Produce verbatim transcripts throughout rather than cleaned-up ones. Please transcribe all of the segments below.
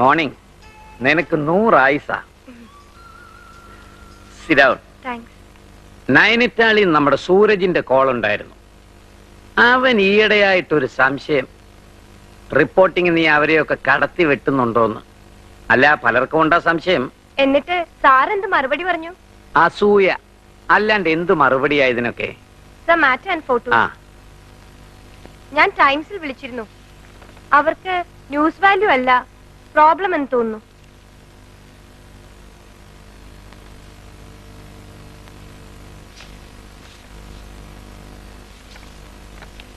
Morning. Nenakku one hundred aayisa. Sit down. Thanks. Nainitali nammada Surajinte call undayirunnu. Avan eedayayittu oru samshayam. Reporting nee avareyokke kadatti vettunnundu ennu. Alla palarkku unda samshayam. Ennittu sir endu marupadi paranju? Asooya. Allande endu marupadi aayidinokke? The matter and photos. Ah. ഞാൻ ടൈംസിൽ വിളിച്ചിരുന്നു. അവർക്ക് news value അല്ല problem എന്ന് തോന്നുന്നു.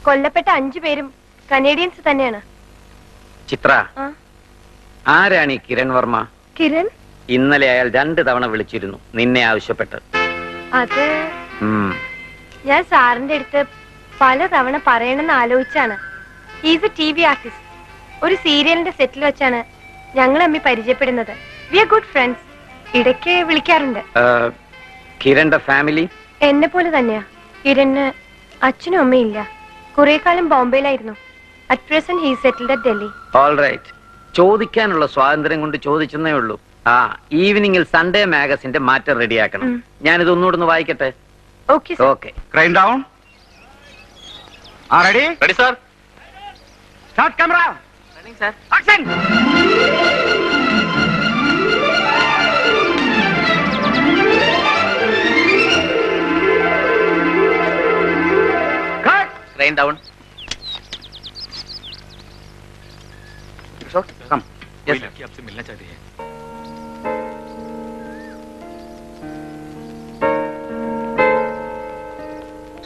കൊല്ലപ്പെട്ട അഞ്ച് പേരും Canadians തന്നെയാണ്. ചിത്ര, ആരാണ് ഈ കിരൺ വർമ്മ? കിരൺ ഇന്നലെ അയാൾ രണ്ട് തവണ വിളിച്ചിരുന്നു നിന്നെ ആവശ്യപ്പെട്ട്. അത് ഞാൻ സാറിന്റെ അടുത്ത് पल तवण पर आलोचान ईस टी वि आर्टिस्ट और सीरियल सैटल वचान ऐसी परिचय वि आर गुड फ्रेंड्स इडे विरण फैमिली किरण अच्छन अम्मी कुरे कालम Bombay at present he is settled at Delhi. All right. ചോദിക്കാനുള്ള സ്വാതന്ത്ര്യം കൊണ്ട് ചോദിച്ചേ ഉള്ളൂ. ആ ഈവനിംഗിൽ സൺഡേ മാഗസിന്റെ മാറ്റർ റെഡിയാക്കണം. ഞാൻ ഇത് ഒന്നുകൂടി വായിക്കട്ടെ. Okay sir. Okay. Crime down. Are ready? Ready, sir. Start camera. Running, sir. Action. Cut. Rain down. Sir, come. Yes, sir. आपसे मिलना चाहती है.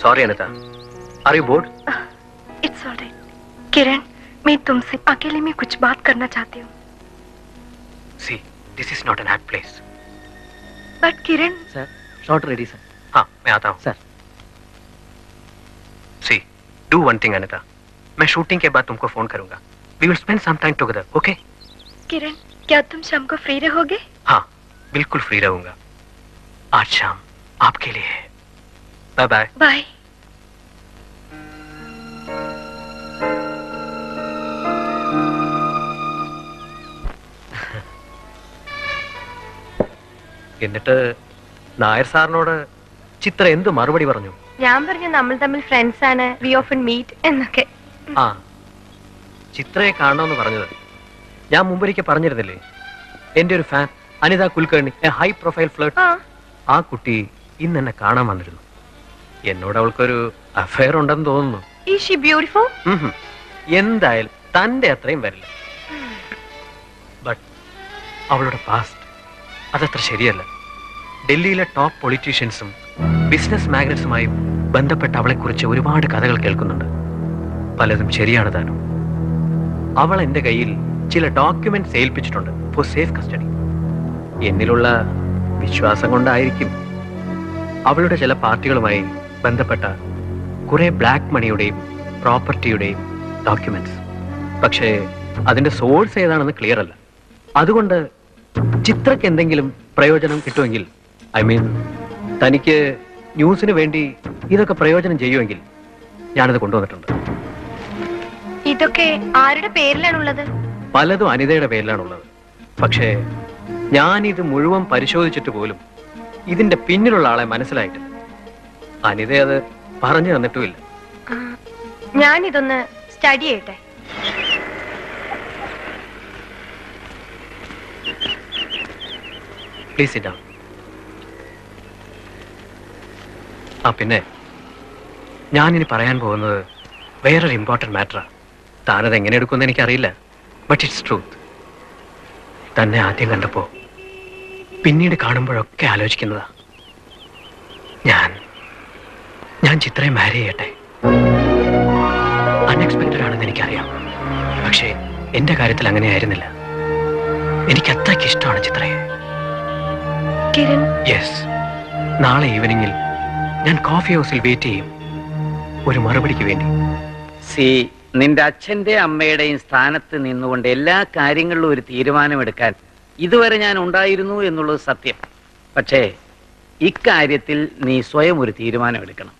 Sorry, Anita. Are you bored? Uh, it's all right. Kiran, मैं तुमसे अकेले में कुछ बात करना चाहती हूँ. See, this is not an apt place. But Kiran. Sir, shot ready sir. हाँ, मैं आता हूँ. Sir. See, do one thing Anita. मैं shooting के बाद तुमको फोन करूँगा. We will spend some time together, okay? Kiran, क्या तुम शाम को free रहोगे? हाँ, बिल्कुल free रहूँगा. आज शाम आपके लिए है. Bye bye. Bye. Nair Sarod चित्र एंत मറുപടി പറഞ്ഞു. ഞാൻ പറഞ്ഞു നമ്മൾ തമ്മിൽ ഫ്രണ്ട്സ് ആണ്, we often meet എന്നൊക്കെ. ആ ചിത്രയെ കാണണമെന്ന് പറഞ്ഞു. ഞാൻ മുമ്പേരിക്കേ പറഞ്ഞിരുന്നില്ലേ എൻ്റെ ഒരു fan Anita Kulkarni, a high profile flirt. ആ കുട്ടി ഇന്ന് എന്നെ കാണാൻ വന്നിരുന്നു. എന്നോട് അവൾക്ക് ഒരു അഫെയർ ഉണ്ടെന്ന് തോന്നുന്നു. Is she beautiful? എന്തായാലും തൻ്റെ അത്രയും വരില്ല. ബട്ട് അവളുടെ പാസ്റ്റ് അതത്ര ശരിയല്ല. ഡൽഹിയിലെ ടോപ്പ് പൊളിറ്റീഷ്യൻസും ബിസിനസ് മാഗ്നറ്റ്സുമായി ബന്ധപ്പെട്ട അവളെക്കുറിച്ച് ഒരുപാട് കഥകൾ കേൾക്കുന്നുണ്ട്. പലതും ശരിയാണ് താനും. അവൾ എൻ്റെ കയ്യിൽ ചില ഡോക്യുമെന്റ്സ് ഏൽപ്പിച്ചിട്ടുണ്ട് ഫോർ സേഫ് കസ്റ്റഡി. എന്നിലുള്ള വിശ്വാസം കൊണ്ടായിരിക്കും അവളുടെ ചില പാർട്ടികളുമായി ബന്ധപ്പെട്ട കുറേ ബ്ലാക്ക് മണിയുടെയും പ്രോപ്പർട്ടിയുടെയും ഡോക്യുമെന്റ്സ്. പക്ഷേ അതിൻ്റെ സോഴ്സ് ഏതാണെന്ന് ക്ലിയർ അല്ല. അതുകൊണ്ട് ചിത്രക്ക് എന്തെങ്കിലും പ്രയോജനം കിട്ടുമെങ്കിൽ, ഐ മീൻ തനിക്ക് ന്യൂസിന് വേണ്ടി ഇതൊക്കെ പ്രയോജനം ചെയ്യുമെങ്കിൽ ഞാനത് കൊണ്ടുവന്നിട്ടുണ്ട്. ഇതൊക്കെ ആരുടെ പേരിലാണുള്ളത്? പലതും അനിതയുടെ പേരിലാണുള്ളത്. പക്ഷേ ഞാനിത് മുഴുവൻ പരിശോധിച്ചിട്ട് പോലും ഇതിന്റെ പിന്നിലുള്ള ആളെ മനസ്സിലായിട്ടില്ല. അനിത അത് പറഞ്ഞു തന്നിട്ടുമില്ല. ഞാനിതൊന്ന് സ്റ്റഡി ചെയ്യട്ടെ. Please sit down. ആ പിന്നെ ഞാനിനി പറയാൻ പോകുന്നത് വേറൊരു ഇമ്പോർട്ടൻറ്റ് മാറ്ററാണ്. താനത് എങ്ങനെ എടുക്കുമെന്ന് എനിക്കറിയില്ല. But it's truth. തന്നെ ആദ്യം കണ്ടപ്പോൾ പിന്നീട് കാണുമ്പോഴൊക്കെ ആലോചിക്കുന്നതാ ഞാൻ ഞാൻ ചിത്രയെ മാരി ചെയ്യട്ടെ. അൺഎക്സ്പെക്റ്റഡ് ആണെന്ന് എനിക്കറിയാം. പക്ഷേ എൻ്റെ കാര്യത്തിൽ അങ്ങനെയായിരുന്നില്ല. എനിക്ക് അത്രയ്ക്ക് ഇഷ്ടമാണ് ചിത്രയെ. യെസ്, നാളെ ഈവനിങ്ങിൽ ഞാൻ കോഫി ഹൗസിൽ വെയിറ്റ് ചെയ്യും ഒരു മറുപടിക്ക് വേണ്ടി. സി, നിന്റെ അച്ഛന്റെ അമ്മയുടെയും സ്ഥാനത്ത് നിന്നുകൊണ്ട് എല്ലാ കാര്യങ്ങളിലും ഒരു തീരുമാനമെടുക്കാൻ ഇതുവരെ ഞാൻ ഉണ്ടായിരുന്നു എന്നുള്ളത് സത്യം. പക്ഷേ ഇക്കാര്യത്തിൽ നീ സ്വയം ഒരു തീരുമാനമെടുക്കണം.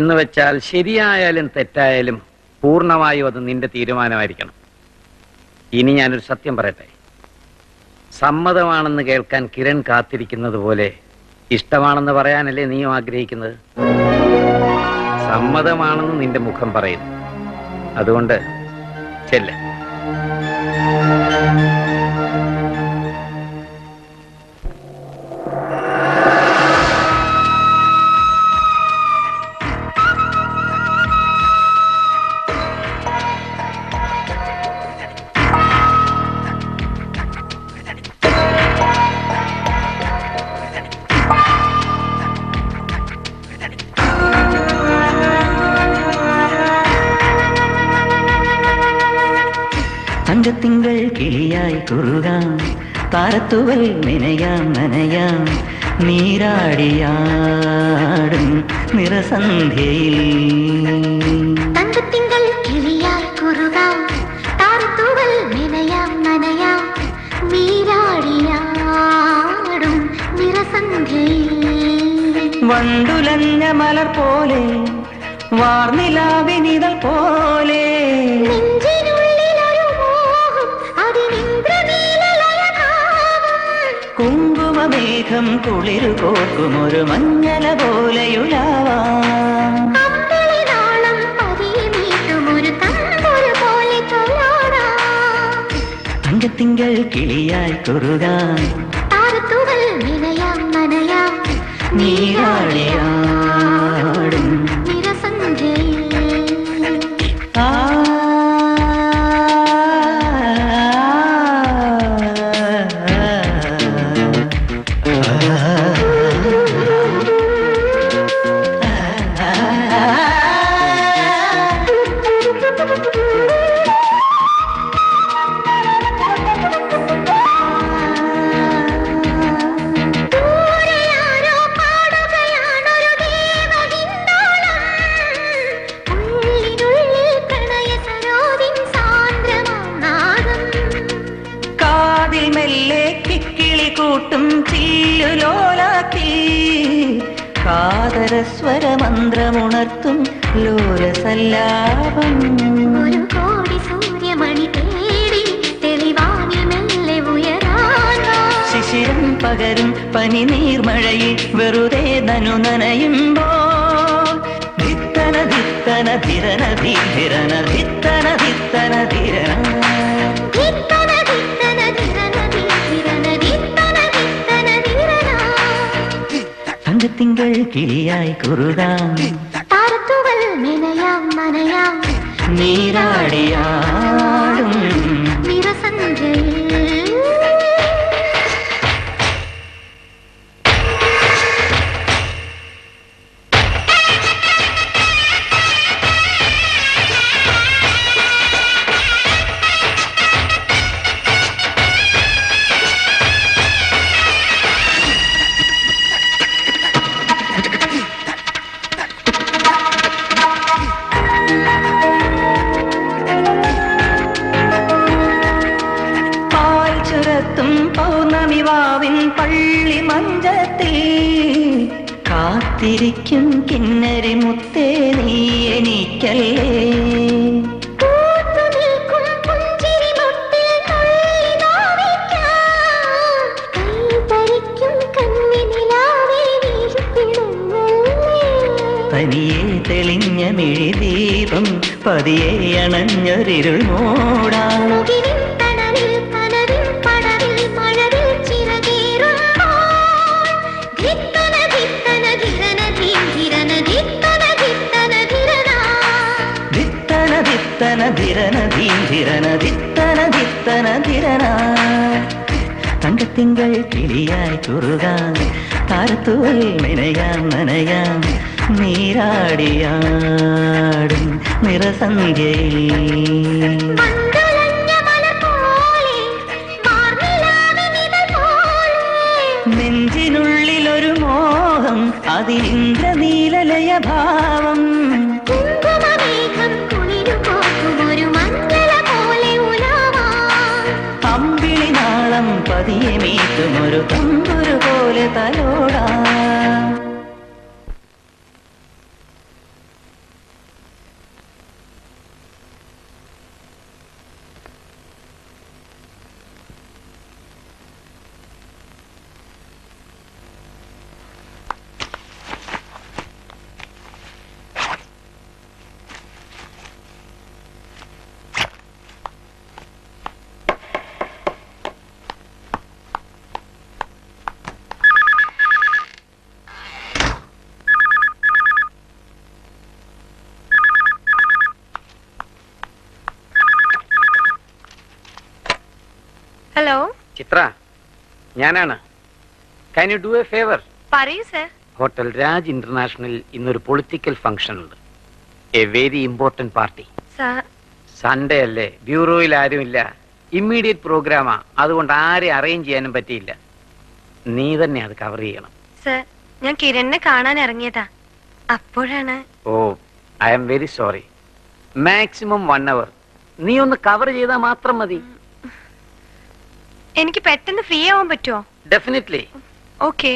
എന്നുവെച്ചാൽ ശരിയായാലും തെറ്റായാലും പൂർണ്ണമായും അത് നിന്റെ തീരുമാനമായിരിക്കണം. ഇനി ഞാനൊരു സത്യം പറയട്ടെ. സമ്മതമാണെന്ന് കേൾക്കാൻ കിരൺ കാത്തിരിക്കുന്നത് പോലെ ഇഷ്ടമാണെന്ന് പറയാനല്ലേ നീയും ആഗ്രഹിക്കുന്നത്? സമ്മതമാണെന്ന് നിന്റെ മുഖം പറയുന്നു. അതുകൊണ്ട് ചെല്ല. താരത്തുവൽ നനയാം നനയാം നീരാടിയാടും നിറസന്ധ്യയിൽ തങ്കത്തിങ്കൾ കിളിയായി കുറുകാം താരത്തുവൽ നനയാം നനയാം നീരാടിയാടും നിറസന്ധ്യയിൽ വണ്ടുലഞ്ഞ മലർ പോലെ വാർനിലാവിനിതൾ പോലെ മേഘം കുളിരു കോർക്കും ഒരു മഞ്ഞല പോലെയുലാവാം അമ്പളനാളം പരിമീട്ടും ഒരു തമ്പുരു പോലെ തൊലാടാം തങ്കത്തിങ്കൾ കിളിയായി കുറുകാം താരത്തുകൾ നിലയാം നനയാം നീരാളിയാടും നിരസന്ധ്യയിൽ ആ സ്വരമന്ത്രമുണർത്തും ലോലസല്ലാപം ഒരു കോടി സൂര്യമണി തേടി തെളിവാനിൽ മെല്ലെ ഉയരാൻ ശിശിരം പകരും പനിനീർമഴയിൽ വെറുതെ നനു നനയുമ്പോൾ ധിത്തന ധിത്തന തിരന ധിരന ധിത്തന ധിത്തന തിരന തിങ്കൾ കിളിയായി കുറുകാം താരത്തുകൾ നിലയാം നനയാം നീരാടിയാടും നിരസന്ധ്യയിൽ ും കിന്നരി മുത്തേ നീ എനിക്കല്ലേ തനിയെ തെളിഞ്ഞ മിഴിദീപം പതിയെ അണഞ്ഞൊരിരുൾ മൂടാം തങ്കത്തിങ്കൾ കിളിയായി കുറുകാം താരത്തുവൽ നനയാം നനയാം നീരാടിയാടും നിറസന്ധ്യയിൽ നെഞ്ചിനുള്ളിലൊരു മോഹം അതിനിന്ദ്രനീലലയ ഭാവം ഒരു തമ്പുരു പോലെ തലോടാ Hello. Chitra, ഞാനാണ്. Can you do a favor? Paris, sir. Hotel Raj International ഇന്നൊരു പൊളിറ്റിക്കൽ ഫംഗ്ഷൻ ഉണ്ട്. A very important party. Sir. Sunday അല്ലേ? ബ്യൂറോയിൽ ആരുമില്ല. Immediate program ആ. അതുകൊണ്ട് ആരെ arrange ചെയ്യാനും പറ്റിയില്ല. നീ തന്നെ അത് കവർ ചെയ്യണം. Sir, ഞാൻ കിരണിനെ കാണാൻ ഇറങ്ങിയതാ. അപ്പോഴാണ്. Oh, I am very sorry. Maximum one hour. നീ ഒന്ന് കവർ ചെയ്താൽ മാത്രം മതി. എനിക്ക് പെട്ടെന്ന് ഫ്രീ ആവാൻ പറ്റുമോ? Definitely. Okay.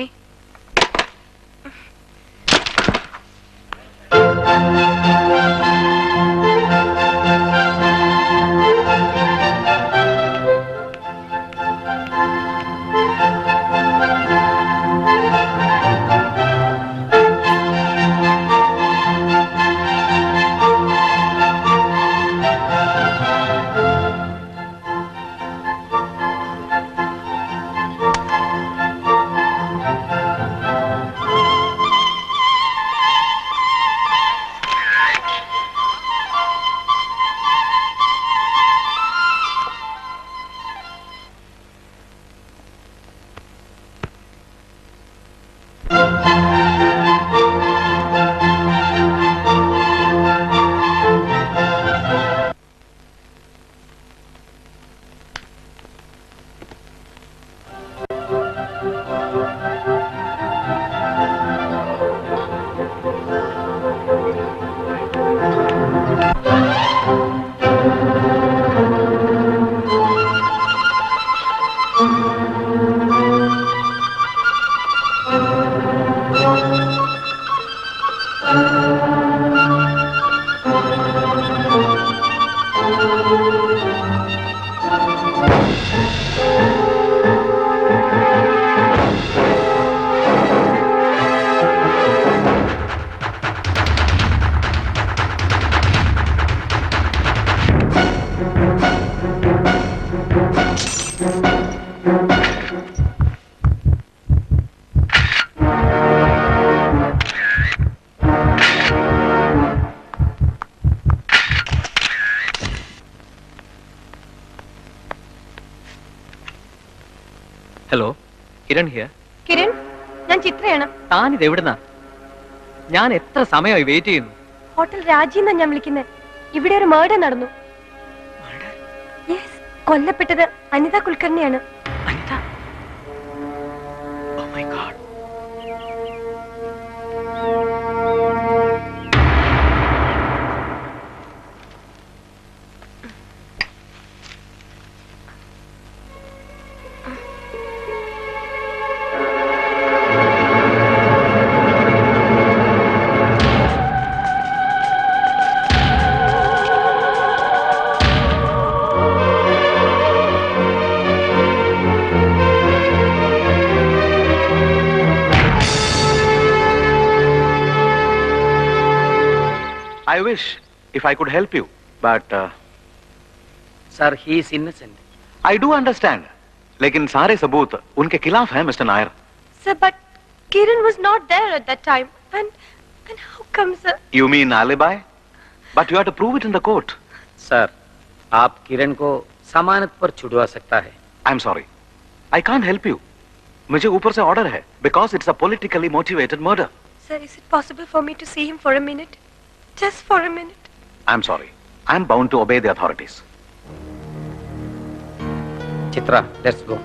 Kiran here. Kiran, ഞാൻ ചിത്രയാണ്. താൻ ഇത് എവിടുന്നാ? ഞാൻ എത്ര സമയമായി വെയിറ്റ് ചെയ്യുന്നു. ഹോട്ടൽ രാജീന്നാ ഞാൻ വിളിക്കുന്നത്. ഇവിടെ ഒരു മർഡർ നടന്നു. മർഡർ? യെസ്, കൊല്ലപ്പെട്ടത് അനിത കുൽക്കർണിയാണ്. Anita? Oh my God. I wish if I could help you, but uh, sir, he is innocent. I do understand, लेकिन सारे सबूत उनके खिलाफ हैं, mister Nair. Sir, but Kiran was not there at that time, and and how come, sir? You mean alibi? But you have to prove it in the court. Sir, आप किरण को जमानत पर छुड़वा सकता है. I'm sorry, I can't help you. मुझे ऊपर से order है because it's a politically motivated murder. Sir, is it possible for me to see him for a minute? Just for a minute. I'm sorry. I'm bound to obey the authorities. Chitra, let's go.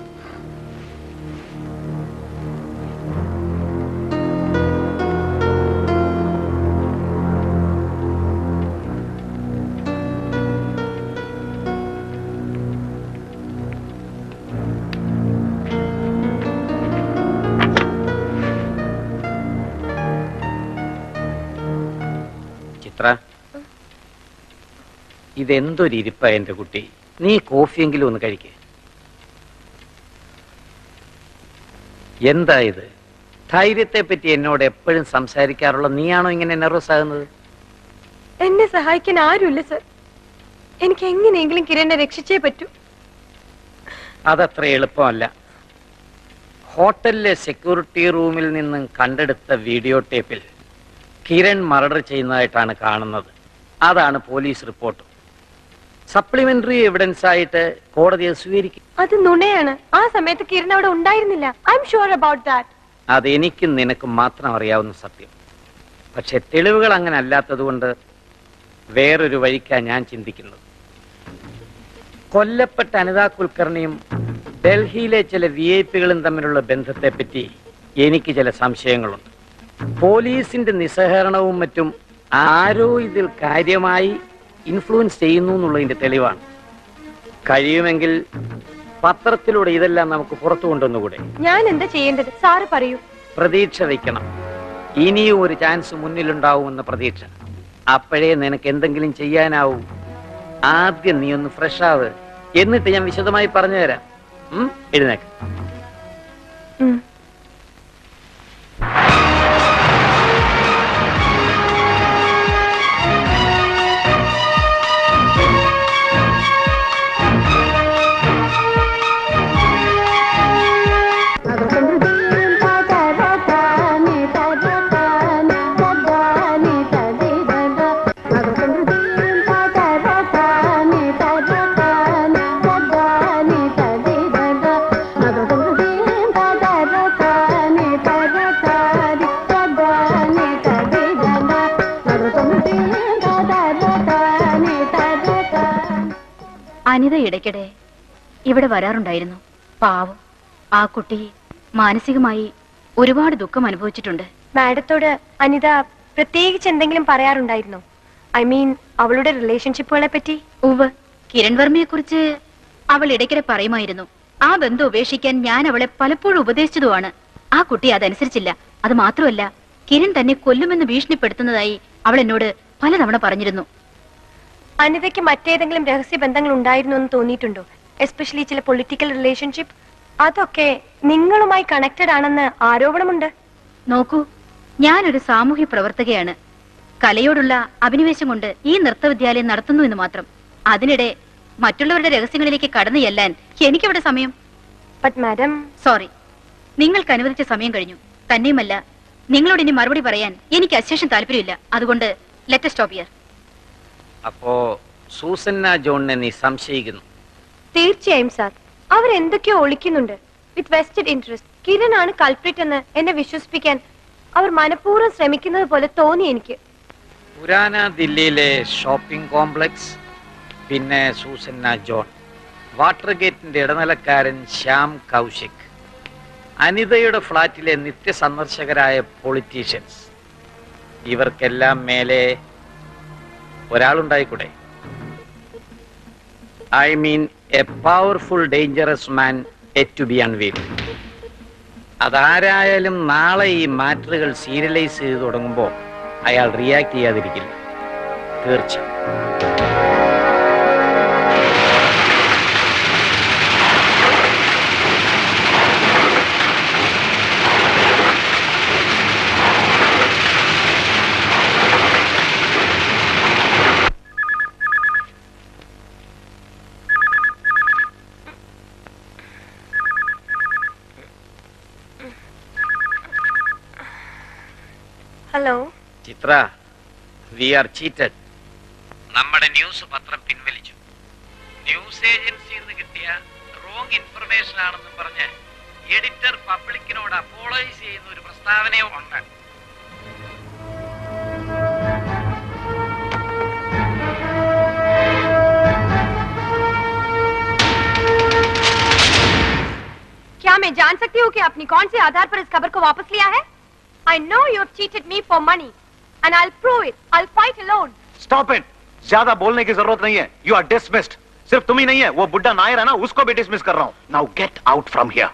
ഇതെന്തൊരു ഇരിപ്പാ എന്റെ കുട്ടി. നീ കോഫിയെങ്കിലും ഒന്ന് കഴിക്കേ. എന്താ ഇത്? ധൈര്യത്തെ പറ്റി എന്നോട് എപ്പോഴും സംസാരിക്കാറുള്ള നീയാണോ ഇങ്ങനെ നെർവസ് ആകുന്നത്? എന്നെ സഹായിക്കാൻ ആരുമില്ല സർ. എനിക്ക് എങ്ങനെയെങ്കിലും കിരണിനെ രക്ഷിച്ചേ പറ്റൂ. അതത്ര എളുപ്പമല്ല. ഹോട്ടലിലെ സെക്യൂരിറ്റി റൂമിൽ നിന്നും കണ്ടെടുത്ത വീഡിയോ ടേപ്പിൽ കിരൺ മർഡർ ചെയ്യുന്നതായിട്ടാണ് കാണുന്നത്. അതാണ് പോലീസ് റിപ്പോർട്ട്. സപ്ലിമെന്ററി എവിഡൻസ് ആയിട്ട് കോടതിയെ സ്വീകരിക്കും. അത് നുണയാണ്. ആ സമയത്ത് കിരൺ അവിടെ ഉണ്ടായിരുന്നില്ല. I am sure about that. അത് എനിക്കും നിനക്കും മാത്രം അറിയാവുന്ന സത്യം. പക്ഷെ തെളിവുകൾ അങ്ങനെ അല്ലാത്തതുകൊണ്ട് വേറൊരു വഴിക്കാണ് ഞാൻ ചിന്തിക്കുന്നത്. കൊല്ലപ്പെട്ട അനിതാ കുൽക്കർണിയും ഡൽഹിയിലെ ചില വി ഐ പികളും തമ്മിലുള്ള ബന്ധത്തെപ്പറ്റി എനിക്ക് ചില സംശയങ്ങളുണ്ട്. പോലീസിന്റെ നിസ്സഹകരണവും മറ്റും ആരോ ഇതിൽ കാര്യമായി ഇൻഫ്ലുവൻസ് ചെയ്യുന്നു എന്നുള്ളതിന്റെ തെളിവാണ്. കഴിയുമെങ്കിൽ പത്രത്തിലൂടെ ഇതെല്ലാം നമുക്ക് പുറത്തു കൊണ്ടുവന്നുകൂടെ? ഞാൻ എന്താ ചെയ്യേണ്ടത് സാറ് പറയൂ. പ്രതീക്ഷ വയ്ക്കണം. ഇനിയും ഒരു ചാൻസ് മുന്നിലുണ്ടാവുമെന്ന പ്രതീക്ഷ. അപ്പോഴേ നിനക്ക് എന്തെങ്കിലും ചെയ്യാനാവൂ. ആദ്യം നീ ഒന്ന് ഫ്രഷ് ആവ്, എന്നിട്ട് ഞാൻ വിശദമായി പറഞ്ഞു തരാം. എഴുന്നേക്ക്. അനിത ഇടയ്ക്കിടെ ഇവിടെ വരാറുണ്ടായിരുന്നു. പാവം, ആ കുട്ടി മാനസികമായി ഒരുപാട് ദുഃഖം അനുഭവിച്ചിട്ടുണ്ട്. മാഡത്തോട് അനിത പ്രത്യേകിച്ച് എന്തെങ്കിലും പറയാറുണ്ടായിരുന്നു? ഐ മീൻ അവളുടെ റിലേഷൻഷിപ്പുകളെ പറ്റി? ഉവ്, കിരൺ വർമ്മയെ കുറിച്ച് അവൾ ഇടയ്ക്കിടെ പറയുമായിരുന്നു. ആ ബന്ധം ഉപേക്ഷിക്കാൻ ഞാൻ അവളെ പലപ്പോഴും ഉപദേശിച്ചതുമാണ്. ആ കുട്ടി അതനുസരിച്ചില്ല. അത് മാത്രമല്ല, കിരൺ തന്നെ കൊല്ലുമെന്ന് ഭീഷണിപ്പെടുത്തുന്നതായി അവൾ എന്നോട് പലതവണ പറഞ്ഞിരുന്നു. അനിതയ്ക്ക് മറ്റേതെങ്കിലും രഹസ്യ ബന്ധങ്ങൾ ഉണ്ടായിരുന്നു എന്ന് തോന്നിയിട്ടുണ്ടോ? എസ്പെഷ്യലി ചില പൊളിറ്റിക്കൽ റിലേഷൻഷിപ്പ്, അതൊക്കെ നിങ്ങളുമായി കണക്റ്റഡ് ആണെന്ന് ആരോപണമുണ്ട്. നോക്കൂ, ഞാനൊരു സാമൂഹ്യ പ്രവർത്തകയാണ്. കലയോടുള്ള അഭിനിവേശം കൊണ്ട് ഈ നൃത്തവിദ്യാലയം നടത്തുന്നു എന്ന് മാത്രം. അതിനിടെ മറ്റുള്ളവരുടെ രഹസ്യങ്ങളിലേക്ക് കടന്നു ചെല്ലാൻ എനിക്കവിടെ സമയം. ബട്ട് മാഡം, സോറി, നിങ്ങൾക്ക് അനുവദിച്ച സമയം കഴിഞ്ഞു. തന്നെയുമല്ല, നിങ്ങളോട് ഇനി മറുപടി പറയാൻ എനിക്ക് അശേഷം താല്പര്യമില്ല. അതുകൊണ്ട് ലെറ്റ് അസ് സ്റ്റോപ്പ് ഹിയർ. അപ്പോ സൂസന്ന ജോണിനെ നീ സംശയിക്കുന്നു? തീർച്ചയായും സാർ. അവരെന്തൊക്കെയോ ഒളിക്കുന്നുണ്ട്. With vested interest. കിരൺ ആണ് കൾപ്രിറ്റ് എന്ന് എന്നെ വിശ്വസിപ്പിക്കാൻ അവർ മനഃപൂർവ്വം ശ്രമിക്കുന്നത് പോലെ തോന്നി എനിക്ക്. പുരാന ദില്ലിയിലെ ഷോപ്പിംഗ് കോംപ്ലക്സ്, പിന്നെ സൂസന്ന ജോൺ, വാട്ടർ ഗേറ്റിന്റെ ഇടനിലക്കാരൻ ശ്യാം കൗശിക്, അനിതയുടെ ഫ്ളാറ്റിലെ നിത്യസന്ദർശകരായ പൊളിറ്റീഷ്യൻസ്, ഇവർക്കെല്ലാം മേലെ ഒരാളുണ്ടായിക്കൂടെ? I mean a powerful dangerous man yet to be unveiled. അതാരായാലും നാളെ ഈ മാറ്ററുകൾ സീരിയലൈസ് ചെയ്ത് തുടങ്ങുമ്പോൾ അയാൾ റിയാക്ട് ചെയ്യാതിരിക്കില്ല. തീർച്ച. Chitra, we are cheated. നമ്മുടെ ന്യൂസ് പത്രം പിൻവലിച്ചു. ന്യൂസ് ഏജൻസിയിൽ നിന്ന് കിട്ടിയ റോങ് ഇൻഫർമേഷൻ ആണെന്ന് പറഞ്ഞ് എഡിറ്റർ പബ്ലിക്കിനോട് അപ്പോളജൈസ് ചെയ്യുന്ന ഒരു പ്രസ്താവനയും ഉണ്ട്. क्या मैं जान सकती हूँ कि आपने कौन से आधार पर इस खबर को वापस लिया है? I know you have cheated me for money. And I'll prove it. I'll fight alone. Stop it. ज़्यादा बोलने की ज़रूरत नहीं है. You are dismissed. सिर्फ तुम ही नहीं है, वो बुड्ढा नायर है ना, उसको भी dismiss कर रहा हूँ. Now get out from here.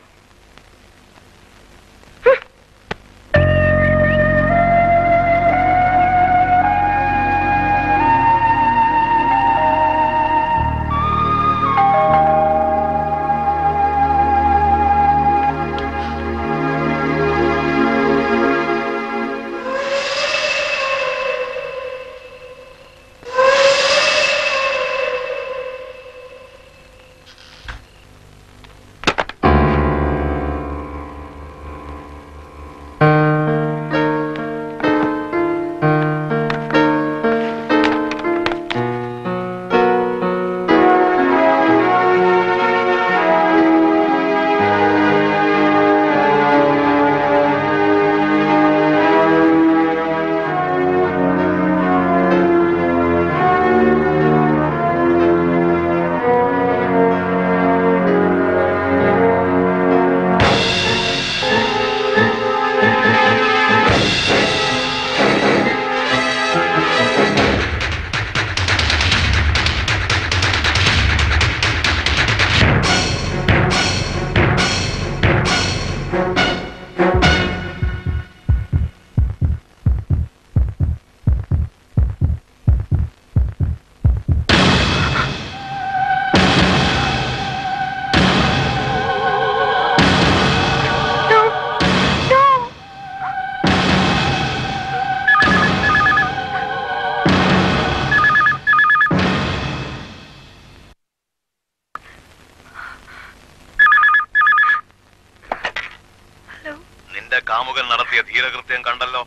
കാമുകൻ നടത്തിയ ധീരകൃത്യം കണ്ടല്ലോ.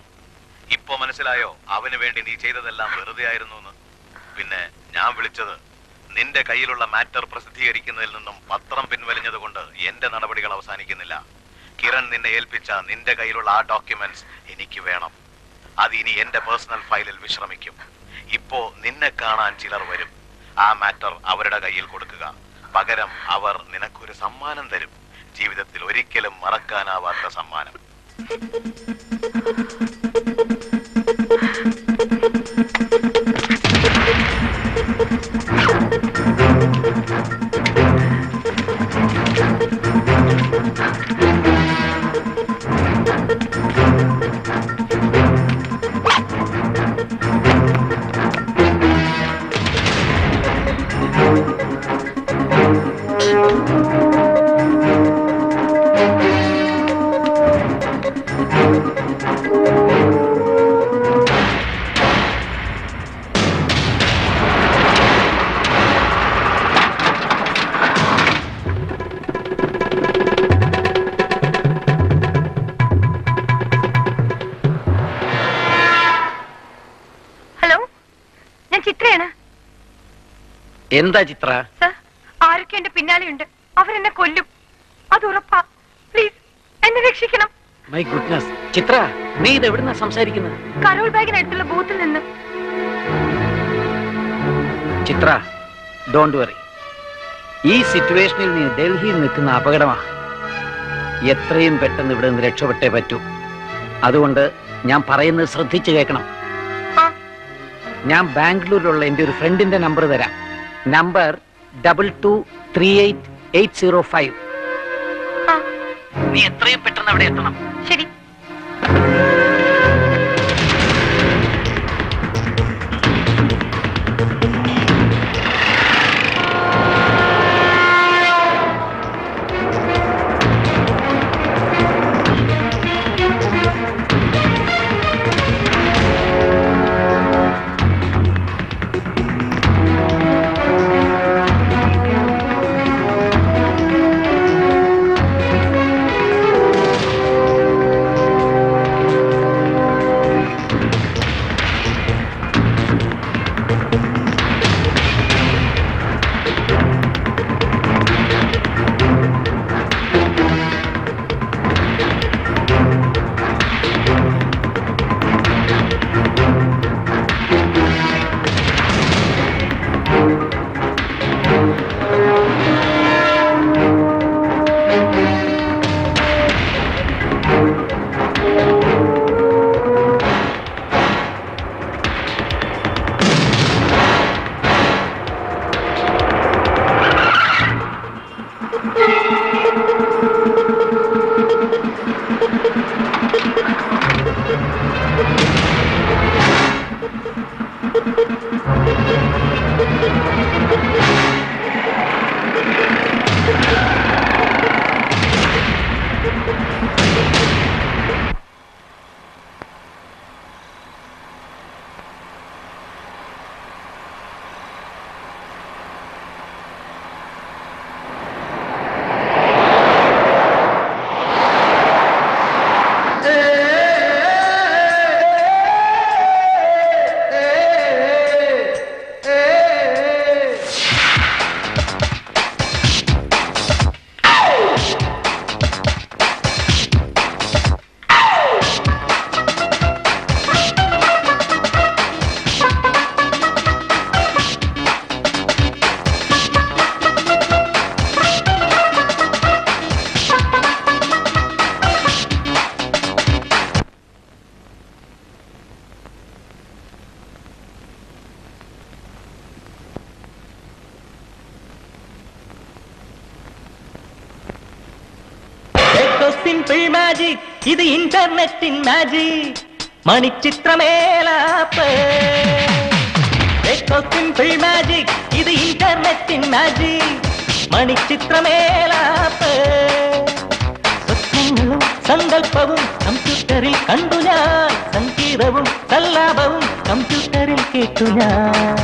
ഇപ്പൊ മനസ്സിലായോ അവന് വേണ്ടി നീ ചെയ്തതെല്ലാം വെറുതെ ആയിരുന്നു എന്ന്? പിന്നെ ഞാൻ വിളിച്ചത് നിന്റെ കയ്യിലുള്ള മാറ്റർ പ്രസിദ്ധീകരിക്കുന്നതിൽ നിന്നും പത്രം പിൻവലിഞ്ഞതുകൊണ്ട് എന്റെ നടപടികൾ അവസാനിക്കുന്നില്ല. കിരൺ നിന്നെ ഏൽപ്പിച്ച നിന്റെ കയ്യിലുള്ള ആ ഡോക്യുമെന്റ്സ് എനിക്ക് വേണം. അത് ഇനി എന്റെ പേഴ്സണൽ ഫയലിൽ വിശ്രമിക്കും. ഇപ്പോ നിന്നെ കാണാൻ ചിലർ വരും. ആ മാറ്റർ അവരുടെ കയ്യിൽ കൊടുക്കുക. പകരം അവർ നിനക്കൊരു സമ്മാനം തരും. ജീവിതത്തിൽ ഒരിക്കലും മറക്കാനാവാത്ത സമ്മാനം. എന്താ ചിത്ര? സർ, ആരൊക്കെ എന്റെ പിന്നാലെയുണ്ട്. അവരെന്നെ കൊല്ലും, അത് ഉറപ്പാ. പ്ലീസ് എന്നെ രക്ഷിക്കണം. മൈ ഗുഡ്നസ്, ചിത്ര നീ ഇത് എവിടുന്നാ സംസാരിക്കുന്നത്? കരോൾ ബാഗിനടുത്തുള്ള ബൂത്തിൽ നിന്ന്. Chitra don't worry. ഈ സിറ്റുവേഷനിൽ നീ ഡൽഹിയിൽ നിൽക്കുന്ന അപകടമാ. എത്രയും പെട്ടെന്ന് ഇവിടെ നിന്ന് രക്ഷപ്പെട്ടേ പറ്റൂ. അതുകൊണ്ട് ഞാൻ പറയുന്നത് ശ്രദ്ധിച്ചു കേൾക്കണം. ഞാൻ ബാംഗ്ലൂരിലുള്ള എൻ്റെ ഒരു ഫ്രണ്ടിന്റെ നമ്പർ തരാം. Number double two three eight eight zero five. നീ എത്രയും പെട്ടെന്ന് അവിടെ എത്തണം. ശരി. Manichitra melappe, echo simple magic. This internet in magic. Manichitra melappe, satyangalum sandalpavum computeril kandu njan, sangeethavum sallabavum computeril kettu njan.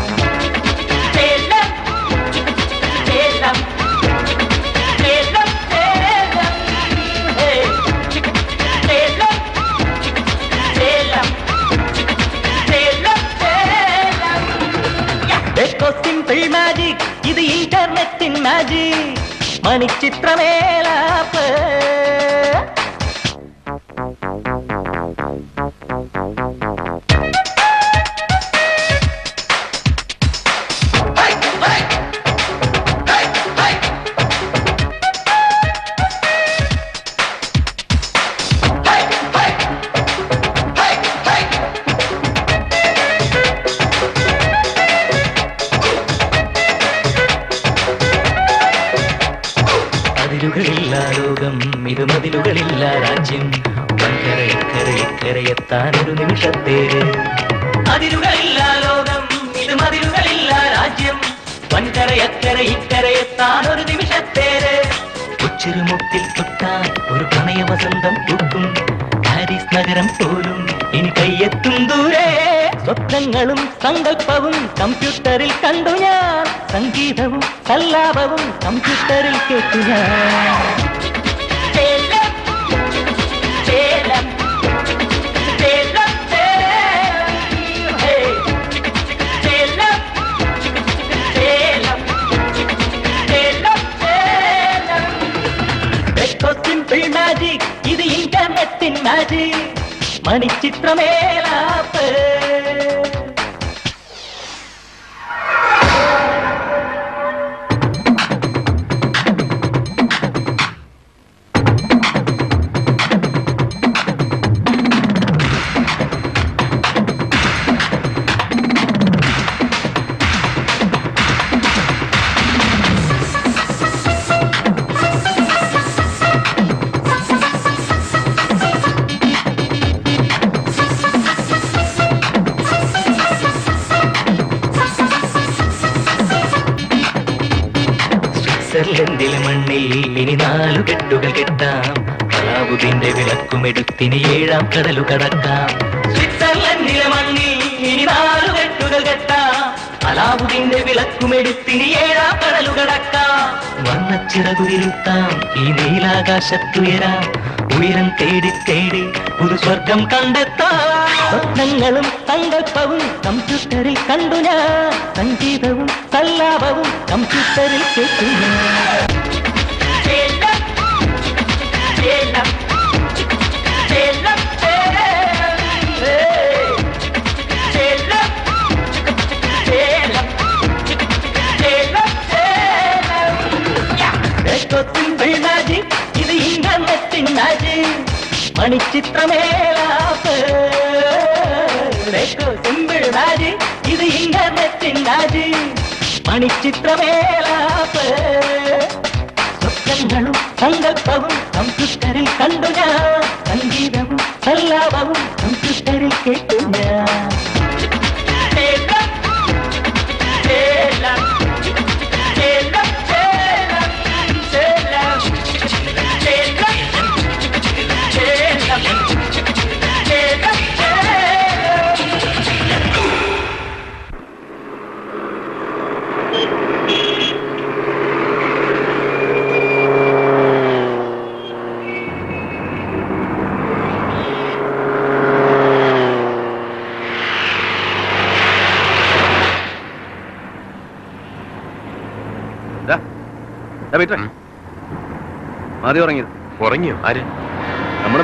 Velam, velam, velam, velam, hey, velam. மணிச்சித்திரமேலாப்ப computer कंडु संगीतवुम सल्लापवुम कंप्यूटर के मणिचित्र मेलाप കടലു കടക്കാം സ്വിറ്റ്സർലൻഡിലെ മണ്ണിൽ ഇനി നാലു കെട്ടുകൾ കെട്ടാം അലാവുദ്ദീന്റെ വിളക്കുമെടുത്തിനി ഏഴാം കടലു കടക്കാം വർണ്ണച്ചിറകുരുത്താം ഈ നീലാകാശത്തുയരാം ഉയരം തേടി തേടി ഒരു സ്വർഗം കണ്ടെത്താം സ്വപ്നങ്ങളും സങ്കല്പവും കമ്പ്യൂട്ടറിൽ കണ്ടു ഞാൻ സംഗീതവും സല്ലാപവും കമ്പ്യൂട്ടറിൽ കേട്ടു ഞാൻ मणिचित्र मेलाप मणिचित्र मेलाप संकल्पवुम कंप्यूटरिल कंडु ञान संगीतवुम सल्लापवुम कंप्यूटरिल केट्टु ञान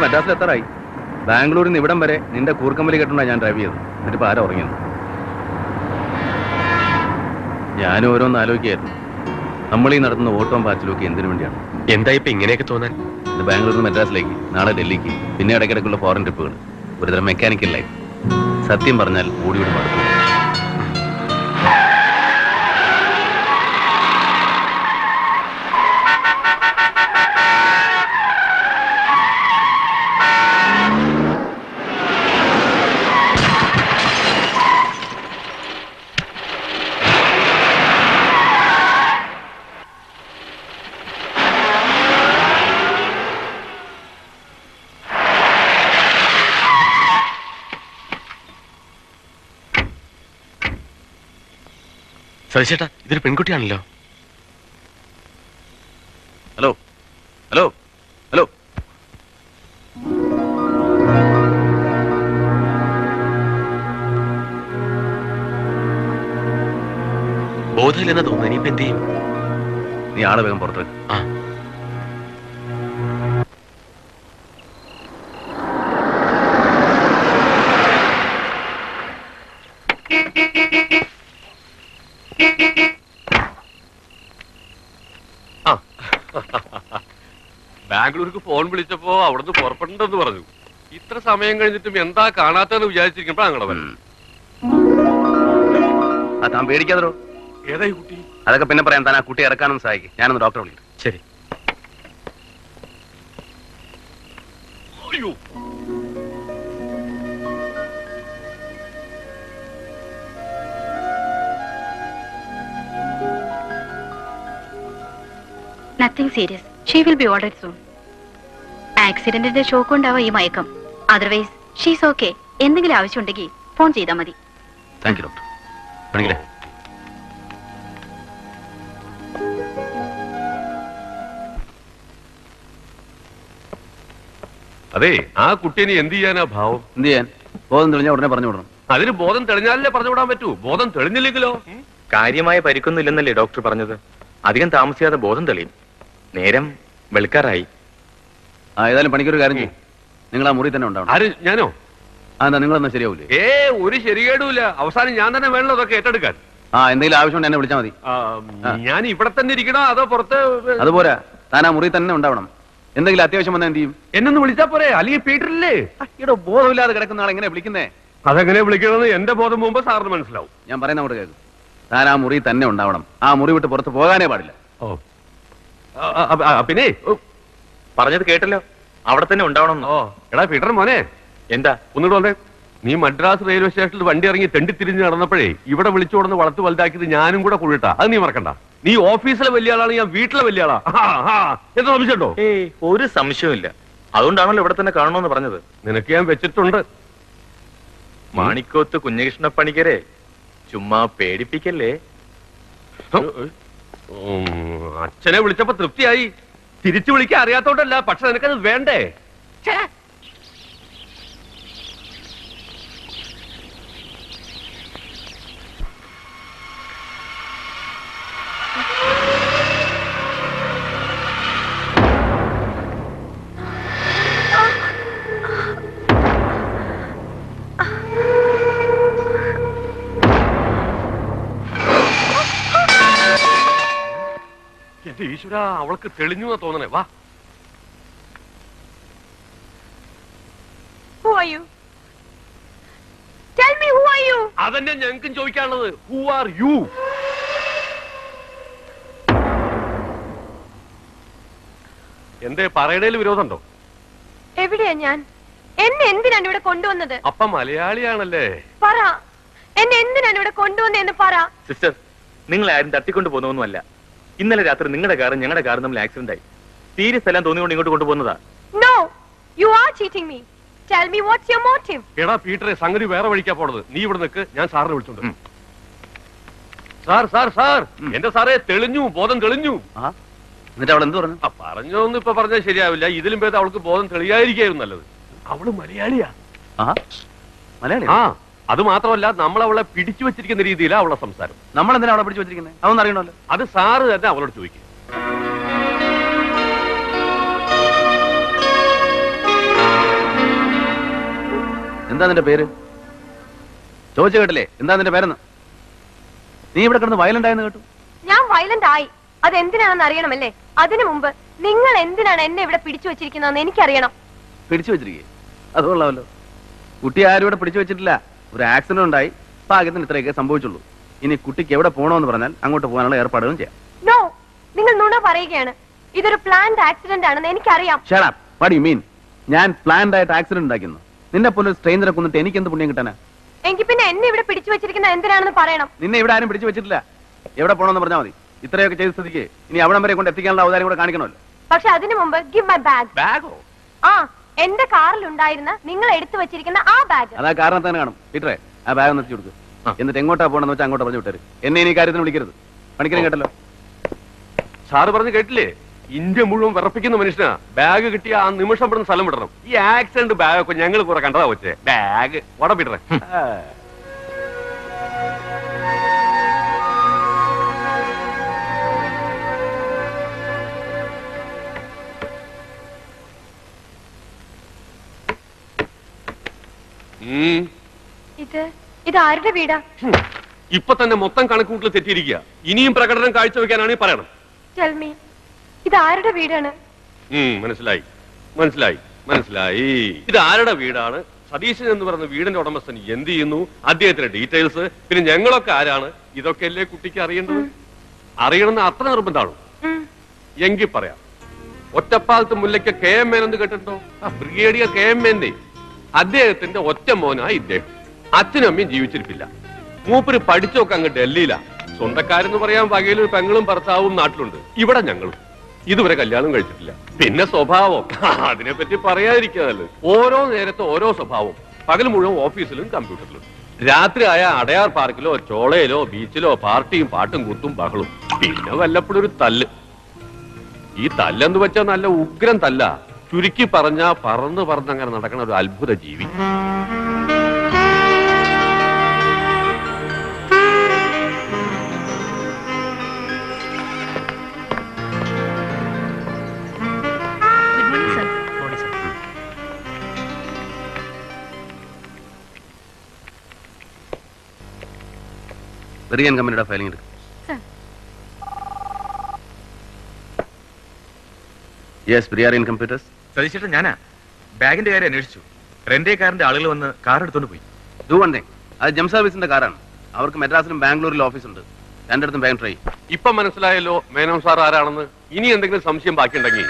मद्रासिल बैंगलूर वे नि कूर्कमल क्या ड्राइव आर उ याोरों आलोच नाम ओटो पाचल बैंगलूर मद्रासिले नाला डेल्ली की फॉरेन ट्रिप्पुकल मेकानिकल लाइफ सत्यम पर ओडि सतीशेटा इधर पेणकुटियाणल्लो हेलो हेलो हेलो बोधमिल्लेन्नु तोन्नुन्नु इनिप्पेन्त चेय्युम नी आळे वेगम पुरत्तु आ ബാംഗ്ലൂർക്ക് ഫോൺ വിളിച്ചപ്പോ അവിടുന്ന് പുറപ്പെടണ്ടെന്ന് പറഞ്ഞു. ഇത്ര സമയം കഴിഞ്ഞിട്ടും എന്താ കാണാത്തെന്ന് വിചാരിച്ചിരിക്കുമ്പോ ഞങ്ങളുടെ വരും. താൻ പേടിക്കാതോ? ഏതായി കുട്ടി? അതൊക്കെ പിന്നെ പറയാം. താൻ ആ കുട്ടി ഇറക്കാനും സഹായിക്കും. ഞാനൊന്ന് ഡോക്ടറെ വിളിക്കാം. ശരി. അയ്യോ nothing serious. She will be all right soon. ആക്സിഡന്റിന്റെ ഷോക്ക് ഉണ്ടാവാ ഈ മയക്കം. Otherwise she is okay. എന്തെങ്കിലും ആവശ്യമുണ്ടെങ്കിൽ ഫോൺ ചെയ്താൽ മതി. Thank you doctor. പണിക്കേ അതെ ആ കുട്ടിയെ എന്ത് ചെയ്യാനാ ഭാവം? എന്ത് ചെയ്യാൻ? ബോധം തെളിഞ്ഞാൽ ഉടനെ പറഞ്ഞു വിടണം. അതിന് ബോധം തെളിഞ്ഞാലല്ലേ പറഞ്ഞു വിടാൻ പറ്റൂ. ബോധം തെളിഞ്ഞില്ലെങ്കിലോ? കാര്യമായ പരിക്കൊന്നുമില്ലെന്നല്ലേ ഡോക്ടർ പറഞ്ഞത്? അധികം താമസിയാതെ ബോധം തെളിയും. നേരം വെളുക്കാറായി. ആ ഏതായാലും പണിക്കൊരു കാര്യം ചെയ്യും. നിങ്ങൾ ആ മുറി തന്നെ ഉണ്ടാവും. ആര്? ഞാനോ? ആ നിങ്ങളെന്നാ ശരിയാവൂലേ? ഏ ഒരു ശരികേടുമില്ല. അവസാനം ഞാൻ തന്നെ വേണല്ലോ അതൊക്കെ ഏറ്റെടുക്കാൻ. ആ എന്തെങ്കിലും ആവശ്യമുണ്ട് എന്നെ വിളിച്ചാൽ മതി. ഞാൻ ഇവിടെ തന്നെ ഇരിക്കണോ അതോ പുറത്ത്? അതുപോരാ, താൻ ആ മുറി തന്നെ ഉണ്ടാവണം. എന്തെങ്കിലും അത്യാവശ്യം വന്നാൽ എന്ത് ചെയ്യും? എന്നൊന്ന് വിളിച്ചാൽ പോരെ? അല്ലെങ്കിൽ പീറ്ററില്ലേ ഇവിടെ ബോധമില്ലാതെ കിടക്കുന്ന ആൾ എങ്ങനെ വിളിക്കുന്നേ? അതെങ്ങനെ വിളിക്കണമെന്ന് എന്റെ ബോധം മുമ്പ് സാറിന് മനസ്സിലാവും. ഞാൻ പറയുന്ന അവിടെ കേൾക്കും. താൻ ആ മുറി തന്നെ ഉണ്ടാവണം. ആ മുറി വിട്ട് പുറത്ത് പോകാനേ പാടില്ല. ഓ പിന്നെ പറഞ്ഞത് കേട്ടല്ലോ, അവിടെ തന്നെ ഉണ്ടാവണം. ഓ എടാ പീറ്റർ മോനെ, എന്താ ഒന്നുകൂടെ? നീ മദ്രാസ് റെയിൽവേ സ്റ്റേഷനിൽ വണ്ടി ഇറങ്ങി തെണ്ടി തിരിഞ്ഞ് നടന്നപ്പോഴേ ഇവിടെ വിളിച്ചോടന്ന് വളർത്ത് വലുതാക്കിയത് ഞാനും കൂടെ കുഴിട്ടാ. അത് നീ മറക്കണ്ട. നീ ഓഫീസിലെ വലിയ ആളാണ്, ഞാൻ വീട്ടിലെ വലിയ ആളാ. എന്താ സംശയമുണ്ടോ? ഏയ് ഒരു സംശയമില്ല. അതുകൊണ്ടാണല്ലോ ഇവിടെ തന്നെ കാണണമെന്ന് പറഞ്ഞത്. നിനക്ക് ഞാൻ വെച്ചിട്ടുണ്ട്. മാണിക്കോത്ത് കുഞ്ഞകൃഷ്ണ പണിക്കരെ ചുമ്മാ പേടിപ്പിക്കല്ലേ. അച്ഛനെ വിളിച്ചപ്പോ തൃപ്തിയായി. തിരിച്ചു വിളിക്കാൻ അറിയാത്തോണ്ടല്ല, പക്ഷെ നിനക്കത് വേണ്ടേ? ഈശ്വരാ, അവൾക്ക് തെളിഞ്ഞു എന്നാ തോന്നണേ. വാ. Who are you? Tell me who are you? അതന്നെ ഞങ്ങൾക്കും ചോദിക്കാനുള്ളത്. Who are you? എന്തേ പറയണേൽ വിരോധമുണ്ടോ? എവിടെയാ ഞാൻ? എന്നെ എന്തിനാണ് ഇവിടെ കൊണ്ടുവന്നത്? അപ്പ മലയാളിയാണല്ലേ? പറ, എന്നെ എന്തിനാണ് ഇവിടെ കൊണ്ടുവന്നതെന്ന് പറ. സിസ്റ്റർ, നിങ്ങൾ ആരും തട്ടിക്കൊണ്ടു പോകുന്നൊന്നുമല്ല. ഇന്നലെ രാത്രി നിങ്ങളുടെ കാറും ഞങ്ങളുടെ കാറും തമ്മിൽ ആക്സിഡന്റ് ആയി. സീരിയസ് എല്ലാം തോന്നിക്കൊണ്ട് ഇങ്ങോട്ട് കൊണ്ടുപോകുന്നതാ. No, you are cheating me. Tell me what's your motive. എടാ പീറ്ററെ, സംഗതി വേറെ വഴിക്കാ പോണത്. നീ ഇവിടെ നിൽക്ക്, ഞാൻ സാറിനെ വിളിച്ചോണ്ട്. സാർ സാർ സാർ എന്റെ സാറേ, തെളിഞ്ഞു, ബോധം തെളിഞ്ഞു. എന്നിട്ട് അവൾ എന്ത് പറഞ്ഞു? പറഞ്ഞൊന്നും ഇപ്പൊ പറഞ്ഞാൽ ശരിയാവില്ല. ഇതിലും പേര് അവൾക്ക് ബോധം തെളിയായിരിക്കും നല്ലത്. അവള് മലയാളിയാ. ആ അത് മാത്രമല്ല, നമ്മളവളെ പിടിച്ചു വെച്ചിരിക്കുന്ന രീതിയിലാണ് അവളെ സംസാരം. നമ്മളെന്തിനാ അവളെ പിടിച്ചു വെച്ചിരിക്കുന്നത്? അതൊന്നും അറിയണമല്ലോ. അത് സാറ് തന്നെ അവളോട് ചോദിക്കും. എന്താ നിന്റെ പേര്? ചോദിച്ചു കേട്ടില്ലേ, എന്താ നിന്റെ പേരെന്ന്? നീ ഇവിടെ കിടന്ന് വയലന്റ് ആയെന്ന് കേട്ടു. ഞാൻ വയലന്റ് ആയി, അതെന്തിനാണെന്ന് അറിയണമല്ലേ? അതിനു മുമ്പ് നിങ്ങൾ എന്തിനാണ് എന്നെ ഇവിടെ പിടിച്ചു വെച്ചിരിക്കുന്നതെന്ന് എനിക്കറിയണം. പിടിച്ചു വെച്ചിരിക്കേ? അത് കൊള്ളാമല്ലോ. കുട്ടി ആരും ഇവിടെ പിടിച്ചു വെച്ചിട്ടില്ല. ഒരു ആക്സിഡന്റ് ഉണ്ടായി, ഭാഗ്യത്തിന് ഇത്രയൊക്കെ സംഭവിച്ചുള്ളൂ. ഇനി കുട്ടിക്ക് എവിടെ പോകണമെന്ന് പറഞ്ഞാൽ അങ്ങോട്ട് പോകാനുള്ള ഏർപ്പാടുകളും ചെയ്യാം. നോ, നിങ്ങൾ നുണ പറയുകയാണ്. ഇതൊരു പ്ലാൻഡ് ആക്സിഡന്റ് ആണെന്ന് എനിക്കറിയാം. Shut up. What do you mean? ഞാൻ പ്ലാൻഡ് ആയിട്ട് ആക്സിഡന്റ് ഉണ്ടാക്കുന്നു? നിന്നെ പോലെ ഒരു സ്ട്രെയിനറെ കൊന്നിട്ട് എനിക്ക് എന്ത് പുണ്യം കിട്ടാനാ? എങ്കിൽ പിന്നെ എന്നെ ഇവിടെ പിടിച്ചു വെച്ചിരിക്കുന്ന എന്തിനാണെന്ന് പറയണം. നിന്നെ ഇവിടെ ആരും പിടിച്ചു വെച്ചിട്ടില്ല. എവിടെ പോകണമെന്ന് പറഞ്ഞാൽ മതി. ഇത്രയൊക്കെ ചെയ്ത് സ്ഥിതിക്ക് ഇനി അവിടം വരെ കൊണ്ട് എത്തിക്കാനുള്ള അവതാരം കൂടെ കാണിക്കണമല്ലോ. പക്ഷെ അതിനു മുമ്പ് ഗിവ് മൈ ബാഗ്. ബാഗോ? ആ, എന്റെ കാറിൽ ഉണ്ടായിരുന്ന നിങ്ങൾ എടുത്തു വെച്ചിരിക്കുന്ന ആ ബാഗ്. അതാ കാറിനകത്ത് തന്നെ കാണും. പീറ്ററെ, ആ ബാഗ് ഒന്ന് എത്തിച്ചു കൊടുക്കുക. എന്നിട്ട് എങ്ങോട്ടാ പോകണമെന്ന് വെച്ചാൽ അങ്ങോട്ട് പറഞ്ഞു വിട്ടേര്. എന്നെ ഇനി കാര്യത്തിന് വിളിക്കരുത്. പണിക്കരം കേട്ടല്ലോ, സാറ് പറഞ്ഞു കേട്ടില്ലേ? ഇന്ത്യ മുഴുവൻ വിറപ്പിക്കുന്ന മനുഷ്യനാ. ബാഗ് കിട്ടിയ ആ നിമിഷം പെടുന്ന സ്ഥലം വിടണം. ഈ ആക്സിഡന്റ് ബാഗൊക്കെ ഞങ്ങൾ കുറെ കണ്ടതാ വെച്ചേ. ബാഗ് വട പീറ്ററെ. ഇതാരുടെ വീടാ? ഇപ്പൊ തന്നെ മൊത്തം കണക്കുകൂട്ടിൽ തെറ്റിയിരിക്കുക. ഇനിയും പ്രകടനം കാഴ്ചവെക്കാനാണ് പറയണം. ഇതാരുടെ വീടാണ്? मनസ്സിലായി മനസ്സിലായി മനസ്സിലായി ഇത് ആരുടെ വീടാണ് സതീശൻ എന്ന് പറഞ്ഞ വീടിന്റെ ഉടമസ്ഥൻ എന്ത് ചെയ്യുന്നു അദ്ദേഹത്തിന്റെ ഡീറ്റെയിൽസ് പിന്നെ ഞങ്ങളൊക്കെ ആരാണ് ഇതൊക്കെ അല്ലേ കുട്ടിക്ക് അറിയേണ്ടത് അറിയണമെന്ന് അത്ര നിർബന്ധമാണോ എങ്കിൽ പറയാം ഒറ്റപ്പാലത്ത് മുല്ലയ്ക്ക് കെ എം എൻ എന്ന് കേട്ടിട്ടുണ്ടോ ആ ബ്രിഗേഡിയർ കെ എം എൻ അദ്ദേഹത്തിന്റെ ഒറ്റ മോനായി ഇദ്ദേഹം അച്ഛനും അമ്മയും ജീവിച്ചിരിപ്പില്ല മൂപ്പര് പഠിച്ചൊക്കെ അങ്ങ് ഡൽഹിയിലാണ് സ്വന്തക്കാരെന്ന് പറയാൻ വകയിലൊരു പെങ്ങളും ഭർത്താവും നാട്ടിലുണ്ട് ഇവിടെ ഞങ്ങളും ഇതുവരെ കല്യാണം കഴിച്ചിട്ടില്ല പിന്നെ സ്വഭാവം അതിനെപ്പറ്റി പറയാതിരിക്കാനല്ലേ ഓരോ നേരത്തെ ഓരോ സ്വഭാവം പകൽ മുഴുവൻ ഓഫീസിലും കമ്പ്യൂട്ടറിലും രാത്രി ആയ അടയാർ പാർക്കിലോ ചോളയിലോ ബീച്ചിലോ പാർട്ടിയും പാട്ടും കൂത്തും ബഹളും പിന്നെ വല്ലപ്പോഴും ഒരു തല്ല് ഈ തല്ലെന്ന് വെച്ചാൽ നല്ല ഉഗ്രൻ തല്ല ചുരുക്കി പറഞ്ഞാ പറന്ന് പറന്നങ്ങനെ നടക്കണ ഒരു അത്ഭുത ജീവി रियन कंपनी डा फाइलिंग रख। Sir. Yes, Priya in computers. Sir इसी तरह जाना। बैग इंडिया के निर्देश। रेंडे कारण डे आलू वन्द कारण तो नहीं हुई। दो वन्द। आज जमसाब इसने कारण। आवर के मेट्रास में बैंगलोर के ऑफिस उन्नद। एंडर तो बैंक ट्राई। इप्पा मनसलाये लो मैंने उस आरा आरण में इन्हीं अंदर के समस्यम बाकी लगी।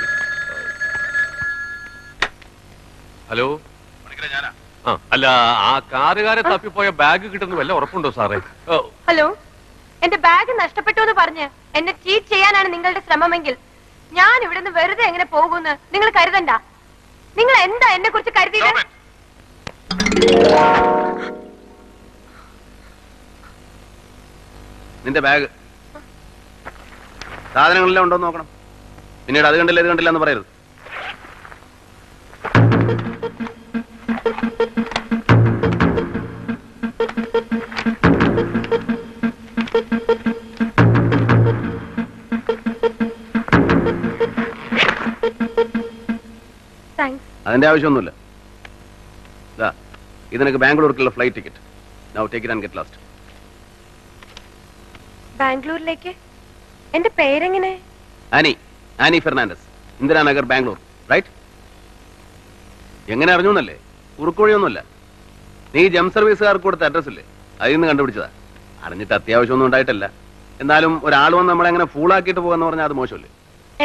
हेलो। उनके जाना। अल्ला आ कारेगारे तपी पोया बैग किटनु वेल्ला उरपुंडो सारे हेलो एंडे बैग नष्टപ്പെട്ടെന്ന് പറഞ്ഞു എന്നെ ചീറ്റ് ചെയ്യാനാണ് നിങ്ങളുടെ ശ്രമമെങ്കിൽ ഞാൻ ഇവിടന്ന് വെറുതെ എങ്ങനെ പോകുന്നു നിങ്ങൾ കരുതണ്ട നിങ്ങൾ എന്താ എന്നെക്കുറിച്ച് കരുതിയിട്ട് നിന്റെ ബാഗ് സാധനങ്ങളെല്ലാം ഉണ്ടോ എന്ന് നോക്കണം പിന്നീട് അത് കണ്ടില്ല ഇത് കണ്ടില്ല എന്ന് പറയരുത് അതിന്റെ ആവശ്യമൊന്നുമില്ല ദാ ഇതിനൊക്കെ ബാംഗ്ലൂർക്കുള്ള flight ticket now take it and get lost ബാംഗ്ലൂരിലേക്ക് എന്റെ പേര് എങ്ങനെ Annie Annie Fernandez Indiranagar Bangalore right എങ്ങനെ അറിഞ്ഞുന്നല്ലേ കുറുക്കോഴിയൊന്നുമല്ല നീ ജം സർവീസുകാർക്ക് കൊടുത്ത അഡ്രസ് ഇല്ലേ അതിൽ നിന്ന് കണ്ടുപിടിച്ചതാ അറിഞ്ഞിട്ട് അത്യാവശ്യമൊന്നും ഉണ്ടായിട്ടല്ല എന്നാലും ഒരാൾ വന്ന് നമ്മളെ അങ്ങനെ ഫൂളാക്കിയിട്ട് പോകാന്ന് പറഞ്ഞാൽ അത് മോശമല്ലേ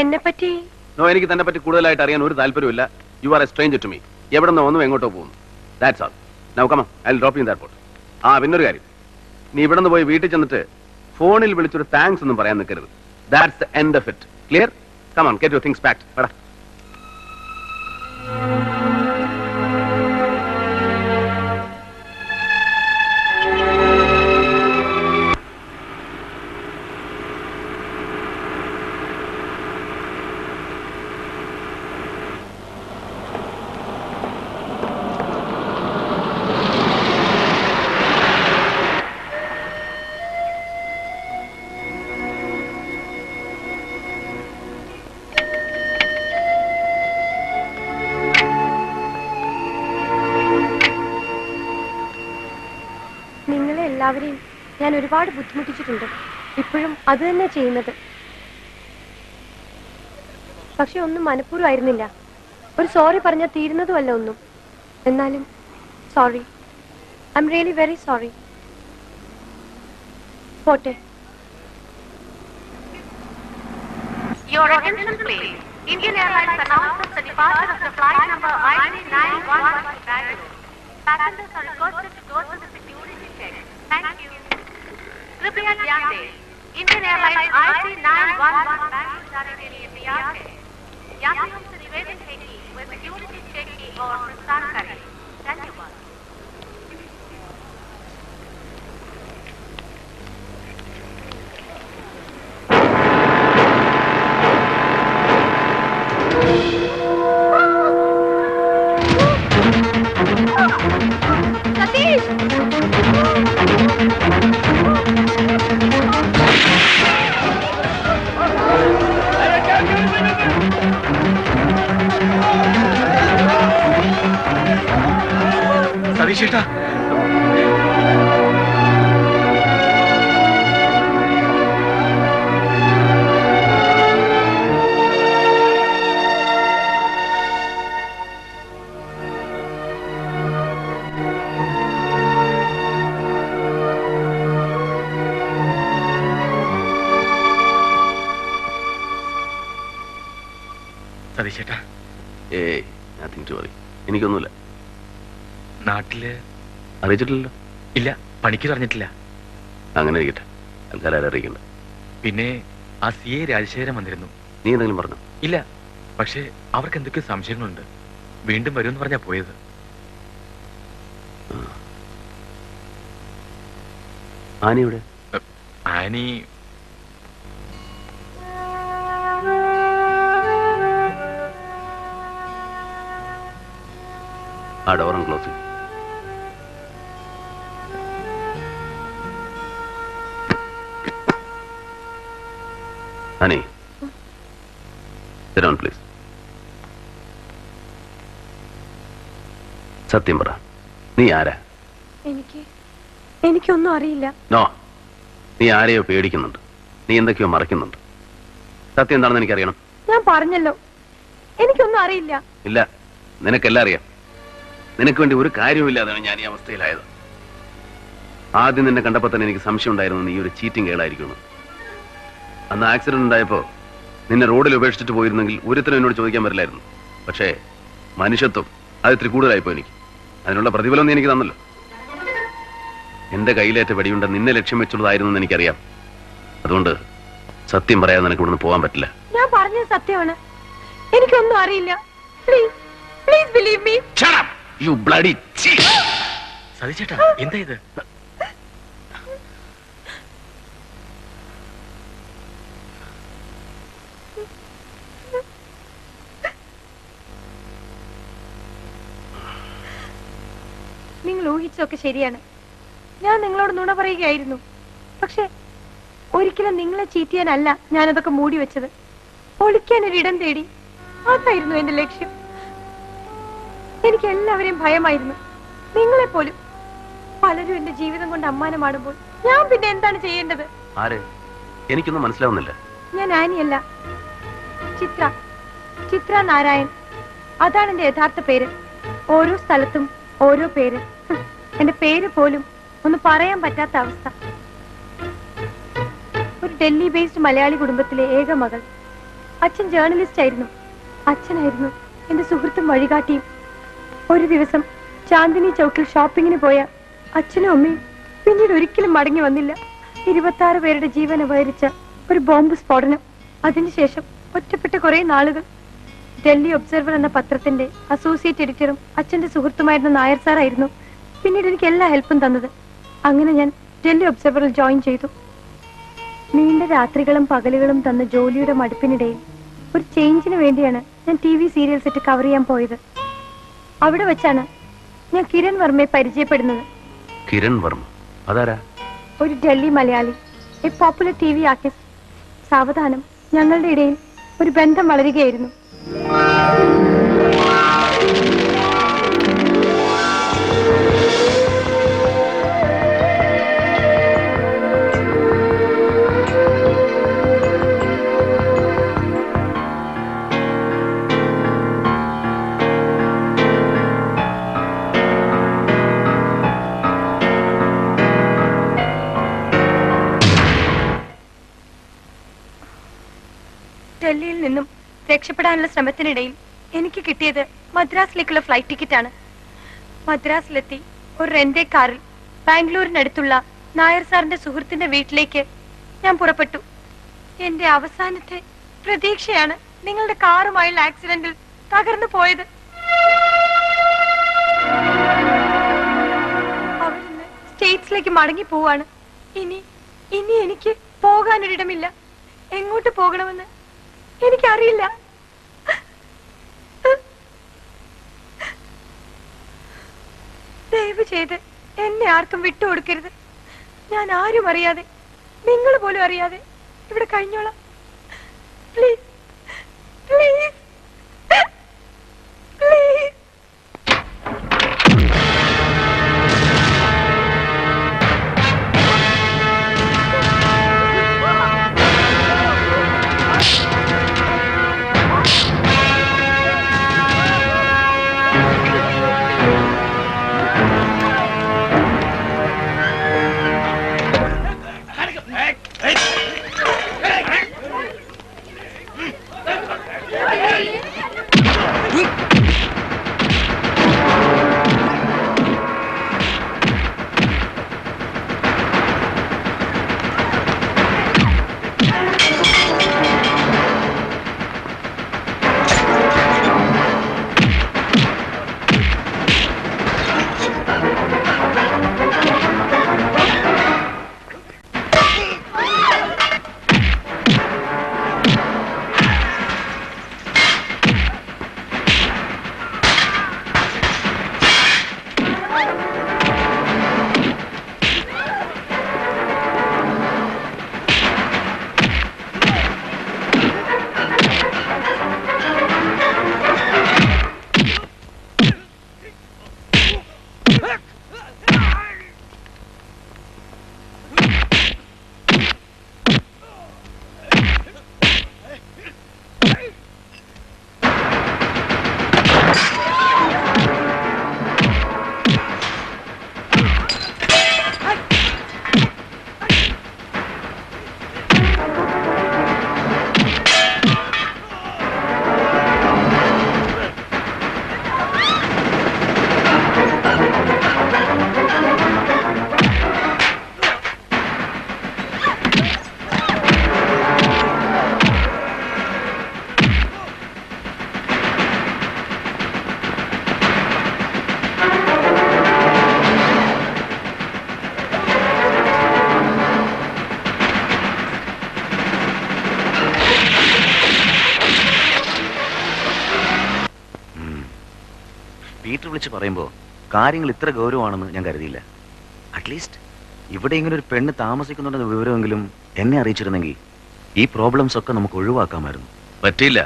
എന്നെ പറ്റി നോ എനിക്ക് തന്നെ പറ്റി കൂടുതലായിട്ട് അറിയാൻ ഒരു താല്പര്യമില്ല You are a stranger to me. എവിടെന്നോ ഒന്നും എങ്ങോട്ടോ പോകുന്നു that's all now come on I will drop you in the airport ആ പിന്നൊരു കാര്യം നീ ഇവിടെന്ന് പോയി വീട്ടിൽ ചെന്നിട്ട് ഫോണിൽ വിളിച്ചൊരു താങ്ക്സ് ഒന്നും പറയാൻ നിൽക്കരുത് that's the end of it clear come on get your things packed വാടാ ഒരുപാട് ബുദ്ധിമുട്ടിച്ചിട്ടുണ്ട് ഇപ്പോഴും അത് തന്നെ ചെയ്യുന്നത് പക്ഷെ ഒന്നും മനഃപൂർവ്വമായിരുന്നില്ല ഒരു സോറി പറഞ്ഞാൽ തീരുന്നതുമല്ല ഒന്നും എന്നാലും sorry I am really very sorry പോട്ടെ your attention please Indian Airlines announces the departure of the flight number I nine one one to Bangalore passengers are requested to go through the security check thank you कृपया ध्यान दें Indian Airlines I C nine one one Bangalore जाने के लिए तैयार है यात्रियों से निवेदन है कि वे सिक्योरिटी चेक की ओर प्रस्थान करें धन्यवाद Chitra सतीश नाटिले അറിയിച്ചിട്ടില്ലല്ലോ ഇല്ല പണിക്ക് പറഞ്ഞിട്ടില്ല അങ്ങനെ ഇരിക്കട്ടെ അഞ്ചാലാരെ അറിയിക്കണ്ട പിന്നെ ആ സിഎ രാജശേഖരൻ വന്നിരുന്നു നീ എന്തെങ്കിലും പറഞ്ഞു ഇല്ല പക്ഷേ അവർക്ക് എന്തൊക്കെ സംശയങ്ങളുണ്ട് വീണ്ടും വരുമെന്ന് പറഞ്ഞാ പോയത് ആനി ഇവിടെ ആനി ആ ഡോർ ക്ലോസ് ചെയ്യ് Honey, sit down, please. Satyam bara, nee aara? Enikku, enikku onnum ariyilla. No, nee aarayo pedikkunnundu. Nee endakkiyo marakkunnundu. Satyam endaanennu enikku ariyanam. Naan paranjallo, enikku onnum ariyilla. Illa, ninakkellam ariyam. Ninakku vendi oru karyavum illadana naan ee avasthayilayathu. Aadham ninne kandappol thanne enikku samshayam undayirunnu nee oru cheating girl aayirikkum. അന്ന് accident നിന്നെ റോഡിൽ ഉപേക്ഷിച്ചിട്ട് പോയിരുന്നെങ്കിൽ ഒരുത്തനും എന്നോട് ചോദിക്കാൻ പറ്റില്ലായിരുന്നു പക്ഷേ മനുഷ്യത്വം അത് ഇത്തിരി കൂടുതലായിപ്പോ എനിക്ക് അതിനുള്ള പ്രതിഫലം നീ എനിക്ക് തന്നല്ലോ എന്റെ കയ്യിലേറ്റ വെടിയുണ്ട നിന്നെ ലക്ഷ്യം വെച്ചുള്ളതായിരുന്നു എന്ന് എനിക്കറിയാം അതുകൊണ്ട് സത്യം പറയാതെ നിനക്ക് ഇവിടുന്ന് പോകാൻ പറ്റില്ല ഞാൻ പറഞ്ഞത് സത്യമാണ് എനിക്കൊന്നും അറിയില്ല please please believe me shut up you bloody cheat സതിച്ചേട്ടാ എന്താ ഇത് ഊഹിച്ചൊക്കെ ശരിയാണ് ഞാൻ നിങ്ങളോട് നുണ പറയുകയായിരുന്നു പക്ഷേ ഒരിക്കലും നിങ്ങളെ ചീറ്റിയാനല്ല ഞാനതൊക്കെ മൂടി വെച്ചത് ഒളിക്കാൻ ഒരു ഇടം തേടി അതായിരുന്നു എന്റെ ലക്ഷ്യം എനിക്ക് എല്ലാവരെയും ഭയമായിരുന്നു നിങ്ങളെ പോലും പലരും എന്റെ ജീവിതം കൊണ്ട് അമ്മാനമാടുമ്പോൾ ഞാൻ പിന്നെ എന്താണ് ചെയ്യേണ്ടത് ആരെ എനിക്കൊന്നും മനസ്സിലാവുന്നില്ല ഞാൻ ആനിയല്ല ചിത്ര ചിത്ര നാരായൺ അതാണ് എന്റെ യഥാർത്ഥ പേര് ഓരോ സ്ഥലത്തും ഓരോ പേര് എന്റെ പേര് പോലും ഒന്ന് പറയാൻ പറ്റാത്ത അവസ്ഥ ഒരു ഡൽഹി ബേസ്ഡ് മലയാളി കുടുംബത്തിലെ ഏക മകൾ അച്ഛൻ ജേർണലിസ്റ്റ് ആയിരുന്നു അച്ഛനായിരുന്നു എന്റെ സുഹൃത്തും വഴികാട്ടിയും ഒരു ദിവസം ചാന്ദിനി ചൗക്കിൽ ഷോപ്പിങ്ങിന് പോയ അച്ഛനും അമ്മയും പിന്നീട് ഒരിക്കലും മടങ്ങി വന്നില്ല ഇരുപത്തി ആറ് പേരുടെ ജീവൻ അപഹരിച്ച ഒരു ബോംബ് സ്ഫോടനം അതിനുശേഷം ഒറ്റപ്പെട്ട കുറെ നാളുകൾ ഡൽഹി ഒബ്സർവർ എന്ന പത്രത്തിന്റെ അസോസിയേറ്റ് എഡിറ്ററും അച്ഛന്റെ സുഹൃത്തുമായിരുന്ന നായർ സാറായിരുന്നു പിന്നീട് എനിക്ക് എല്ലാ ഹെൽപ്പും തന്നത് അങ്ങനെ ഞാൻ ഡൽഹി ഒബ്സർവറിൽ ജോയിൻ ചെയ്തു നീണ്ട രാത്രികളും പകലുകളും തന്ന ജോലിയുടെ മടുപ്പിനിടയിൽ ഒരു ചേഞ്ചിന് വേണ്ടിയാണ് ഞാൻ T V serial set cover ചെയ്യാൻ പോയത് അവിടെ വെച്ചാണ് ഞാൻ കിരൺ വർമ്മയെ പരിചയപ്പെടുന്നത് കിരൺ വർമ്മ അതാരാ ഒരു Delhi Malayali a popular T V artist സാവധാനം ഞങ്ങളുടെ ഇടയിൽ ഒരു ബന്ധം വളരുകയായിരുന്നു ഡൽഹിയിൽ നിന്നും രക്ഷപ്പെടാനുള്ള ശ്രമത്തിനിടയിൽ എനിക്ക് കിട്ടിയത് മദ്രാസിലേക്കുള്ള ഫ്ലൈറ്റ് ടിക്കറ്റാണ് മദ്രാസിലെത്തി ഒരു റെന്റെ കാറിൽ ബാംഗ്ലൂരിനടുത്തുള്ള നായർ സാറിന്റെ സുഹൃത്തിന്റെ വീട്ടിലേക്ക് ഞാൻ പുറപ്പെട്ടു എന്റെ അവസാനത്തെ പ്രതീക്ഷയാണ് നിങ്ങളുടെ കാറുമായുള്ള ആക്സിഡന്റിൽ തകർന്നു പോയത് അവിടുന്ന് സ്റ്റേറ്റ്സിലേക്ക് മടങ്ങി പോവാണ് ഇനി ഇനി എനിക്ക് പോകാനൊരിടമില്ല എങ്ങോട്ട് പോകണമെന്ന് എനിക്കറിയില്ല ദയവ് ചെയ്ത് എന്നെ ആർക്കും വിട്ടുകൊടുക്കരുത് ഞാൻ ആരും അറിയാതെ നിങ്ങൾ പോലും അറിയാതെ ഇവിടെ കഴിഞ്ഞോളാം please please please Hey! Peter विलिच्चु കാര്യങ്ങൾ ഇത്ര ഗൗരവമാണെന്ന് ഞാൻ കരുതിയില്ല. അറ്റ്ലീസ്റ്റ് ഇവിടെ ഇങ്ങനെ ഒരു പെണ്ണ് താമസിക്കുന്നുണ്ടെന്ന വിവരമെങ്കിലും എന്നെ അറിയിച്ചിരുന്നെങ്കിൽ ഈ പ്രോബ്ലംസ് ഒക്കെ നമുക്ക് ഒഴിവാക്കാമായിരുന്നു. പറ്റില്ല.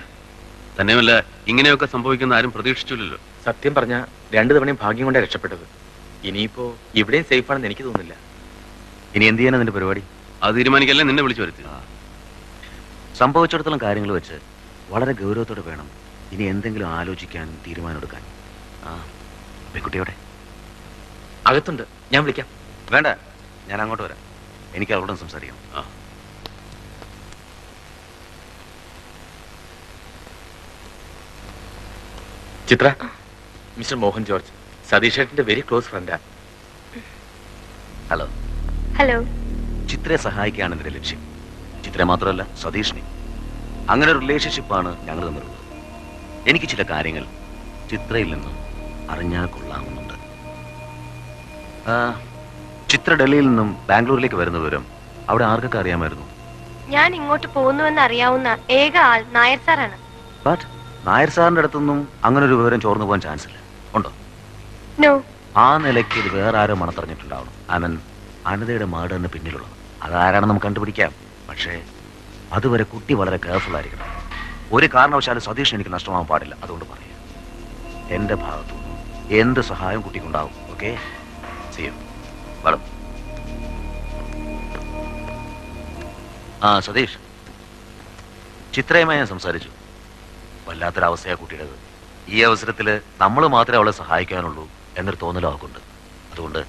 തന്നെയല്ല ഇങ്ങനെയൊക്കെ സംഭവിക്കുന്ന ആരും പ്രതീക്ഷിച്ചില്ലല്ലോ. സത്യം പറഞ്ഞാൽ രണ്ട് തവണയും ഭാഗ്യം കൊണ്ടേ രക്ഷപ്പെട്ടത്. ഇനിയിപ്പോ ഇവിടെ സേഫ് ആണെന്ന് എനിക്ക് തോന്നുന്നില്ല. ഇനി എന്ത് ചെയ്യാനാണ് നിന്റെ പരിപാടി? അത് തീരുമാനിക്കല്ല നിന്നെ വിളിച്ചു വരുത്തി. സംഭവിച്ചിടത്തോളം കാര്യങ്ങൾ വെച്ച് വളരെ ഗൗരവത്തോടെ വേണം ഇനി എന്തെങ്കിലും ആലോചിക്കാനും തീരുമാനമെടുക്കാനും. ആ പെൺകുട്ടിയോടെ അകത്തുണ്ട്, ഞാൻ വിളിക്കാം. വേണ്ട, ഞാൻ അങ്ങോട്ട് വരാം. എനിക്ക് അവളോടും സംസാരിക്കാം. ചിത്ര, മിസ്റ്റർ മോഹൻ ജോർജ് സതീഷ് ഏട്ടന്റെ വെരി ക്ലോസ് ഫ്രണ്ടാ. Hello hello. ചിത്രയെ സഹായിക്കുകയാണ് എന്റെ ലക്ഷ്യം. ചിത്രയെ മാത്രമല്ല സതീഷിനെ. അങ്ങനെ ഒരു റിലേഷൻഷിപ്പാണ് ഞങ്ങൾ തമ്മിലുള്ളത്. എനിക്ക് ചില കാര്യങ്ങൾ ചിത്രയിൽ നിന്നും അറിഞ്ഞാൽ കൊള്ളാമെന്നുണ്ട്. ചിത്ര ഡൽഹിയിൽ നിന്നും ബാംഗ്ലൂരിലേക്ക് വരുന്ന വിവരം അവിടെ ആർക്കൊക്കെ അറിയാമായിരുന്നു? ഞാൻ ഇങ്ങോട്ട് പോകുന്നുവെന്ന് അറിയാവുന്ന ഏക ആൾ നായർ സാറാണ്. ബട്ട് നായർ സാറിന്റെ അടുത്തൊന്നും അങ്ങനെ ഒരു വിവരം ചോർന്നു പോകാൻ ചാൻസ് ഇല്ല, ഉണ്ടോ? നോ. ആ നിലയ്ക്ക് ഇത് വേറെ ആരോ മണത്തറിഞ്ഞിട്ടുണ്ടാവണം. അവൻ അനന്തയുടെ മർഡറിന് പിന്നിലുള്ളത് അതാരാണെന്ന് നമുക്ക് കണ്ടുപിടിക്കാം. പക്ഷേ അതുവരെ കുട്ടി വളരെ കെയർഫുൾ ആയിരിക്കണം. ഒരു കാരണവശാലും സതീഷ് എനിക്ക് നഷ്ടമാവാൻ പാടില്ല. അതുകൊണ്ട് പറയാം, എന്റെ ഭാഗത്തു എന്ത് സഹായം കുട്ടിക്കുണ്ടാവും. Okay, see you. വരും. ആ സതീഷ്, ചിത്രയുമായി ഞാൻ സംസാരിച്ചു. വല്ലാത്തൊരവസ്ഥയാണ് കുട്ടിയുടേത്. ഈ അവസരത്തിൽ നമ്മൾ മാത്രമേ അവളെ സഹായിക്കാനുള്ളൂ എന്നൊരു തോന്നലും അവൾക്കുണ്ട്. അതുകൊണ്ട്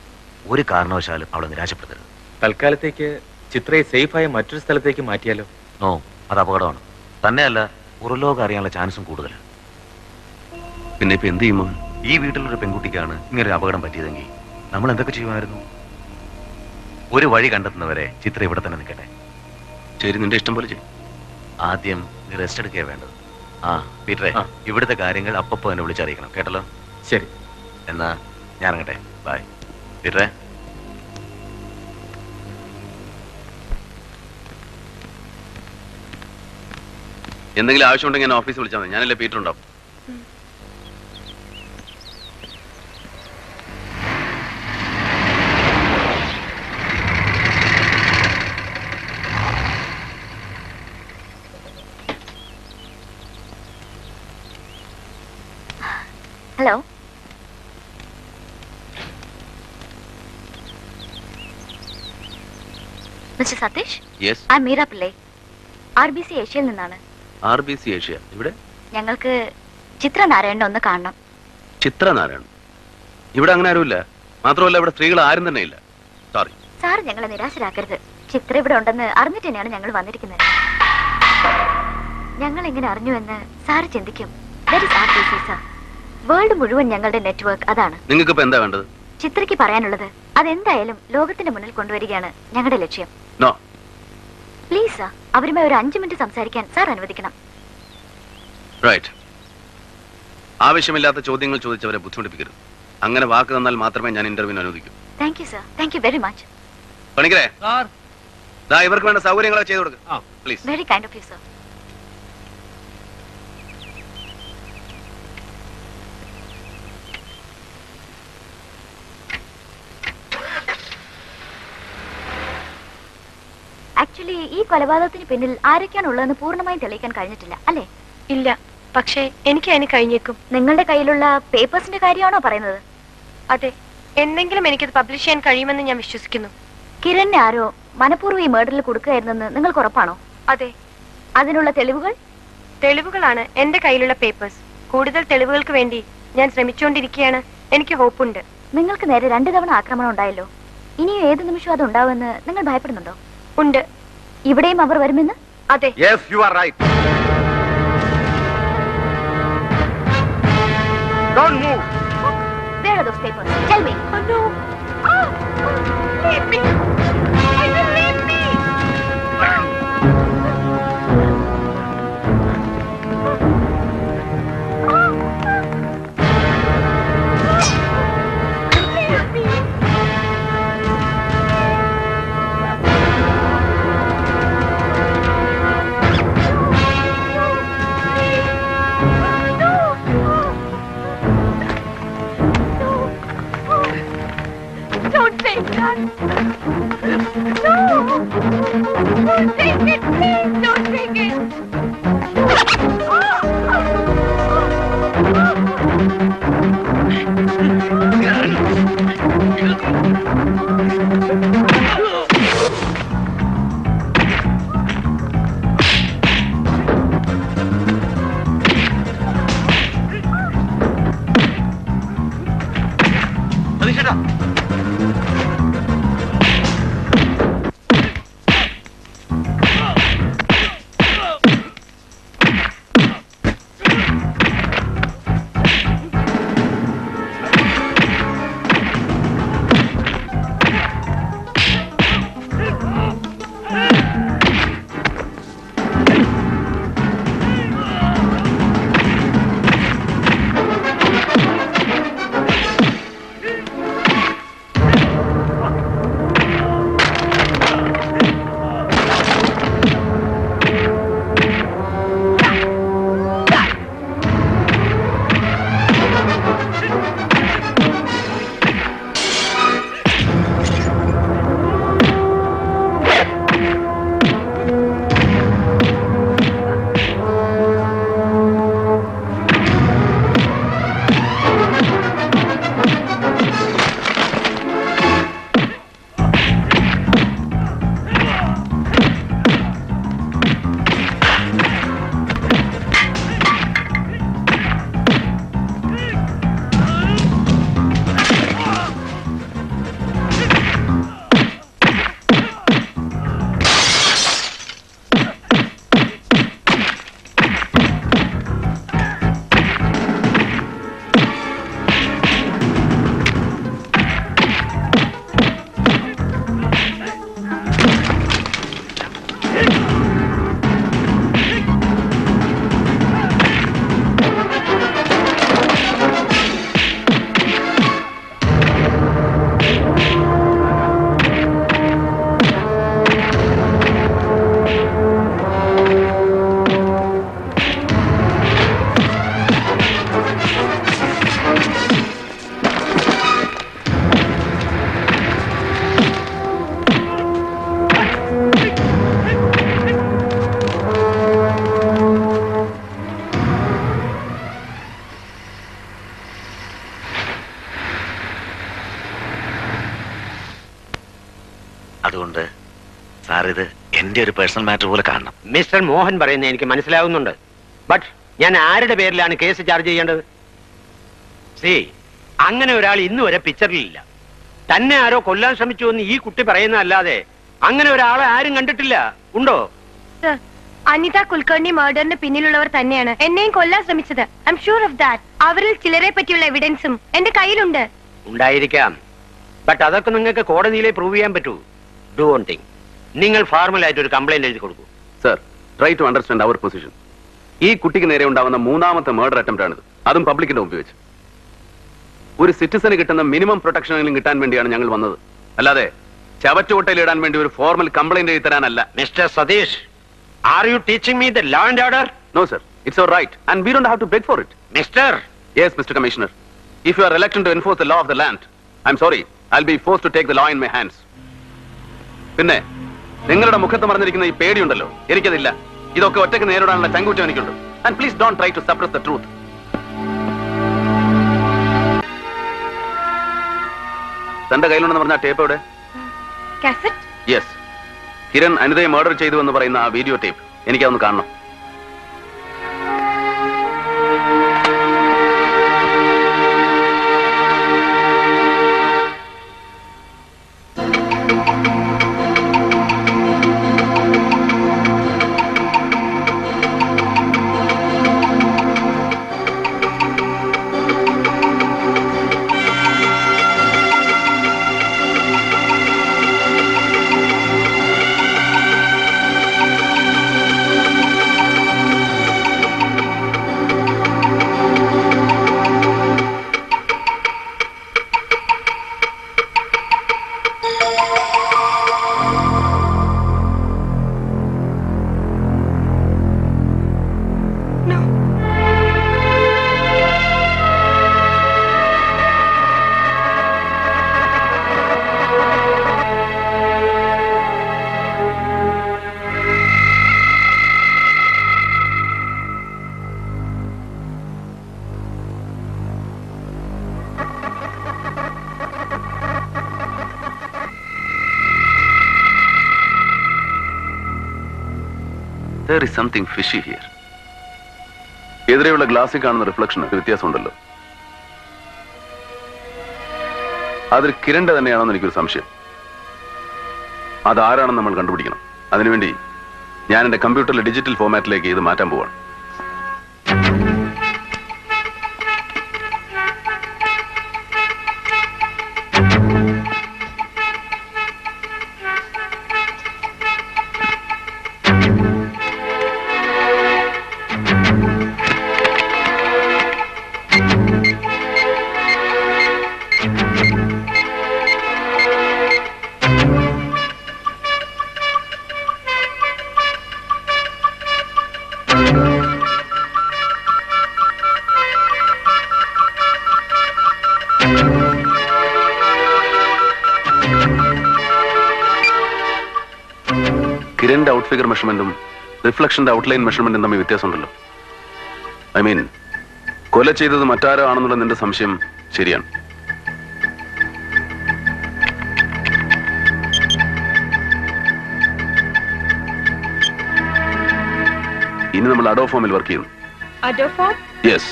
ഒരു കാരണവശാലും അവളെ നിരാശപ്പെടുത്തരുത്. തൽക്കാലത്തേക്ക് ചിത്രയെ സേഫായ മറ്റൊരു സ്ഥലത്തേക്ക് മാറ്റിയാലോ? ഓ, അത് അപകടമാണ്. തന്നെയല്ല പുറലോകം അറിയാനുള്ള ചാൻസും കൂടുതലാണ്. പിന്നെ ഇപ്പം എന്ത് ചെയ്യുമോ? ഈ വീട്ടിലൊരു പെൺകുട്ടിക്കാണ് ഇങ്ങനെ ഒരു അപകടം പറ്റിയതെങ്കിൽ നമ്മൾ എന്തൊക്കെ ചെയ്യുമായിരുന്നു? ഒരു വഴി കണ്ടെത്തുന്നവരെ ചിത്ര ഇവിടെ തന്നെ നിൽക്കട്ടെ. ശരി, നിന്റെ ഇഷ്ടം പോലെ ചെയ്യും. ആദ്യം നീ റെസ്റ്റ് എടുക്കുകയാണ് വേണ്ടത്. ആ പീറ്ററെ, ഇവിടുത്തെ കാര്യങ്ങൾ അപ്പപ്പോൾ എന്നെ വിളിച്ചറിയിക്കണം, കേട്ടല്ലോ? ശരി, എന്നാ ഞാൻ അങ്ങട്ടെ. ബൈ പീറ്ററെ. എന്തെങ്കിലും ആവശ്യമുണ്ടെങ്കിൽ ഞാൻ ഓഫീസിൽ വിളിച്ചാൽ മതി. ഞാനല്ലേ പീറ്റർ ഉണ്ടാവും. Hello, mister Satish. Yes. I Meera Pillai, RBC ഏഷ്യയിൽ നിന്നാണ്. RBC Asia? ഇവിടെ ഞങ്ങൾക്ക് ചിത്രനാരായണനെ ഒന്ന് കാണണം. ചിത്രനാരായണൻ? ഇവിടെ അങ്ങനെ ആരുമില്ല. മാത്രമല്ല ഇവിടെ സ്ത്രീകൾ ആരും തന്നെ ഇല്ല. സോറി സാർ, ഞങ്ങളെ നിരാശരാക്കരുത്. ചിത്ര ഇവിടെ ഉണ്ടെന്ന് അറിഞ്ഞിട്ട് തന്നെയാണ് ഞങ്ങൾ വന്നിരിക്കുന്നത്. ഞങ്ങൾ എങ്ങനെ അറിഞ്ഞു എന്ന് സാറ് ചിന്തിക്കും. വേൾഡ് മുഴുവൻ ഞങ്ങളുടെ നെറ്റ്വർക്ക് അതാണ്. നിങ്ങൾക്ക് ഇപ്പോ എന്താ വേണ്ടത്? ചിത്രയ്ക്ക് പറയാനുള്ളത് അതെന്തായാലും ലോകത്തിന്റെ മുന്നിൽ കൊണ്ടുവരികയാണ് ഞങ്ങളുടെ ലക്ഷ്യം. നോ പ്ലീസ് സാർ, അവരുമായി ഒരു അഞ്ചു മിനിറ്റ് സംസാരിക്കാൻ സാർ അനുവദിക്കണം. റൈറ്റ്. ആവശ്യമില്ലാത്ത ചോദ്യങ്ങൾ ചോദിച്ചവരെ ബുദ്ധിമുട്ടിപ്പിക്കരുത്. അങ്ങനെ വാക്ക് തന്നാൽ മാത്രമേ ഞാൻ ഇന്റർവ്യൂവിന് അനുവദിക്കൂ. Thank you sir. Thank you very much. പണിക്കരെ സാർ, ദാ ഇവർക്ക് വേണ്ട സൗകര്യങ്ങളെ ചെയ്തു കൊടുക്കുക. ആ please. Very kind of you sir. Actually ഈ കൊലപാതകത്തിന് പിന്നിൽ ആരൊക്കെയാണ് ഉള്ളതെന്ന് പൂർണ്ണമായും തെളിയിക്കാൻ കഴിഞ്ഞിട്ടില്ല, അല്ലേ? ഇല്ല, പക്ഷേ എനിക്ക് അതിന് കഴിഞ്ഞേക്കും. നിങ്ങളുടെ കയ്യിലുള്ള പേപ്പേഴ്സിന്റെ കാര്യമാണോ പറയുന്നത്? അതെ, എന്തെങ്കിലും എനിക്കത് പബ്ലിഷ് ചെയ്യാൻ കഴിയുമെന്ന് ഞാൻ വിശ്വസിക്കുന്നു. കിരണിനെ ആരോ മനഃപൂർവ്വം ഈ മർഡറിൽ കൊടുക്കുകയായിരുന്നെന്ന് നിങ്ങൾക്ക് ഉറപ്പാണോ? അതെ. അതിനുള്ള തെളിവുകൾ? തെളിവുകളാണ് എന്റെ കയ്യിലുള്ള പേപ്പേഴ്സ്. കൂടുതൽ തെളിവുകൾക്ക് വേണ്ടി ഞാൻ ശ്രമിച്ചുകൊണ്ടിരിക്കുകയാണ്. എനിക്ക് ഹോപ്പുണ്ട്. നിങ്ങൾക്ക് നേരെ രണ്ടു തവണ ആക്രമണം ഉണ്ടായല്ലോ, ഇനിയും ഏത് നിമിഷം അത് ഉണ്ടാവുമെന്ന് നിങ്ങൾ ഭയപ്പെടുന്നുണ്ടോ? ഉണ്ട്. ഇവിടെയും അവർ വരുമെന്ന്? അതെ. Yes, you are right. Don't move. Where are those papers? Tell me. Oh, no. Oh, leave me. I will leave me. Leave me. No, personal matter बोले कारण मिस्टर मोहन मनസ്സിലാവുന്നുണ്ട് ബട്ട് ഞാൻ ആരുടെ പേരിലാണ് കേസ് ചാർജ് ചെയ്യേണ്ടത് സീ അങ്ങനെ ഒരാൾ ഇന്നുവരെ പിക്ചറിലില്ല തന്നെ ആരോ കൊല്ലാൻ ശ്രമിച്ചു എന്ന് ഈ കുട്ടി പറയുന്നതല്ലാതെ അങ്ങനെ ഒരാളെ ആരും കണ്ടിട്ടില്ല ഉണ്ടോ സർ അനിത കുൽക്കർണി മർഡറിന് പിന്നിലുള്ളവർ തന്നെയാണ് എന്നെയും കൊല്ലാൻ ശ്രമിച്ചത് I am sure of that അവരിൽ ചിലരെ പറ്റിയുള്ള എവിഡൻസും എൻ്റെ കയ്യിലുണ്ട് ഉണ്ടായിരിക്കാം ബട്ട് അതൊക്കെ നിങ്ങൾക്ക് കോടതിയിലേ പ്രൂവ് ചെയ്യാൻ പറ്റൂ ഡു വൺ തിങ് നിങ്ങൾ ഫോർമലായിട്ട് ഒരു കംപ്ലൈന്റ് എഴുതി കൊടുക്കൂ sir try to understand our position ഈ കുട്ടിക്ക് നേരെ ഉണ്ടാവുന്ന മൂന്നാമത്തെ മർഡർ അറ്റംപ്റ്റ് ആണ് അതും പബ്ലിക്കിന്റെ മുമ്പിൽ വെച്ച് ഒരു സിറ്റിസന് കിട്ടുന്ന മിനിമം പ്രൊട്ടക്ഷനെങ്കിലും കിട്ടാൻ വേണ്ടിയാണ് ഞങ്ങൾ വന്നത് അല്ലാതെ ചവറ്റുകൊട്ടയിൽ ഇടാൻ വേണ്ടി ഒരു ഫോർമൽ കംപ്ലൈന്റ് എഴുതി തരാനല്ല mister Satish are you teaching me the law and order no sir it's your right and we don't have to beg for it mister yes mister commissioner if you are reluctant to enforce the law of the land I am sorry I will be forced to take the law in my hands പിന്നെ നിങ്ങളുടെ മുഖത്ത് മറഞ്ഞിരിക്കുന്ന ഈ പേടിയുണ്ടല്ലോ എനിക്കതില്ല ഇതൊക്കെ ഒറ്റയ്ക്ക് നേരിടാനുള്ള ചങ്കൂറ്റം എനിക്കുണ്ട് and please don't try to suppress the truth തന്റെ കയ്യിലുണ്ടെന്ന് പറഞ്ഞ ടേപ്പ് എവിടെ കാസറ്റ് യെസ് കിരൺ അനിതയെ മർഡർ ചെയ്തു എന്ന് പറയുന്ന ആ വീഡിയോ ടേപ്പ് എനിക്കതൊന്ന് കാണണം there is something fishy here. എതിരെയുള്ള ഗ്ലാസിൽ കാണുന്ന റിഫ്ലക്ഷന് വ്യത്യാസമുണ്ടല്ലോ, അതിൽ കിരണ്ട തന്നെയാണെന്ന് എനിക്കൊരു സംശയം. അതാരാണെന്ന് നമ്മൾ കണ്ടുപിടിക്കണം. അതിനുവേണ്ടി ഞാൻ എൻ്റെ കമ്പ്യൂട്ടറിലെ ഡിജിറ്റൽ ഫോർമാറ്റിലേക്ക് ഇത് മാറ്റാൻ പോവാണ്. ഔട്ട്ഫിഗർ മെഷർമെന്റും റിഫ്ലക്ഷന്റെ ഔട്ട്ലൈൻ മെഷർമെന്റും തമ്മിൽ വ്യത്യാസമുണ്ടല്ലോ. ഐ മീൻ, കൊല ചെയ്തത് മറ്റാരോ ആണെന്നുള്ള നിന്റെ സംശയം ശരിയാണ്. ഇനി നമ്മൾ അഡോഫോമിൽ വർക്ക് ചെയ്യുന്നു. അഡോഫോം? Yes,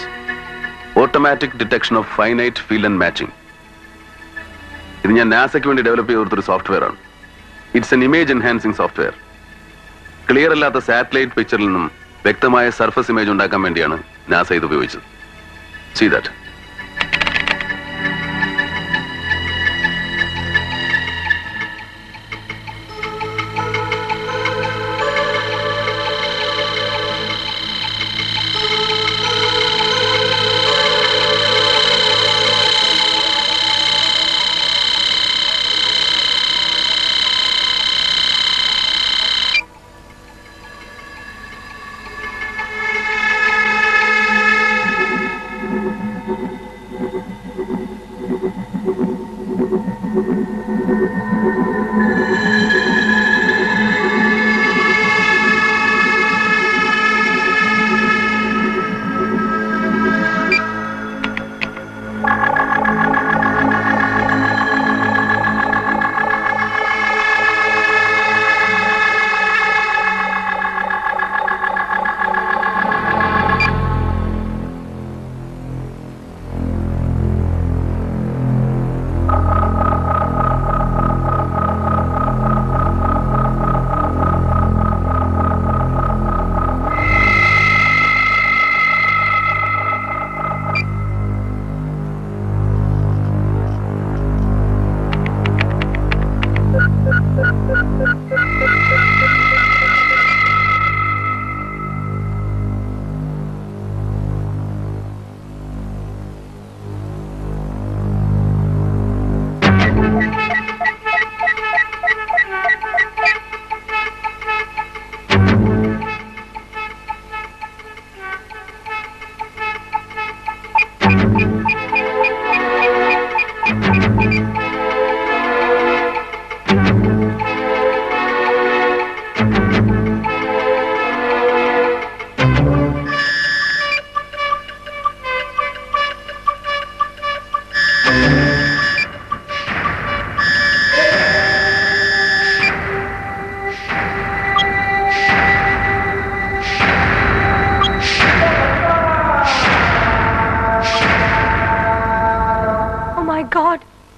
automatic detection of finite field and matching. ഇത് ഞാൻ നാസയ്ക്ക് വേണ്ടി ഡെവലപ്പ് ചെയ്ത ഒരു സോഫ്റ്റ്വെയർ ആണ്. It's an image enhancing software. Clear അല്ലാത്ത സാറ്റലൈറ്റ് പിക്ചറിൽ നിന്നും വ്യക്തമായ സർഫസ് ഇമേജ് ഉണ്ടാക്കാൻ വേണ്ടിയാണ് നാസ ഇത് ഉപയോഗിച്ചത്. See that.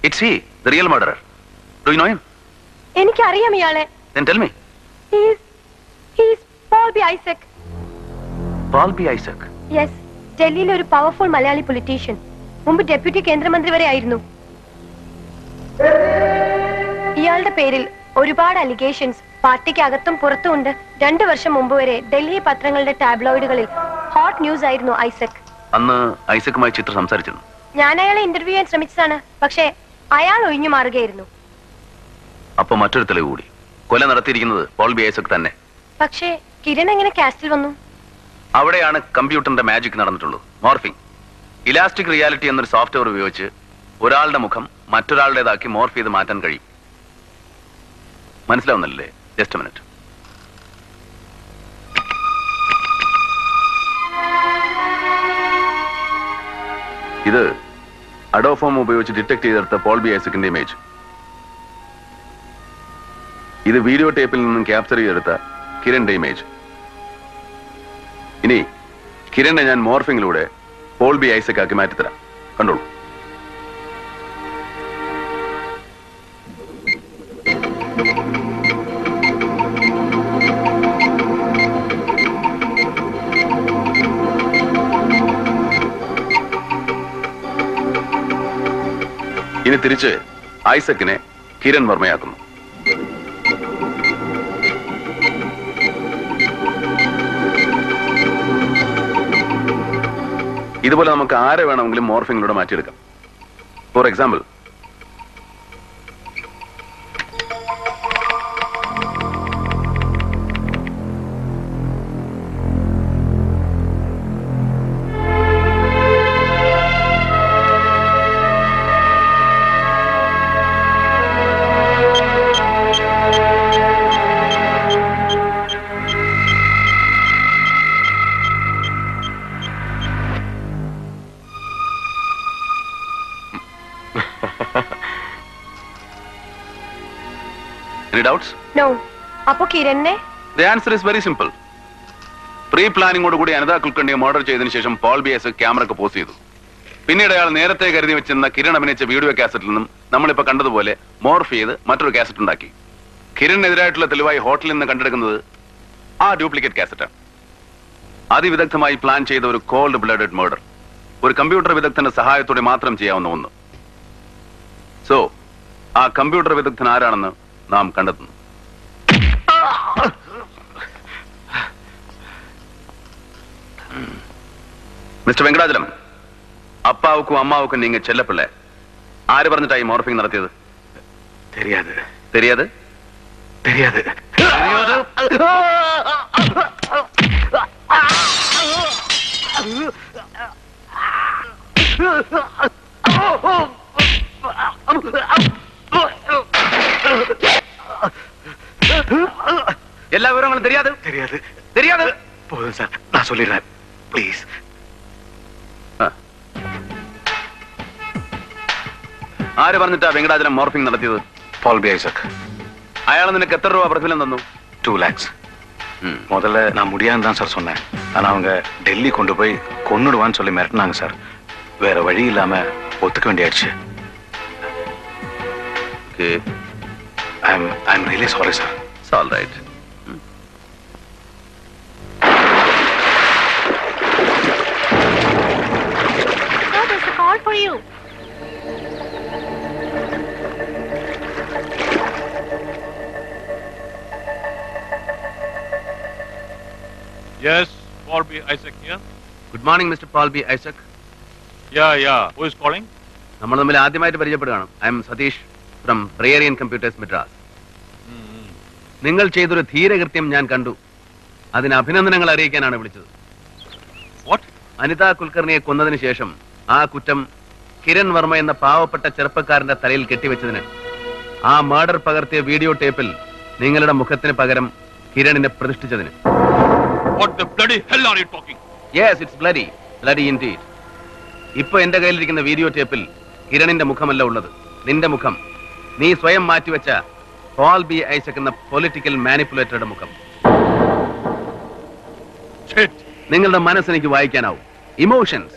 It's he, the real murderer. Do you know him? എനിക്ക് അറിയാം ഇയാളെ. Then tell me. He is he is Paul B Isaac. Paul B Isaac. Yes, ഡൽഹിയിലെ ഒരു പവർഫുൾ മലയാളി പൊളിറ്റീഷ്യൻ. മുമ്പ് ഡെപ്യൂട്ടി കേന്ദ്രമന്ത്രി വരെ ആയിരുന്നു. ഇയാളുടെ പേരിൽ ഒരുപാട് അലിഗേഷൻസ് പാർട്ടിക്ക് അകത്തും പുറത്തും ഉണ്ട്. രണ്ടു വർഷം മുമ്പ് വരെ ഡൽഹി പത്രങ്ങളുടെ ടാബ്ലോയിഡുകളിൽ ഹോട്ട് ന്യൂസ് ആയിരുന്നു ഐസക്. അന്ന് ഐസക്കുമായി ചിത്ര സംസാരിച്ചിരുന്നു. ഞാൻ അയാളെ ഇന്റർവ്യൂ ചെയ്യാൻ ശ്രമിച്ചതാണ്, പക്ഷേ അയാൾ ഒഴിഞ്ഞു മാറുകയായിരുന്നു. അപ്പൊ മറ്റൊരു തെളിവ് കൂടി, കൊല നടത്തിയിരിക്കുന്നത് പോൾ ബി ഐസക് തന്നെ. പക്ഷേ കിരൺ എങ്ങനെ കാസ്റ്റിൽ വന്നു? അവിടെയാണ് കമ്പ്യൂട്ടറിന്റെ മാജിക് നടന്നിട്ടുള്ളത്. മോർഫിംഗ്, ഇലാസ്റ്റിക് റിയാലിറ്റി എന്നൊരു സോഫ്റ്റ്വെയർ ഉപയോഗിച്ച് ഒരാളുടെ മുഖം മറ്റൊരാളുടേതാക്കി മോർഫ് ചെയ്ത് മാറ്റാൻ കഴിയും. മനസ്സിലാവുന്നില്ലേ? Just a minute. ഇത് അഡോഫോം ഉപയോഗിച്ച് ഡിറ്റക്ട് ചെയ്തെടുത്ത പോൾ ബി ഐസക്കിന്റെ ഇമേജ്. ഇത് വീഡിയോ ടേപ്പിൽ നിന്നും ക്യാപ്ചർ ചെയ്തെടുത്ത കിരണിന്റെ ഇമേജ്. ഇനി കിരണിനെ ഞാൻ മോർഫിംഗിലൂടെ പോൾ ബി ഐസക് ആക്കി മാറ്റിത്തരാം. കണ്ടോളൂ. ഇനി തിരിച്ച് ഐസക്കിനെ കിരൺ വർമ്മയാക്കുന്നു. ഇതുപോലെ നമുക്ക് ആരെ വേണമെങ്കിലും മോർഫിംഗിലൂടെ മാറ്റിയെടുക്കാം. For example The answer is very simple. പ്രീ-പ്ലാനിംഗോട് കൂടി അനിത കുൽക്കർണിയെ മർഡർ ചെയ്തതിനു ശേഷം പോൾ ബി ഐസക് ക്യാമറക്ക് പോസ്റ്റ് ചെയ്തു. പിന്നീട് അയാൾ നേരത്തെ കരുതി വെച്ചിരുന്ന കിരൺ അഭിനയിച്ച വീഡിയോ കാസറ്റിൽ നിന്നും നമ്മളിപ്പോൾ കണ്ടതുപോലെ മോർഫ് ചെയ്ത് മറ്റൊരു കാസറ്റ് ഉണ്ടാക്കി. കിരണിനെതിരായിട്ടുള്ള തെളിവായി ഹോട്ടലിൽ നിന്ന് കണ്ടെടുക്കുന്നത് ആ ഡ്യൂപ്ലിക്കേറ്റ് കാസറ്റാണ്. അതിവിദഗ്ധമായി പ്ലാൻ ചെയ്ത ഒരു കോൾഡ് ബ്ലഡഡ് മർഡർ, ഒരു കമ്പ്യൂട്ടർ വിദഗ്ധന്റെ സഹായത്തോടെ മാത്രം ചെയ്യാവുന്ന ഒന്ന്. സോ ആ കമ്പ്യൂട്ടർ വിദഗ്ധൻ ആരാണെന്ന് നാം കണ്ടെത്തുന്നു. മിസ്റ്റർ വെങ്കടാചലം, അപ്പാവുക്കും അമ്മാവുക്കും നിങ്ങൾ ചെല്ലപ്പിള്ളേ. ആര് പറഞ്ഞിട്ടായി മോർഫിംഗ് നടത്തിയത്? തെരിയാതെ തെരിയാതെ തെരിയാതെ എല്ലാ വിവരങ്ങളും തെരിയാതെ തെരിയാതെ തെരിയാതെ പോലും സാർ. நான் சொல்லிடுறேன் ப்ளீஸ். ആര് പറഞ്ഞിട്ടാ വെങ്കടാചലം മോർഫിംഗ് നടത്തിയത്? Paul B Isaac. അയാൾ നിനക്ക് എത്ര രൂപ പ്രതിഫലം തന്നു? ടു ലാക്സ്. മുതല് நான் முடியாதுன்னு தான் சார் சொன்னேன். ஆனால் அவங்க டெல்லி கொண்டு போய் கொன்னுடுவான்னு சொல்லி மிரட்டினாங்க சார். வேற வழி இல்லாம ஒத்துக்க வேண்டியாச்சு. I am I am really sorry sir. It's all right. For you. Yes, Paul B Isaac here. Good morning, Mister Paul B Isaac. Yeah, yeah. Who is calling? നമ്മൾ നമ്മൾ ആദ്യമായിട്ട് പരിചയപ്പെടുകയാണ്. I am Satish from Prairie and Computers Madras. നിങ്ങൾ ചെയ്തൊരു ധീരകൃത്യം ഞാൻ കണ്ടു. അതിന് അഭിനന്ദനങ്ങൾ അറിയിക്കാനാണ് വിളിച്ചത്. What? അനിത കുൽക്കർണിയെ കൊന്നതിന് ശേഷം ആ കുറ്റം കിരൺ വർമ്മ എന്ന പാവപ്പെട്ട ചെറുപ്പക്കാരന്റെ തലയിൽ കെട്ടിവെച്ചതിന് ആ മർഡർ പകർത്തിയ വീഡിയോ ടേപ്പിൽ നിങ്ങളുടെ മുഖത്തിന് പകരം കിരണിനെ പ്രതിഷ്ഠിച്ചതിന്. ഇപ്പൊ എന്റെ കയ്യിലിരിക്കുന്ന വീഡിയോ ടേപ്പിൽ കിരണിന്റെ മുഖമല്ല ഉള്ളത്, നിന്റെ മുഖം. നീ സ്വയം മാറ്റിവെച്ച പോൾ ബി ഐസക് എന്ന പൊളിറ്റിക്കൽ മാനിപ്പുലേറ്ററുടെ മുഖം. നിങ്ങളുടെ മനസ്സെനിക്ക് വായിക്കാനാവും. ഇമോഷൻസ്.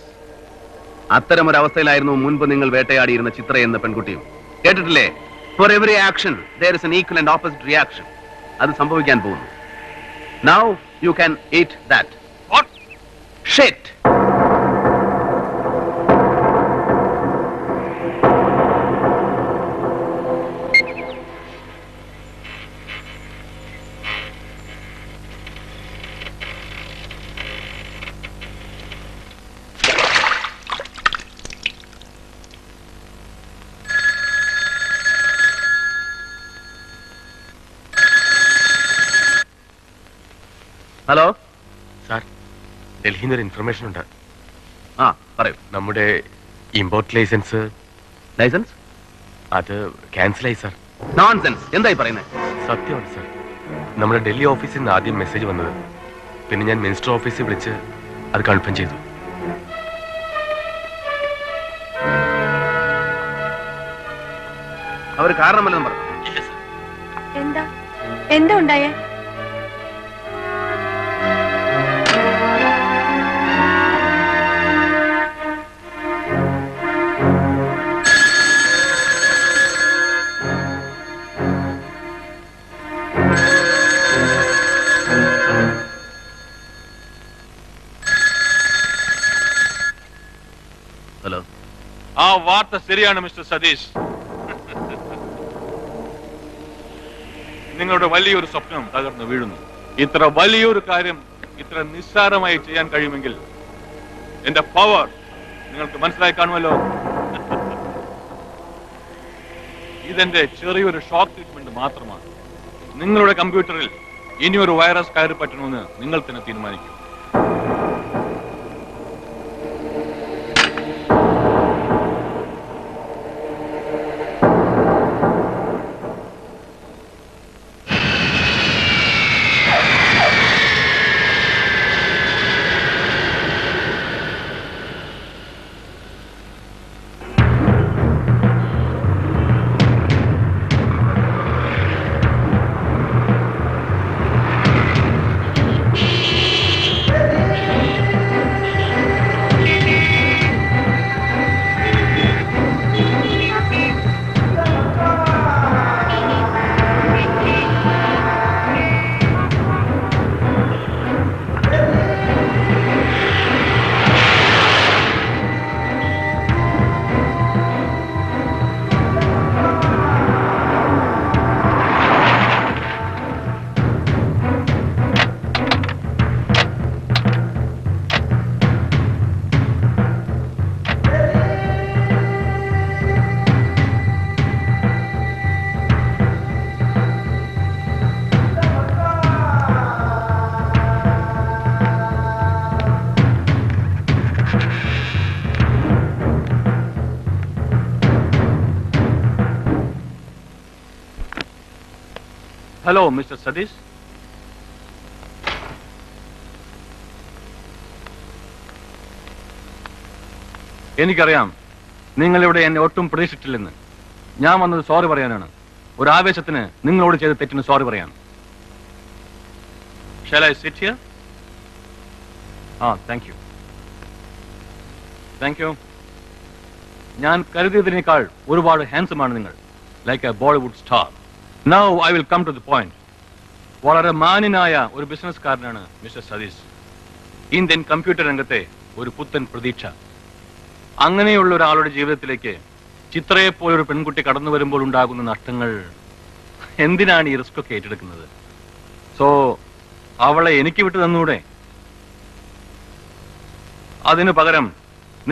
അത്തരമൊരവസ്ഥയിലായിരുന്നു മുൻപ് നിങ്ങൾ വേട്ടയാടിയിരുന്ന ചിത്ര എന്ന പെൺകുട്ടിയും. കേട്ടിട്ടില്ലേ, for every action there is an equal and opposite reaction. അത് സംഭവിക്കാൻ പോകുന്നു. Now you can eat that shit. Hello sir, ഡൽഹിയിൽ നിന്നൊരു ഇൻഫർമേഷൻ ഉണ്ട്. ആ പറയൂ. നമ്മുടെ ഇമ്പോർട്ട് ലൈസൻസ് ലൈസൻസ് അത് ക്യാൻസലായി സാർ. നോൺസെൻസ്. എന്തായി പറയുന്നത്? സത്യമാണ് സാർ. നമ്മുടെ ഡൽഹി ഓഫീസിൽ നിന്ന് ആദ്യം മെസ്സേജ് വന്നത്, പിന്നെ ഞാൻ മിനിസ്റ്റർ ഓഫീസിൽ വിളിച്ച് അത് കൺഫേം ചെയ്തു. അവർ കാരണമല്ലെന്ന് പറഞ്ഞു. എന്താ എന്താ ഉണ്ടായേ? हेलो आ वार्ता सरियाना मिस्टर सतीश നിങ്ങളുടെ വലിയൊരു സ്വപ്നം തകർന്നു വീഴുന്നു ഇത്ര വലിയൊരു കാര്യം ഇത്ര നിസ്സാരമായി ചെയ്യാൻ കഴിയുമെങ്കിൽ എൻടെ പവർ നിങ്ങൾക്ക് മനസ്സിലായി കാണുമല്ലോ ഇതെൻടെ ചെറിയൊരു ഷോക്ക് ട്രീറ്റ്മെന്റ് മാത്രമാണ് നിങ്ങളുടെ കമ്പ്യൂട്ടറിൽ ഇനി ഒരു വൈറസ് കയറി പറ്റണമെന്ന് നിങ്ങൾ തന്നെ തീരുമാനിക്കും हेलो मिस्टर सतीश എനിക്കറിയാം നിങ്ങൾ ഇവിടെ എന്നെ ഒട്ടും പ്രതീക്ഷിച്ചിട്ടില്ലെന്ന് ഞാൻ വന്നത് സോറി പറയാനാണ് ഒരു ആവേശത്തിന് നിങ്ങളോട് ചെയ്ത തെറ്റിന് സോറി പറയാൻ Shall I sit here? Ah, thank you. Thank you. ഞാൻ കരുതിയതിനേക്കാൾ ഒരുപാട് ഹാൻസം ആണ് നിങ്ങൾ like a Bollywood star. Now I will come to the point. വളരെ മാന്യനായ ഒരു ബിസിനസ്കാരനാണ് മിസ്റ്റർ സതീഷ്. ഇന്ത്യൻ കമ്പ്യൂട്ടർ രംഗത്തെ ഒരു പുത്തൻ പ്രതീക്ഷ. അങ്ങനെയുള്ള ഒരാളുടെ ജീവിതത്തിലേക്ക് ചിത്രയെ പോലെ ഒരു പെൺകുട്ടി കടന്നു വരുമ്പോൾ ഉണ്ടാകുന്ന നഷ്ടങ്ങൾ എന്തിനാണ് ഈ റിസ്ക് ഒക്കെ ഏറ്റെടുക്കുന്നത്? സോ അവളെ എനിക്ക് വിട്ടു തന്നൂടെ? അതിനു പകരം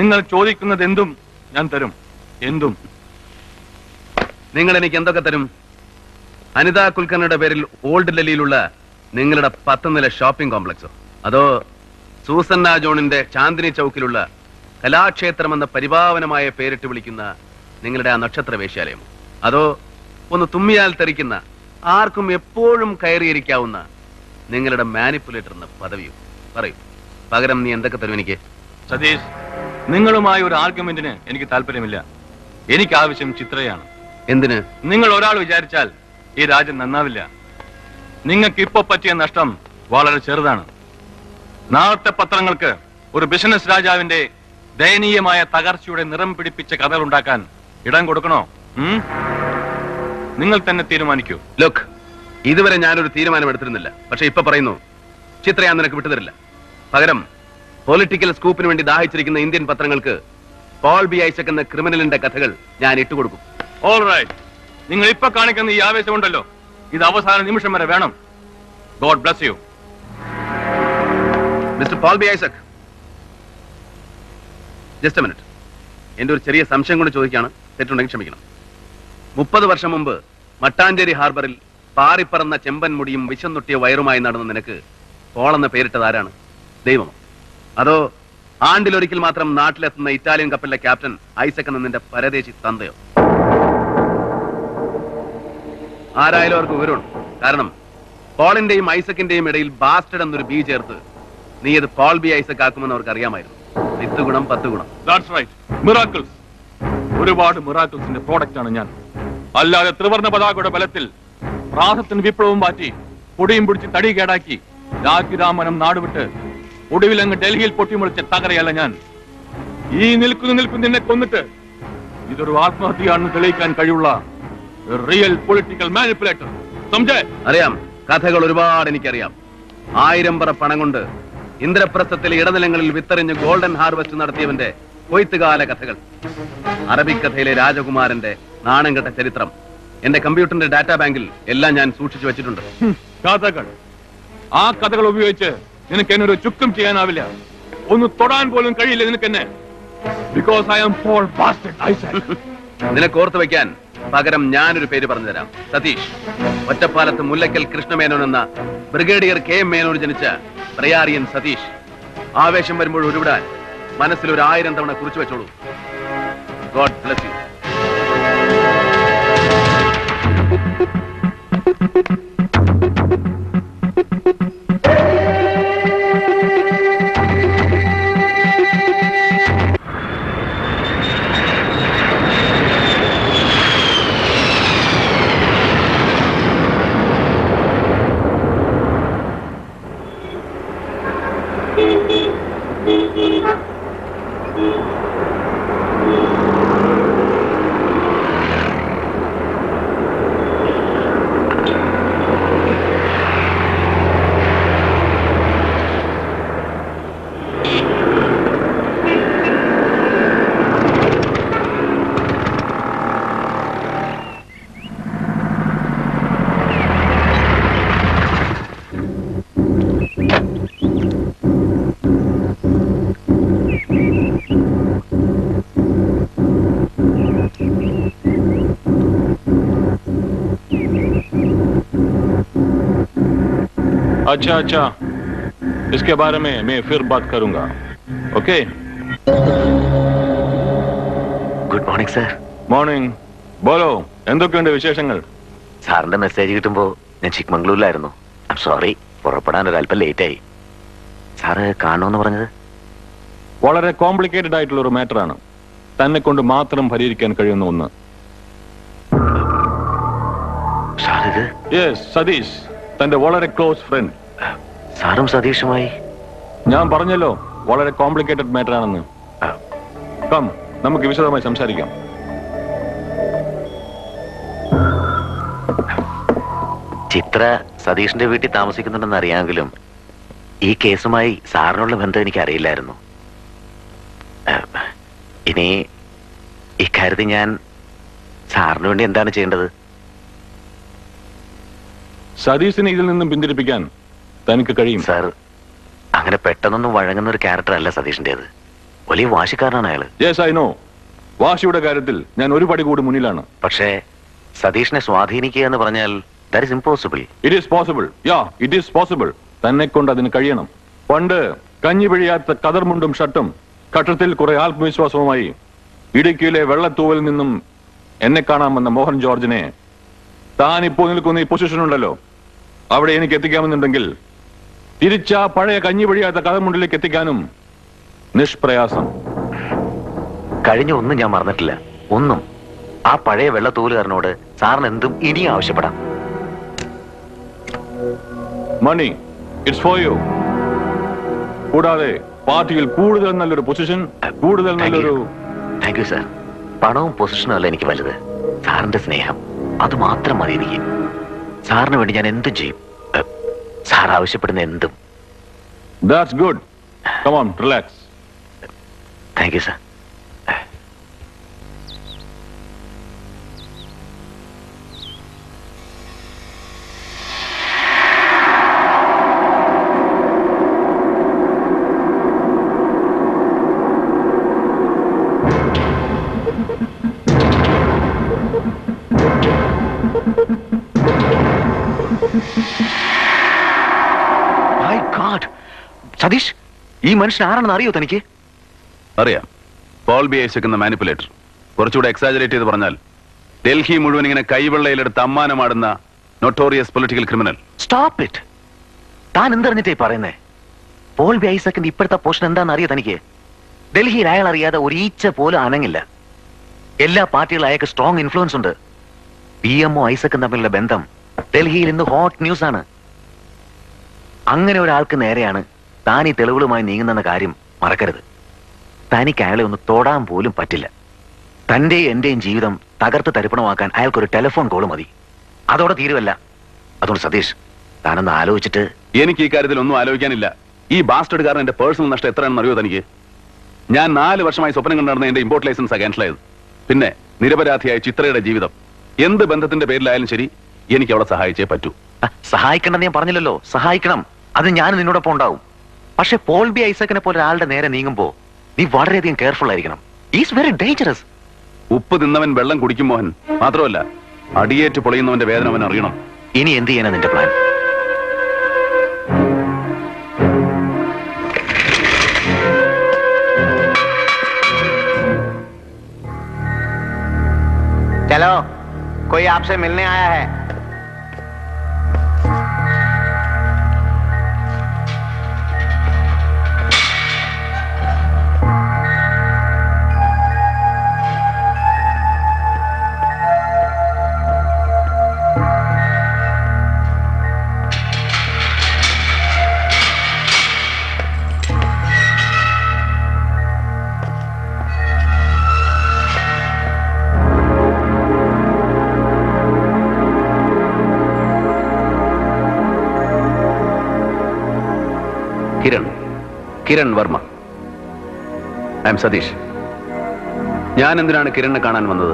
നിങ്ങൾ ചോദിക്കുന്നത് എന്തും ഞാൻ തരും. എന്തും. നിങ്ങൾ എനിക്ക് എന്തൊക്കെ തരും? अनिता कुलकर्णी पेरिल ओल्ड डेल्हियिलुल्ल पत्त निल शॉपिंग कॉम्प्लेक्सो अदो सूसन्ना जोनिन्टे चांदनी चौक्किलुल्ल कलाक्षेत्रम एन्न परिभावनमाय पेरिट्टु विलिक्कुन्न निंगलुടെ आ नक्षत्र वेश्यालयमो अदो ओन्नु तुम्मियाल तरिक्कुन्न आर्क्कुम एप्पोഴും कयरियिरिक्कावुन्न निंगलुടെ മാനിപ്പുലേറ്റർ എന്ന പദവിയോ പറയൂ പകരം നീ എന്തൊക്കെ തരും എനിക്ക് സതീഷ് നിങ്ങളുമായി ഒരു ആർഗ്യുമെന്റിനെ എനിക്ക് താൽപര്യമില്ല എനിക്ക് ആവശ്യം ചിത്രയാണ് എന്തിനെ നിങ്ങൾ ഒരാൾ വിചാരിച്ചാൽ ഈ രാജ്യം നന്നാവില്ല നിങ്ങൾക്ക് ഇപ്പോൾ പറ്റിയ നഷ്ടം വളരെ ചെറുതാണ് നാളത്തെ പത്രങ്ങൾക്ക് ഒരു ബിസിനസ് രാജാവിന്റെ ദയനീയമായ തകർച്ചയുടെ നിറം പിടിപ്പിച്ച കഥകൾ ഉണ്ടാക്കാൻ ഇടം കൊടുക്കണോ നിങ്ങൾ തന്നെ തീരുമാനിക്കൂ ലുക്ക് ഇതുവരെ ഞാൻ ഒരു തീരുമാനം എടുത്തിരുന്നില്ല പക്ഷേ ഇപ്പോൾ പറയുന്നു ചിത്രയെ നിനക്ക് വിട്ടുതരില്ല പകരം പൊളിറ്റിക്കൽ സ്കൂപ്പിന് വേണ്ടി ദാഹിച്ചിരിക്കുന്ന ഇന്ത്യൻ പത്രങ്ങൾക്ക് പോൾ ബി ഐസക് എന്ന ക്രിമിനലിന്റെ കഥകൾ ഞാൻ ഇട്ടുകൊടുക്കും ഓൾറൈറ്റ് നിങ്ങൾ ഇപ്പ കാണിക്കുന്ന ഈ ആവേശമുണ്ടല്ലോ ഇത് അവസാന നിമിഷം വരെ വേണം God bless you mister Paul B Isaac just a minute എൻ്റെ ഒരു ചെറിയ സംശയം കൊണ്ട് ചോദിക്കുകയാണ് തെറ്റുണ്ടെങ്കിൽ ക്ഷമിക്കണം മുപ്പത് വർഷം മുമ്പ് മട്ടാഞ്ചേരി ഹാർബറിൽ പാറിപ്പറന്ന ചെമ്പൻ മുടിയും വിശന്നൊട്ടിയ വയറുമായി നടന്ന നിനക്ക് പോൾ എന്ന പേരിട്ടത് ആരാണ് ദൈവമോ അതോ ആണ്ടിലൊരിക്കൽ മാത്രം നാട്ടിലെത്തുന്ന ഇറ്റാലിയൻ കപ്പലിലെ ക്യാപ്റ്റൻ ഐസക് എന്ന നിന്റെ പരദേശി തന്തയോ ആരായാലും അവർക്ക് വിവരമുണ്ട് കാരണം പോളിന്റെയും ഐസക്കിന്റെയും ഇടയിൽ ബാസ്റ്റഡ് എന്നൊരു ബി ചേർത്ത് നീ അത് പോൾ ബി ഐസക് ആക്കുമെന്ന് അവർക്ക് അറിയാമായിരുന്നു വിത്ത് ഗുണം പത്ത് ഗുണം ദാറ്റ്സ് റൈറ്റ് മിറാക്കിൾസ് ഒരുപാട് മിറാക്കിൾസിന്റെ പ്രോഡക്റ്റ് ആണ് ഞാൻ അല്ലാതെ ത്രിവർണ്ണ പതാകയുടെ ബലത്തിൽ പ്രാസത്തിന് വിപ്ലവം പാറ്റി പൊടിയും പിടിച്ച് തടി കേടാക്കി രാഖിരാമനം നാടുവിട്ട് ഒടുവിലങ്ങ് ഡൽഹിയിൽ പൊട്ടിമുളിച്ച തകരയല്ല ഞാൻ ഈ നിൽക്കുന്ന നിൽപ്പ് നിന്നെ കൊന്നിട്ട് ഇതൊരു ആത്മഹത്യയാണെന്ന് തെളിയിക്കാൻ കഴിയുള്ള റിയൽ പൊളിറ്റിക്കൽ മാനിപ്പുലേറ്റർ സംജയ് അറിയാം കഥകൾ ഒരുപാട് എനിക്കറിയാം ആയിരം പറ പണം കൊണ്ട് ഇന്ദ്രപ്രസ്ഥത്തിലെ ഇടനിലങ്ങളിൽ വിത്തെറിഞ്ഞ് ഗോൾഡൻ ഹാർവെസ്റ്റ് നടത്തിയവന്റെ കൊയ്ത്തുകാല കഥകൾ അറബിക്കഥയിലെ രാജകുമാരന്റെ നാണം കെട്ട ചരിത്രം എന്റെ കമ്പ്യൂട്ടറിന്റെ ഡാറ്റാ ബാങ്കിൽ എല്ലാം ഞാൻ സൂക്ഷിച്ചു വെച്ചിട്ടുണ്ട്. കഥകൾ, ആ കഥകൾ ഉപയോഗിച്ച് നിനക്ക് എന്നെ ഒരു ചുക്കും ചെയ്യാനാവില്ല, ഒന്ന് തൊടാൻ പോലും കഴിയില്ല നിനക്ക് എന്നെ. Because I am Paul bastard Isaac. നിനക്ക് ഓർത്ത് വെക്കാൻ പകരം ഞാനൊരു പേര് പറഞ്ഞു തരാം, സതീഷ്. ഒറ്റപ്പാലത്ത് മുല്ലക്കൽ കൃഷ്ണമേനോൻ എന്ന ബ്രിഗേഡിയർ കെ എം മേനോൻ ജനിച്ച പ്രയാറിയൻ സതീഷ്. ആവേശം വരുമ്പോൾ ഒരുവിടാൻ മനസ്സിൽ ഒരു ആയിരം തവണ കുറിച്ചു വെച്ചോളൂ. God bless you. अच्छा अच्छा, इसके बारे में मैं फिर बात करूंगा. Okay, good morning sir. Morning. बोलो, എന്തൊക്കെയുണ്ട് വിശേഷങ്ങൾ? സാറിന്റെ മെസ്സേജ് കിട്ടുമ്പോൾ ഞാൻ ചിക്മംഗ്ലൂരിലായിരുന്നു. ഐ എം സോറി, പുറപ്പെടാൻ ഒരല്പം ലേറ്റായി. സാറ് കാണുമെന്ന് പറഞ്ഞത് വളരെ കോംപ്ലിക്കേറ്റഡ് ആയിട്ടുള്ള ഒരു മാറ്ററാണ്, തന്നെ കൊണ്ട് മാത്രം പരിഹരിക്കാൻ കഴിയുന്ന ഒന്ന്. യെസ്, സതീഷ് തന്റെ വളരെ ക്ലോസ് ഫ്രണ്ട്. സാറും സതീഷുമായി? ഞാൻ പറഞ്ഞല്ലോ വളരെ കോംപ്ലിക്കേറ്റഡ് മാറ്റർ ആണെന്ന്. കം, നമുക്ക് വിശദമായി സംസാരിക്കാം. ചിത്ര സതീഷിന്റെ വീട്ടിൽ താമസിക്കുന്നുണ്ടെന്ന് അറിയാമെങ്കിലും ഈ കേസുമായി സാറിനുള്ള ബന്ധം എനിക്ക് അറിയില്ലായിരുന്നു. ഇനി ഇക്കാര്യത്തിൽ ഞാൻ സാറിന് വേണ്ടി എന്താണ് ചെയ്യേണ്ടത്? സതീഷിനെ ഇതിൽ നിന്നും പിന്തിരിപ്പിക്കാൻ തനിക്ക് കഴിയും സാർ. അങ്ങനെ പെട്ടെന്നൊന്നും വഴങ്ങുന്ന ഒരു ക്യാരക്ടർ അല്ല സതീഷിന്റേത്. വലിയ വാശിക്കാരനാണ് അയാള്. Yes, I know. വാശിയുടെ കാര്യത്തിൽ ഞാൻ ഒരു പടി കൂടി മുന്നിലാണ്. പക്ഷേ സതീഷിനെ സ്വാധീനിക്കുക എന്ന് പറഞ്ഞാൽ that is impossible. It is possible. Yeah, it is possible. തന്നെ കൊണ്ട് അതിന് കഴിയണം. പണ്ട് കഞ്ഞി പിഴിയാത്ത കതർമുണ്ടും ഷർട്ടും ഘട്ടത്തിൽ കുറെ ആത്മവിശ്വാസവുമായി ഇടുക്കിയിലെ വെള്ളത്തൂവിൽ നിന്നും എന്നെ കാണാമെന്ന മോഹൻ ജോർജിനെ താനിപ്പോൾ നിൽക്കുന്ന ഈ പൊസിഷനുണ്ടല്ലോ, അവിടെ എനിക്ക് എത്തിക്കാമെന്നുണ്ടെങ്കിൽ തിരിച്ച പഴയ കഞ്ഞി പിഴിയാത്ത കഥമുണ്ടിലേക്ക് എത്തിക്കാനും നിഷ്പ്രയാസം. കഴിഞ്ഞ ഒന്നും ഞാൻ മറന്നിട്ടില്ല, ഒന്നും. ആ പഴയ വെള്ളത്തൂലുകാരനോട് സാറിന് എന്തും ഇനിയും ആവശ്യപ്പെടാം. Money, it's for you. കൂടാതെ പാർട്ടിയിൽ കൂടുതൽ നല്ലൊരു പൊസിഷൻ, കൂടുതൽ നല്ലൊരു. Thank you sir. പണവും പൊസിഷനും അല്ല എനിക്ക് വലുത്, സാറിന്റെ സ്നേഹം. അത് മാത്രം മതി എനിക്ക്. സാറിന് വേണ്ടി ഞാൻ എന്തും ചെയ്യും, സാർ ആവശ്യപ്പെടുന്ന എന്തും. That's good. Come on, relax. Thank you sir. Satish, ഈ മനുഷ്യൻ ആരാണെന്ന് അറിയോ തനിക്ക്? അറിയാം, പോൾ ബി ഐസക് എന്ന മാനിപ്പുലേറ്റർ. കുറച്ചുകൂടെ എക്സാജറേറ്റ് ചെയ്ത് പറഞ്ഞാൽ ഡൽഹി മുഴുവൻ ഇങ്ങനെ കൈവെള്ളയിലെടുത്ത് അമ്മാനമാടുന്ന notorious political criminal. Stop it. താൻ എന്തറിഞ്ഞിട്ടേ പറയുന്നേ? പോൾ ബി ഐസക്കിന്റെ ഇപ്പോഴത്തെ പോഷൻ എന്താണെന്ന് അറിയോ തനിക്ക്? ഡൽഹിയിൽ അയാൾ അറിയാതെ ഒരു ഈച്ച പോലും അനങ്ങില്ല. എല്ലാ പാർട്ടികളും അയാൾക്ക് സ്ട്രോങ് ഇൻഫ്ലുവൻസ് ഉണ്ട്. പി എംഒ ഐസക്കും തമ്മിലുള്ള ബന്ധം ഡൽഹിയിൽ ഇന്ന് ഹോട്ട് ന്യൂസ് ആണ്. അങ്ങനെ ഒരാൾക്ക് നേരെയാണ് താൻ ഈ തെളിവുകളുമായി നീങ്ങുന്നെന്ന കാര്യം മറക്കരുത്. തനിക്ക് അയാളെ ഒന്ന് തൊടാൻ പോലും പറ്റില്ല. തന്റെയും എന്റെയും ജീവിതം തകർത്ത് തരിപ്പണമാക്കാൻ അയാൾക്കൊരു ടെലിഫോൺ കോൾ മതി. അതോടെ തീരുവല്ല. അതുകൊണ്ട് സതീഷ്, താനൊന്ന് ആലോചിച്ചിട്ട്. എനിക്ക് ഈ കാര്യത്തിൽ ഒന്നും ആലോചിക്കാനില്ല. ഈ ബാസ്റ്റഡ് കാരണം എന്റെ പേഴ്സണൽ നഷ്ടം എത്രയാണെന്ന് അറിയോ തനിക്ക്? ഞാൻ നാല് വർഷമായി സ്വപ്നം കണ്ടു നടന്ന എന്റെ ഇമ്പോർട്ട് ലൈസൻസാണ് ക്യാൻസൽ ആയത്. പിന്നെ നിരപരാധിയായ ചിത്രയുടെ ജീവിതം എന്ത് ബന്ധത്തിന്റെ പേരിലായാലും ശരി എനിക്ക് അവളെ സഹായിച്ചേ പറ്റൂ. സഹായിക്കണമെന്ന് ഞാൻ പറഞ്ഞില്ലല്ലോ, സഹായിക്കണം. അത് ഞാൻ നിന്നോടൊപ്പം ഉണ്ടാവും. പക്ഷെ പോൾ ബി ഐസക്കിനെ പോലെ ഒരാളുടെ നേരെ നീങ്ങുമ്പോൾ നീ വളരെയധികം കെയർഫുൾ ആയിരിക്കണം. Is very dangerous. ഉപ്പ് തിന്നവൻ വെള്ളം കുടിക്കും മോഹൻ. മാത്രമല്ല അടിയേറ്റ് പൊളിയുന്നവന്റെ വേദന അവൻ അറിയണം. ഇനി എന്ത് ചെയ്യാനാ നിന്റെ പ്ലാൻ? चलो, कोई आपसे मिलने आया है। किरण, किरण वर्मा, I am सतीश. ഞാൻ എന്തിനാണ് കിരണിനെ കാണാൻ വന്നത്?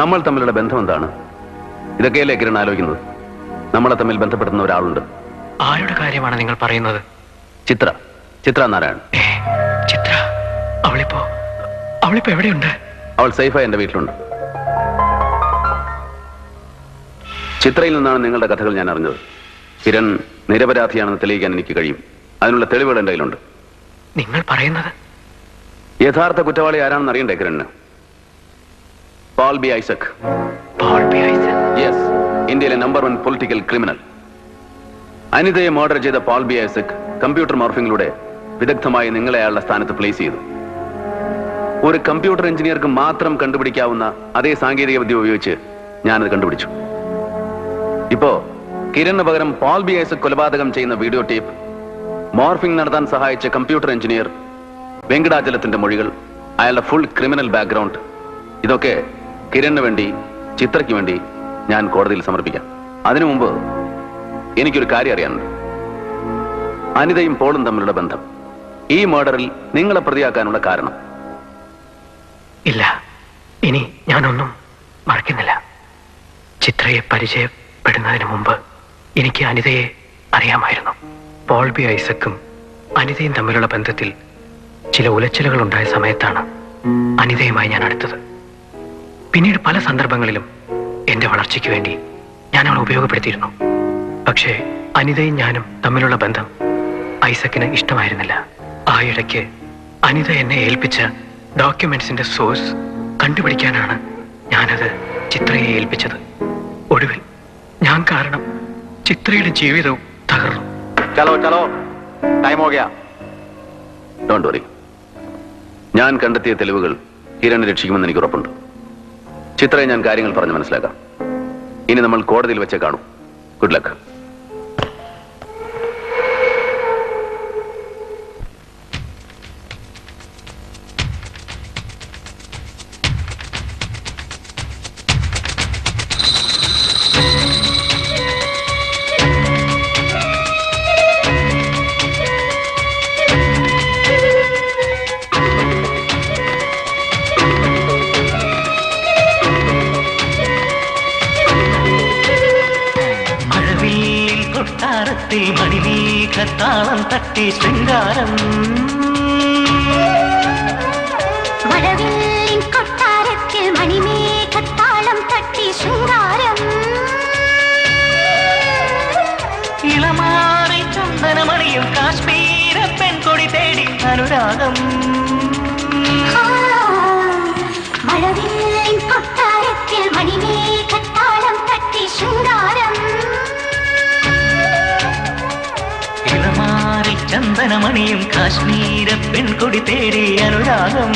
നമ്മൾ തമ്മിലുള്ള ബന്ധം എന്താണ്? ഇതൊക്കെയല്ലേ കിരൺ ആലോചിക്കുന്നത്? നമ്മളെ തമ്മിൽ ബന്ധപ്പെടുന്ന ഒരാളുണ്ട്. ആരുടെ കാര്യമാണ് നിങ്ങൾ പറയുന്നത്? ചിത്ര, ചിത്ര നാരായണൻ. ചിത്ര, അവളിപ്പോ അവളിപ്പോ എവിടെയുണ്ട്? അവൾ സേഫായി എന്റെ വീട്ടിലുണ്ട്. ചിത്രയിൽ നിന്നാണ് നിങ്ങളുടെ കഥകൾ ഞാൻ അറിഞ്ഞത്. കിരൺ നിരപരാധിയാണെന്ന് തെളിയിക്കാൻ എനിക്ക് കഴിയും. അതിനുള്ള തെളിവുകൾ എന്റെ കയ്യിലുണ്ട്. നിങ്ങൾ പറയുന്നത് യഥാർത്ഥ കുറ്റവാളി ആരാണെന്ന് അറിയണ്ടേ കിരണിന്? Paul B Isaac. Paul B Isaac, yes, ഇന്ത്യയിലെ നമ്പർ വൺ പൊളിറ്റിക്കൽ ക്രിമിനൽ. അനിതയെ മർഡർ ചെയ്ത പോൾ ബി ഐസക് കമ്പ്യൂട്ടർ മോർഫിംഗിലൂടെ വിദഗ്ധമായി നിങ്ങളെ അയാളുടെ സ്ഥാനത്ത് പ്ലേസ് ചെയ്തു. ഒരു കമ്പ്യൂട്ടർ എഞ്ചിനീയർക്ക് മാത്രം കണ്ടുപിടിക്കാവുന്ന അതേ സാങ്കേതിക വിദ്യ ഉപയോഗിച്ച് ഞാനത് കണ്ടുപിടിച്ചു. ഇപ്പോ കിരണിന് പകരം പോൾ ബി ഐസക് കൊലപാതകം ചെയ്യുന്ന വീഡിയോ ടേപ്പ്, മോർഫിംഗ് നടത്താൻ സഹായിച്ച കമ്പ്യൂട്ടർ എഞ്ചിനീയർ വെങ്കടാചലത്തിന്റെ മൊഴികൾ, അയാളുടെ ഫുൾ ക്രിമിനൽ ബാക്ക്ഗ്രൗണ്ട്, ഇതൊക്കെ കിരണിന് വേണ്ടി, ചിത്രയ്ക്ക് വേണ്ടി ഞാൻ കോടതിയിൽ സമർപ്പിക്കാം. അതിനു മുമ്പ് എനിക്കൊരു കാര്യം അറിയാനുണ്ട്. അനിതയും പോളും തമ്മിലുള്ള ബന്ധം, ഈ മർഡറിൽ നിങ്ങളെ പ്രതിയാക്കാനുള്ള കാരണം? ഇല്ല, ഇനി ഞാനൊന്നും മറക്കുന്നില്ല. ചിത്രയെ പരിചയപ്പെടുന്നതിന് മുമ്പ് എനിക്ക് അനിതയെ അറിയാമായിരുന്നു. പോൾ ബി ഐസക്കും അനിതയും തമ്മിലുള്ള ബന്ധത്തിൽ ചില ഉലച്ചിലുകൾ ഉണ്ടായ സമയത്താണ് അനിതയുമായി ഞാൻ അടുത്തത്. പിന്നീട് പല സന്ദർഭങ്ങളിലും എൻ്റെ വളർച്ചയ്ക്ക് വേണ്ടി ഞാൻ അവളെ ഉപയോഗപ്പെടുത്തിയിരുന്നു. പക്ഷേ അനിതയും ഞാനും തമ്മിലുള്ള ബന്ധം ഐസക്കിന് ഇഷ്ടമായിരുന്നില്ല. ആ ഇടയ്ക്ക് അനിത എന്നെ ഏൽപ്പിച്ച ഡോക്യുമെന്റ്സിന്റെ സോഴ്സ് കണ്ടുപിടിക്കാനാണ് ഞാനത് ചിത്രയെ ഏൽപ്പിച്ചത്. ഒടുവിൽ ഞാൻ കാരണം ചിത്രയുടെ ജീവിതവും തകർന്നു. चलो चलो, टाइम हो गया. Don't worry. ഞാൻ കണ്ടെത്തിയ തെളിവുകൾ കിരണിനെ രക്ഷിക്കുമെന്ന് എനിക്ക് ഉറപ്പുണ്ട്. ചിത്രയെ ഞാൻ കാര്യങ്ങൾ പറഞ്ഞു മനസ്സിലാക്കാം. ഇനി നമ്മൾ കോടതിയിൽ വെച്ച് കാണും. Good luck. മണിമേഘത്താളം തട്ടി ശൃംഗാരം വടവിൽ കൊട്ടാരത്തിൽ മണിമേഘത്താളം തട്ടി ശൃംഗാരം ഇളമാറി ചന്ദനമണിയും കാശ്മീര പെൺകൊടി തേടി അനുരാഗം വടവിൽ കൊട്ടാരത്തിൽ മണിമേഘത്താളം തട്ടി ശൃംഗാരം ചന്ദനമണിയും കാശ്മീര പെൺകൊടി തേടി അനുരാഗം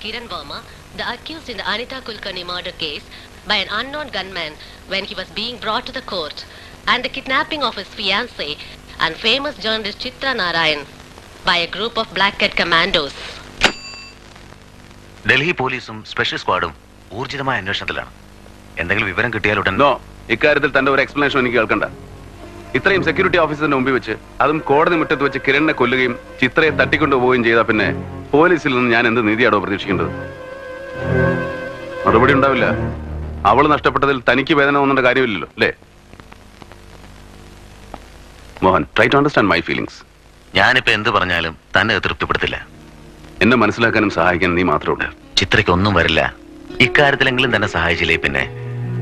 Kiran Varma, the accused in the Anita Kulkarni murder case by an unknown gunman when he was being brought to the court, and the kidnapping of his fiancée and famous journalist Chitra Narayan by a group of black cat commandos. Delhi police um special squadum urjithamaaya anveshanathilaanu. Endengil vivaram kittiyal udan. No, ikkaryathil thande oru explanation enikku kelkanda. ഇത്രയും security ഓഫീസറിന്റെ മുമ്പിൽ വെച്ച് അതും കോടതി മുറ്റത്ത് വെച്ച് കിരണിനെ കൊല്ലുകയും ചിത്രയെ തട്ടിക്കൊണ്ടുപോവുകയും ചെയ്താൽ പിന്നെ പോലീസിൽ നിന്ന് ഞാൻ എന്ത് നീതിയാണോ പ്രതീക്ഷിക്കേണ്ടത്? മറുപടി ഉണ്ടാവില്ല. അവൾ നഷ്ടപ്പെട്ടതിൽ തനിക്ക് വേദന ഒന്നും കാര്യമില്ലല്ലോ അല്ലേ Mohan? Try to understand my feelings. ഞാനിപ്പോൾ എന്ത് പറഞ്ഞാലും തന്നെ തൃപ്തിപ്പെടുത്തില്ല. എന്നെ മനസ്സിലാക്കാനും സഹായിക്കാനും നീ മാത്രമേ ഉള്ളൂ. ചിത്രയ്ക്ക് ഒന്നും വരില്ല. ഇക്കാര്യത്തിലെങ്കിലും തന്നെ സഹായിച്ചില്ലേ പിന്നെ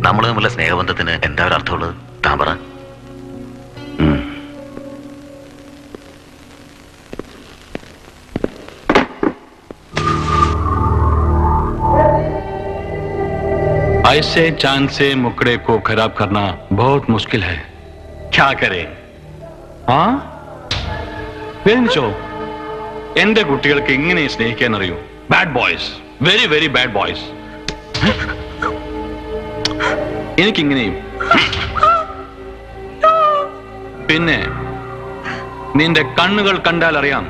നമ്മൾ തമ്മിലുള്ള സ്നേഹബന്ധത്തിന് എന്താ ഒരു അർത്ഥമുള്ളത്? താൻ പറ. ऐसे चांद से मुकड़े को खराब करना बहुत मुश्किल है, क्या करें? हाँ एंड कुछ इंगे स्नेह bad boys very very bad boys എനിക്കിങ്ങനെയും പിന്നെ നിന്റെ കണ്ണുകൾ കണ്ടാൽ അറിയാം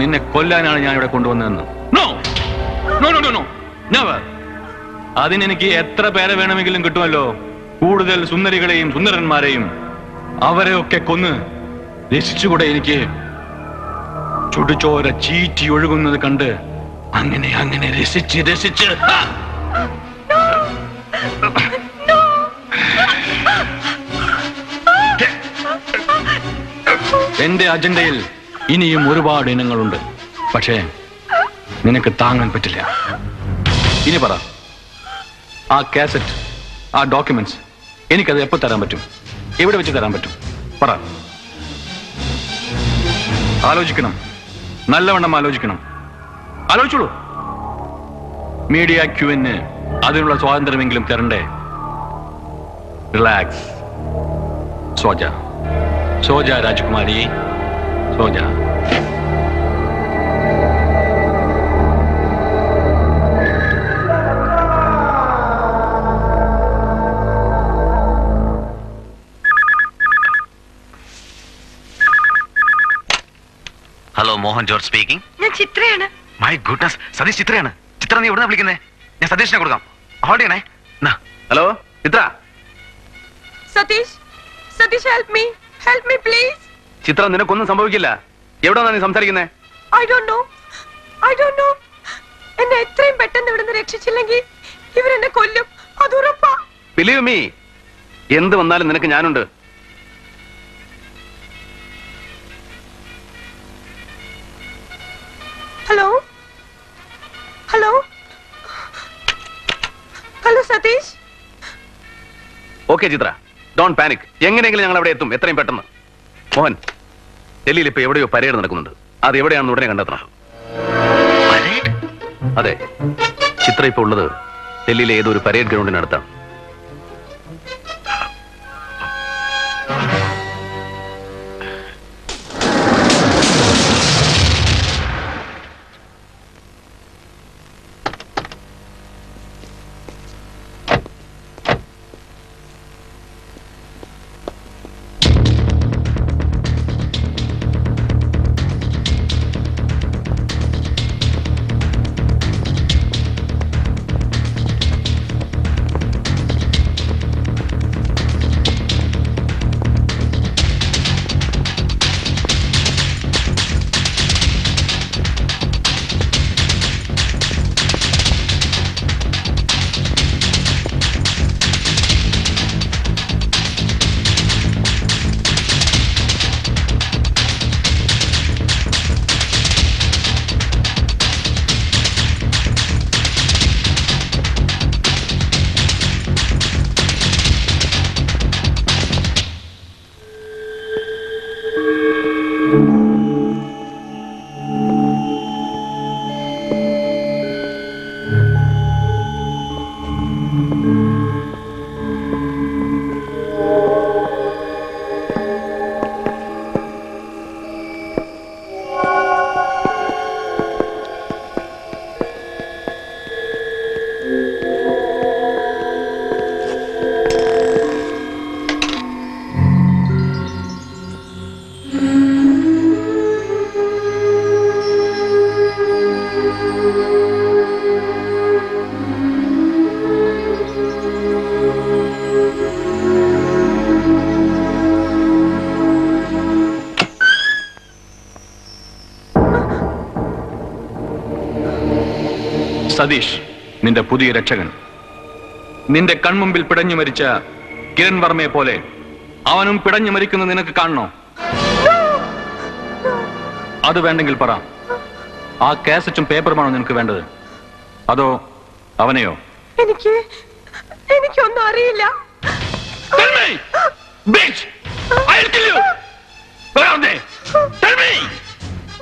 നിന്നെ കൊല്ലാനാണ് ഞാൻ ഇവിടെ കൊണ്ടുവന്നതെന്ന്. No no no no never. അതിനെനിക്ക് എത്ര പേരെ വേണമെങ്കിലും കിട്ടുമല്ലോ, കൂടുതൽ സുന്ദരികളെയും സുന്ദരന്മാരെയും. അവരെയൊക്കെ കൊന്ന് രസിച്ചുകൂടെ? എനിക്ക് ചുടുചോര ചീറ്റി ഒഴുകുന്നത് കണ്ട് അങ്ങനെ അങ്ങനെ രസിച്ച് രസിച്ച് എന്റെ അജണ്ടയിൽ ഇനിയും ഒരുപാട് ഇനങ്ങളുണ്ട്, പക്ഷേ നിനക്ക് താങ്ങാൻ പറ്റില്ല. ഇനി പറ, ആ കാസറ്റ്, ആ ഡോക്യുമെന്റ്സ് എനിക്കത് എപ്പോൾ തരാൻ പറ്റും? എവിടെ വെച്ച് തരാൻ പറ്റും? പറ. ആലോചിക്കണം, നല്ലവണ്ണം ആലോചിക്കണം. ആലോചിച്ചോളൂ. മീഡിയ ക്യൂവിന് അതിനുള്ള സ്വാതന്ത്ര്യമെങ്കിലും തരണ്ടേ? റിലാക്സ് സോജ, സോജ രാജകുമാരി, Soja. Hello, Mohan George speaking. ഞാൻ ചിത്രയാണ്. My goodness, Satheesh ചിത്രയാണ്. ചിത്ര നീ എവിടുന്നാ വിളിക്കുന്നേ? ഞാൻ സതീഷിനെ കൊടുക്കാം. ഹോൾഡ് ചെയ്യണേ. നാ. Hello Chitra. Satheesh, Satheesh help me. Help me please. Chitra നിനക്കൊന്നും സംഭവിക്കില്ല. എവിടാണ് നീ സംസാരിക്കുന്നേ? I don't know. I don't know. എന്നെ എത്രയും പെട്ടെന്ന് ഇവിടുന്ന് രക്ഷിച്ചില്ലെങ്കിൽ ഇവരെന്നെ കൊല്ലും. അത് ഉറപ്പാ. Believe me. എന്ത് വന്നാലും നിനക്ക് ഞാനുണ്ട്. Hello hello hello Satish. Okay Chitra, don't panic. എങ്ങനെയെങ്കിലും ഞങ്ങൾ അവിടെ എത്തും, എത്രയും പെട്ടെന്ന്. മോഹൻ, ഡൽഹിയിൽ ഇപ്പോൾ എവിടെയോ പരേഡ് നടക്കുന്നുണ്ട്. അത് എവിടെയാണെന്ന് ഉടനെ കണ്ടെത്തണം. പരേഡ്? അതെ, ചിത്ര ഇപ്പോൾ ഉള്ളത് ഡൽഹിയിലെ ഏതോ ഒരു പരേഡ് ഗ്രൗണ്ടിനടുത്താണ്. സതീഷ്, നിന്റെ പുതിയ രക്ഷകൻ. നിന്റെ കൺമുമ്പിൽ പിടഞ്ഞു മരിച്ച കിരൺ വർമ്മയെ പോലെ അവനും പിടഞ്ഞു മരിക്കുന്നത് നിനക്ക് കാണണോ? അത് വേണ്ടെങ്കിൽ പറ, ആ കാസറ്റും പേപ്പറുമാണോ നിനക്ക് വേണ്ടത്, അതോ അവനെയോ? എനിക്ക് എനിക്കൊന്നും അറിയില്ല. Tell me, bitch. I'll kill you. Tell me.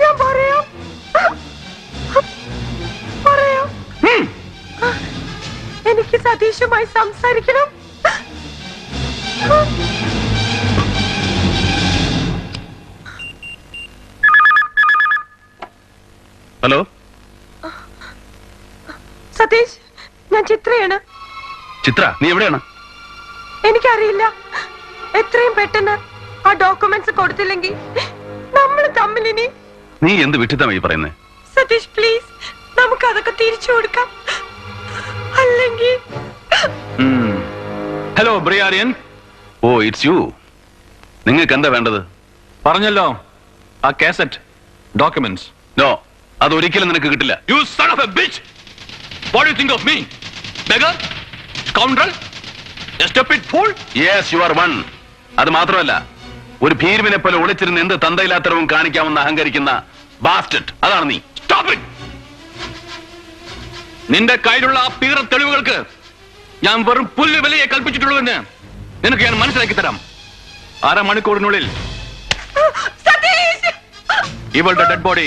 ഞാൻ പറയാം. എനിക്ക് സതീഷുമായി സംസാരിക്കണം. ഹലോ സതീഷ്, ഞാൻ ചിത്രയാണ്. ചിത്ര, നീ എവിടെയാണ്? Satish, please. Hmm. Hello, Briarian. Oh, it's you. A cassette. Documents. No. You son of a bitch! What do you think of me? Beggar? Scoundrel? A stupid fool? Yes, you are one. That's not one. Bastard. That's you. Stop it! നിന്റെ കൈയിലുള്ള ആ പീറ തെളിവുകൾക്ക് ഞാൻ വെറും പുല്ല് വിലയെ കൽപ്പിച്ചിട്ടുള്ളൂ എന്ന് നിനക്ക് ഞാൻ മനസ്സിലാക്കി തരാം. അരമണിക്കൂറിനുള്ളിൽ ഇവളുടെ ഡെഡ് ബോഡി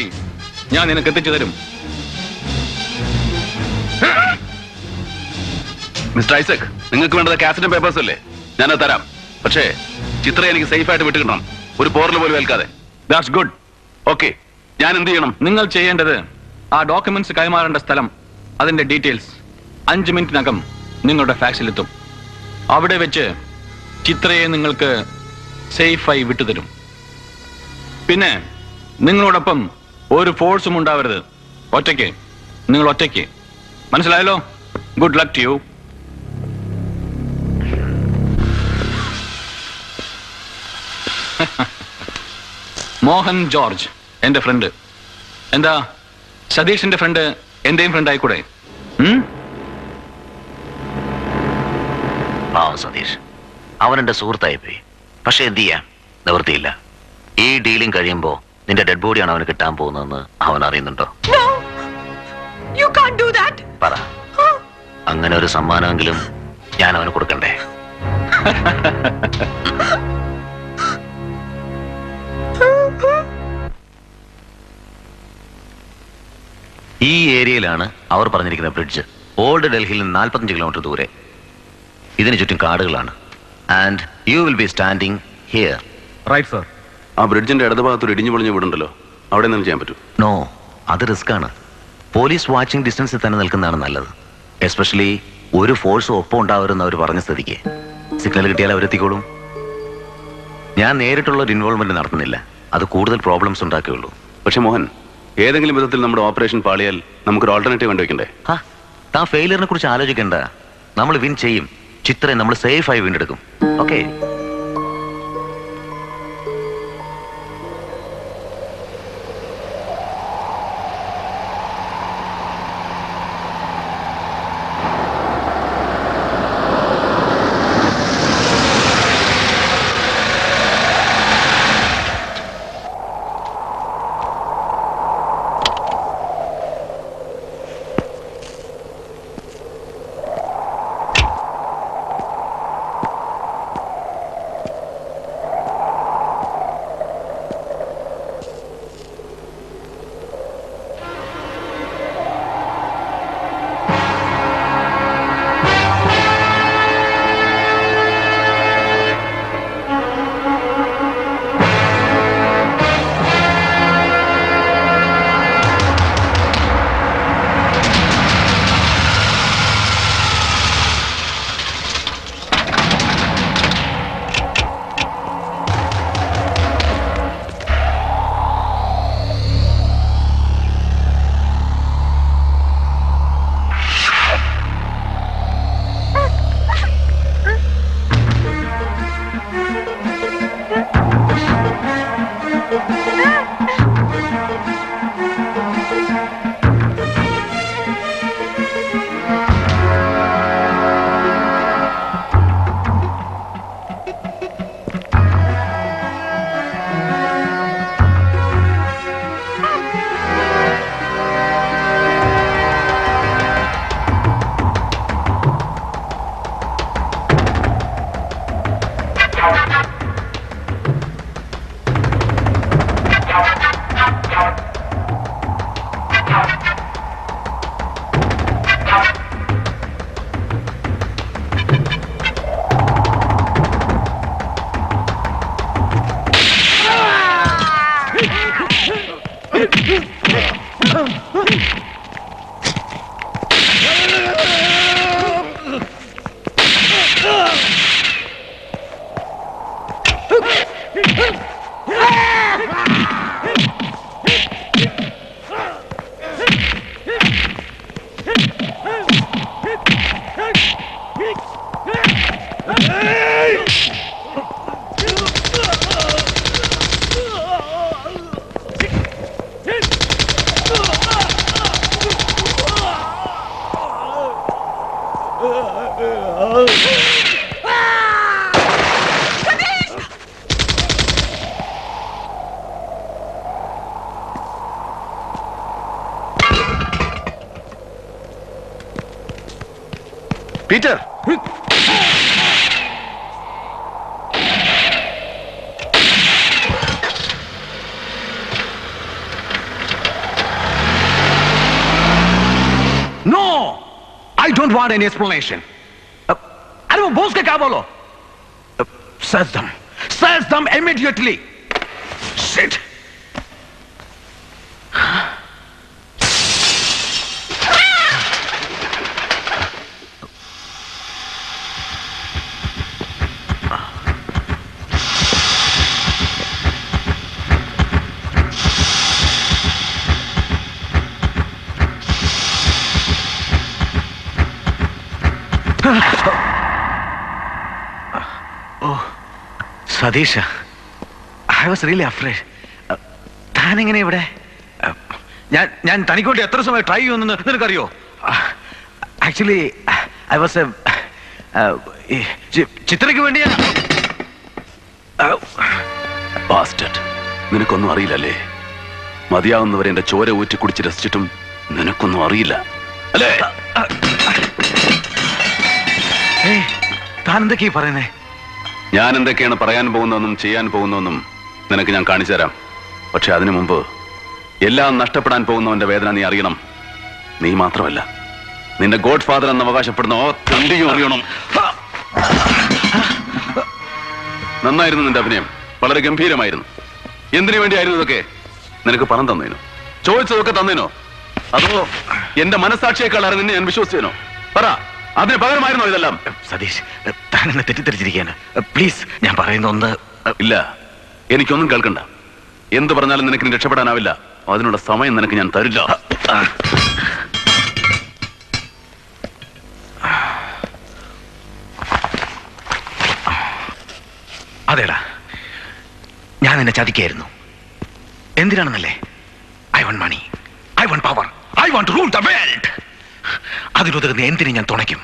ഞാൻ നിനക്ക് എത്തിച്ചു തരും. മിസ്റ്റർ ഐസക്, നിങ്ങൾക്ക് വേണ്ടത് കാസറ്റും പേപ്പേഴ്സും അല്ലേ? ഞാനത് തരാം. പക്ഷേ ചിത്ര എനിക്ക് സേഫായിട്ട് വിട്ടുകിട്ടണം, ഒരു പോറൽ പോലും ഏൽക്കാതെ. That's good. ഓക്കെ, ഞാൻ എന്ത് ചെയ്യണം? നിങ്ങൾ ചെയ്യേണ്ടത് ആ ഡോക്യുമെന്റ്സ് കൈമാറേണ്ട സ്ഥലം അതിന്റെ ഡീറ്റെയിൽസ് അഞ്ച് മിനിറ്റിനകം നിങ്ങളുടെ ഫാക്സിലെത്തും. അവിടെ വെച്ച് ചിത്രയെ നിങ്ങൾക്ക് സേഫായി വിട്ടുതരും. പിന്നെ നിങ്ങളോടൊപ്പം ഒരു ഫോഴ്സും ഉണ്ടാവരുത്. ഒറ്റയ്ക്ക്, നിങ്ങൾ ഒറ്റയ്ക്ക്. മനസ്സിലായല്ലോ? Good luck to you. Mohan George എൻ്റെ ഫ്രണ്ട്. എന്താ സതീഷിൻ്റെ ഫ്രണ്ട് എന്റെയും ഫ്രണ്ട് ആയിക്കൂടെ? പാവം സതീഷ്, അവനെന്റെ സുഹൃത്തായി പോയി. പക്ഷെ എന്ത് ചെയ്യാം, നിവൃത്തിയില്ല. ഈ ഡീലിംഗ് കഴിയുമ്പോ നിന്റെ ഡെഡ് ബോഡിയാണ് അവന് കിട്ടാൻ പോകുന്നതെന്ന് അവൻ അറിയുന്നുണ്ടോ? പറ, അങ്ങനെ ഒരു സമ്മാനമെങ്കിലും ഞാൻ അവന് കൊടുക്കണ്ടേ? ഈ ഏരിയയിലാണ് അവർ പറഞ്ഞിരിക്കുന്ന ബ്രിഡ്ജ്. ഓൾഡ് ഡൽഹിയിൽ നിന്ന് നാൽപ്പത്തഞ്ച് കിലോമീറ്റർ ദൂരെ. ഇതിന് ചുറ്റും കാടുകളാണ്. And you will be standing here. Right sir. ആ ബ്രിഡ്ജിന്റെ ഇടതുഭാഗത്ത് ഒരു ഇടിഞ്ഞു പൊളിഞ്ഞ വീടുണ്ടല്ലോ, അവിടെ നിന്ന് ചെയ്യാൻ പറ്റും? നോ, അത് റിസ്ക് ആണ്. പോലീസ് വാച്ചിങ് ഡിസ്റ്റൻസിൽ തന്നെ നിൽക്കുന്നതാണ് നല്ലത്. എസ്പെഷ്യലി ഒരു ഫോഴ്സ് ഒപ്പം ഉണ്ടാവരുമെന്ന് അവർ പറഞ്ഞ സ്ഥിതിക്ക് സിഗ്നൽ കിട്ടിയാൽ അവരെത്തിക്കോളും. ഞാൻ നേരിട്ടുള്ള ഒരു ഇൻവോൾവ്മെന്റ് നടത്തുന്നില്ല, അത് കൂടുതൽ പ്രോബ്ലംസ് ഉണ്ടാക്കുകയുള്ളൂ. പക്ഷെ മോഹൻ, ഏതെങ്കിലും വിധത്തിൽ നമ്മുടെ ഓപ്പറേഷൻ പാളിയാൽ നമുക്കൊരു ഓൾട്ടർനേറ്റീവ് കണ്ടുവെക്കണ്ടേ? ആ, താ ഫെയിലിയറിനെ കുറിച്ച് ആലോചിക്കേണ്ട. നമ്മൾ വിൻ ചെയ്യും. ചിത്രയെ നമ്മൾ സേഫായി വീണ്ടെടുക്കും. Okay, Any explanation? अरे वो बोस के क्या बोलो? Search them, search them immediately. Shit. Satish, I was really afraid. Than engane ivide njan njan tanikotti etra samay try cheyunu ninakariyo. Actually I was a Chitrakku vendi bastard ninakkonnu ariyilla madiyavunavare ende chore ootti kudichu resichittum ninakkonnu ariyilla alle hey than endakki parayne ഞാൻ എന്തൊക്കെയാണ് പറയാൻ പോകുന്നതെന്നും ചെയ്യാൻ പോകുന്നതെന്നും നിനക്ക് ഞാൻ കാണിച്ചു തരാം. പക്ഷെ അതിനു മുമ്പ് എല്ലാം നഷ്ടപ്പെടാൻ പോകുന്നവന്റെ വേദന നീ അറിയണം. നീ മാത്രമല്ല നിന്റെ ഗോഡ് ഫാദർ എന്ന് അവകാശപ്പെടുന്ന ഓ തണ്ടിയും അറിയണം. നന്നായിരുന്നു നിന്റെ അഭിനയം, വളരെ ഗംഭീരമായിരുന്നു. എന്തിനു വേണ്ടിയായിരുന്നു ഇതൊക്കെ? നിനക്ക് പണം തന്നേനോ? ചോദിച്ചതൊക്കെ തന്നേനോ? അതോ എന്റെ മനസ്സാക്ഷിയേക്കാൾ അറിയാൻ നിന്നെ ഞാൻ വിശ്വസിച്ചേനോ? പറ, അതിന് പകരമായിരുന്നോ ഇതെല്ലാം? സതീഷ്, താൻ എന്നെ തെറ്റിദ്ധരിച്ചിരിക്കുകയാണ്. പ്ലീസ്, ഞാൻ പറയുന്ന ഒന്ന്. ഇല്ല, എനിക്കൊന്നും കേൾക്കണ്ട. എന്ത് പറഞ്ഞാലും നിനക്ക് രക്ഷപ്പെടാനാവില്ല. അതിനുള്ള സമയം നിനക്ക് ഞാൻ തരില്ല. അതേടാ, ഞാൻ നിന്നെ ചതിക്കായിരുന്നു. എന്തിനാണെന്നല്ലേ? I want money, I want power, I want rule the world. അതിലൊതുക്കുന്ന എന്തിനു ഞാൻ തുണയ്ക്കും?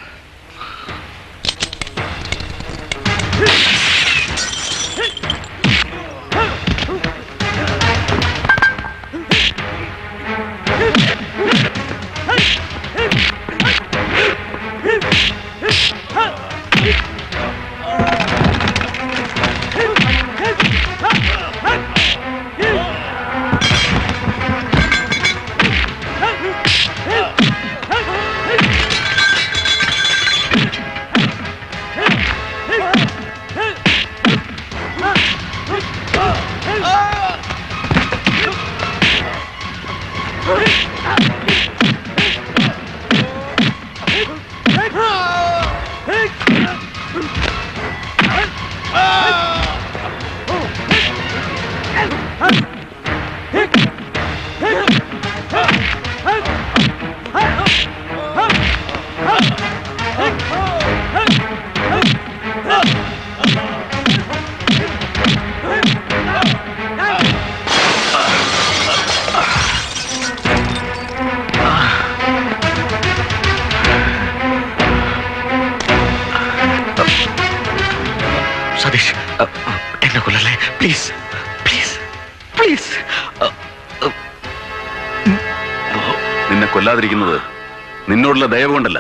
നിന്നോടുള്ള ദയവ് കൊണ്ടല്ല,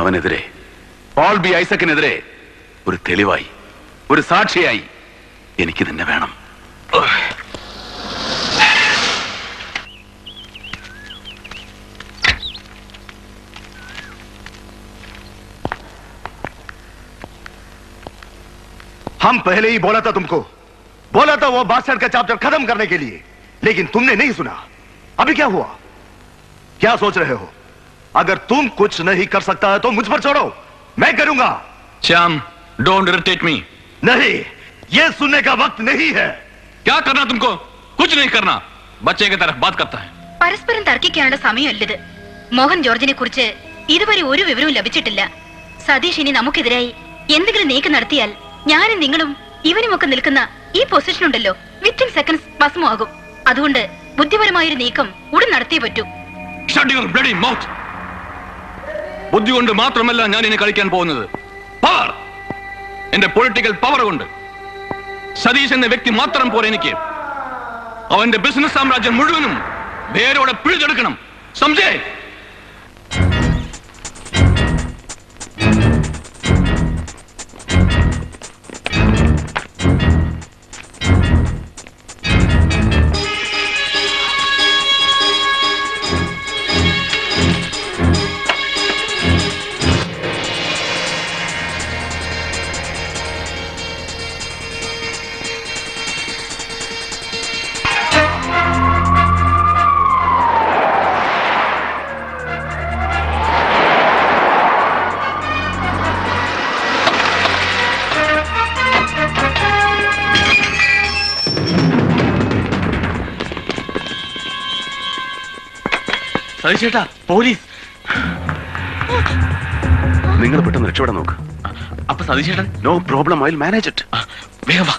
അവനെതിരെ, പോൾ ബി ഐസക്കിനെതിരെ ഒരു തെളിവായി, ഒരു സാക്ഷിയായി എനിക്ക് നിന്നെ വേണം. हम पहले ही बोला था, तुमको बोला था वो बास्टर्ड का चैप्टर खत्म करने के लिए, लेकिन तुमने नहीं सुना. अभी क्या हुआ? क्या सोच रहे हो? अगर तुम कुछ नहीं कर सकता है तो मुझ पर छोड़ो, मैं करूंगा. Shyam, don't irritate me. नहीं, ये सुनने का वक्त नहीं है. क्या करना तुमको? कुछ नहीं करना। बच्चे की तरफ बात करता है। परस्परम तर्किक्कानुल्ल समयमल्ल इतु। मोहन ജോർജിനെ കുറിച്ച് ഇതുവരെ ഒരു വിവരവും ലഭിച്ചിട്ടില്ല. സതീഷ് ഇനി നമുക്കെതിരായി എന്തെങ്കിലും നീക്കം നടത്തിയാൽ ഞാനും നിങ്ങളും ഇവനുമൊക്കെ നിൽക്കുന്ന ഈ പൊസിഷൻ ഉണ്ടല്ലോ, വിത്തിൻ സെക്കൻഡ്സ് ഭസ്മമാകും. അതുകൊണ്ട് ബുദ്ധിപരമായ ഒരു നീക്കം ഉടൻ നടത്തിയേ പറ്റൂ. Shut your bloody mouth. ബുദ്ധി കൊണ്ട് മാത്രമല്ല ഞാൻ ഇനി കളിക്കാൻ പോകുന്നത്. പവർ, എന്റെ പൊളിറ്റിക്കൽ പവർ കൊണ്ട്. സതീഷ് എന്ന വ്യക്തി മാത്രം പോരെ എനിക്ക്. അവന്റെ ബിസിനസ് സാമ്രാജ്യം മുഴുവനും വേരോടെ പിഴുതെടുക്കണം. സംജേ? ചേട്ടാ, പോലീസ്. നിങ്ങൾ പെട്ടെന്ന് രക്ഷപ്പെടാൻ നോക്ക്. അപ്പൊ സതീഷ് ചേട്ടൻ? No problem, I will manage it. വേഗം വാ.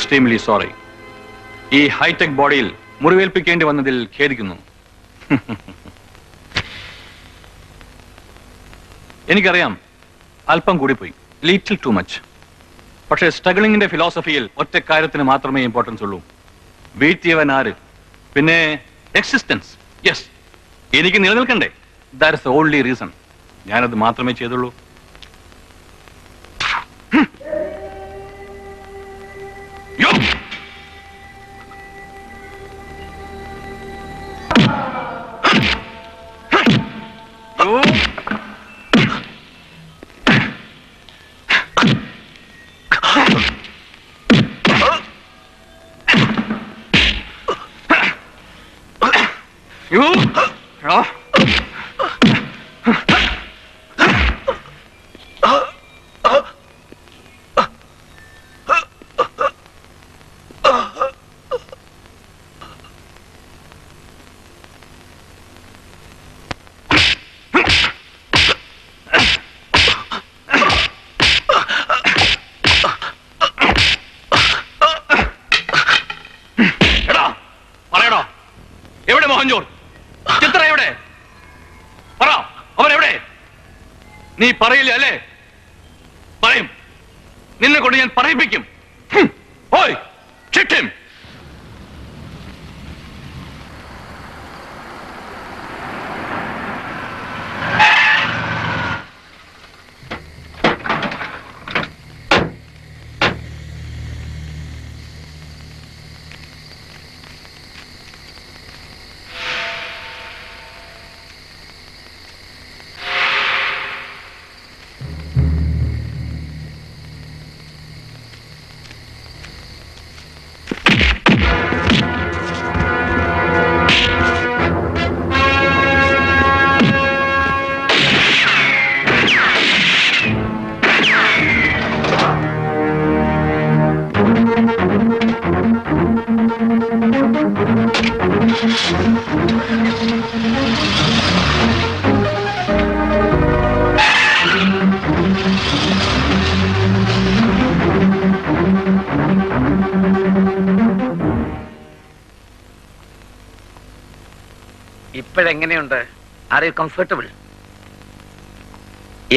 Extremely sorry. ഈ ഹൈടെക് ബോഡിയിൽ മുറിവേൽപ്പിക്കേണ്ടി വന്നതിൽ ഖേദിക്കുന്നു. എനിക്കറിയാം അല്പം കൂടിപ്പോയി, ലിറ്റിൽ ടു മച്ച്. പക്ഷേ സ്ട്രഗിളിങ്ങിന്റെ ഫിലോസഫിയിൽ ഒറ്റ കാര്യത്തിന് മാത്രമേ ഇമ്പോർട്ടൻസ് ഉള്ളൂ, വീഴ്ത്തിയവൻ ആര്? പിന്നെ എക്സിസ്റ്റൻസ്. യെസ്, എനിക്ക് നിലനിൽക്കണ്ടേ. That is the only reason. ഞാനത് മാത്രമേ ചെയ്തുള്ളൂ. ഇപ്പോഴെങ്ങനെയുണ്ട്? Are you comfortable?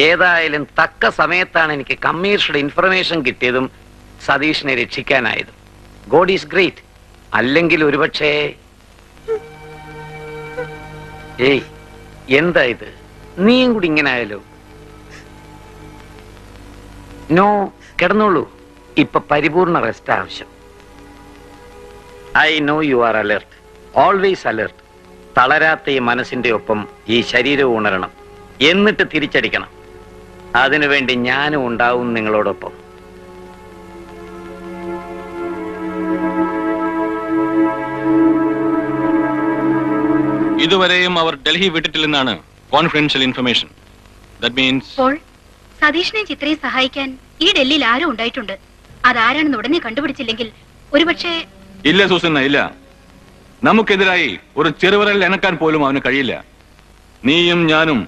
ഏതായാലും തക്ക സമയത്താണ് എനിക്ക് കമ്മീഷണറുടെ ഇൻഫർമേഷൻ കിട്ടിയതും സതീഷിനെ രക്ഷിക്കാനായതും. God is great. അല്ലെങ്കിൽ ഒരുപക്ഷേ. ഏയ് എന്താ ഇത്? നീയും കൂടി ഇങ്ങനെ ആയാലോ? നോ, കിടന്നോളൂ. ഇപ്പൊ പരിപൂർണ റെസ്റ്റ് ആവശ്യം. I know you are alert, always alert. തളരാത്ത ഈ മനസ്സിന്റെ ഒപ്പം ഈ ശരീരവും ഉണരണം, എന്നിട്ട് തിരിച്ചടിക്കണം. അതിനുവേണ്ടി ഞാനും ഉണ്ടാവും നിങ്ങളോടൊപ്പം. ഇതുവരെയും അവർ ഡൽഹി വിട്ടിട്ടില്ലെന്നാണ് confidential information. That means Paul, സതീഷിനെ ചിത്രയെ സഹായിക്കാൻ ഈ ഡൽഹിയിൽ ആരോ ഉണ്ടായിട്ടുണ്ട്. അതാരാണെന്ന് ഉടനെ കണ്ടുപിടിച്ചില്ലെങ്കിൽ ഒരുപക്ഷെ. ഇല്ല സൂസന്ന, ഇല്ല. നമുക്കെതിരായി ഒരു ചെറുവിരൽ എനക്കാൻ പോലും അവന് കഴിയില്ല. നീയും ഞാനും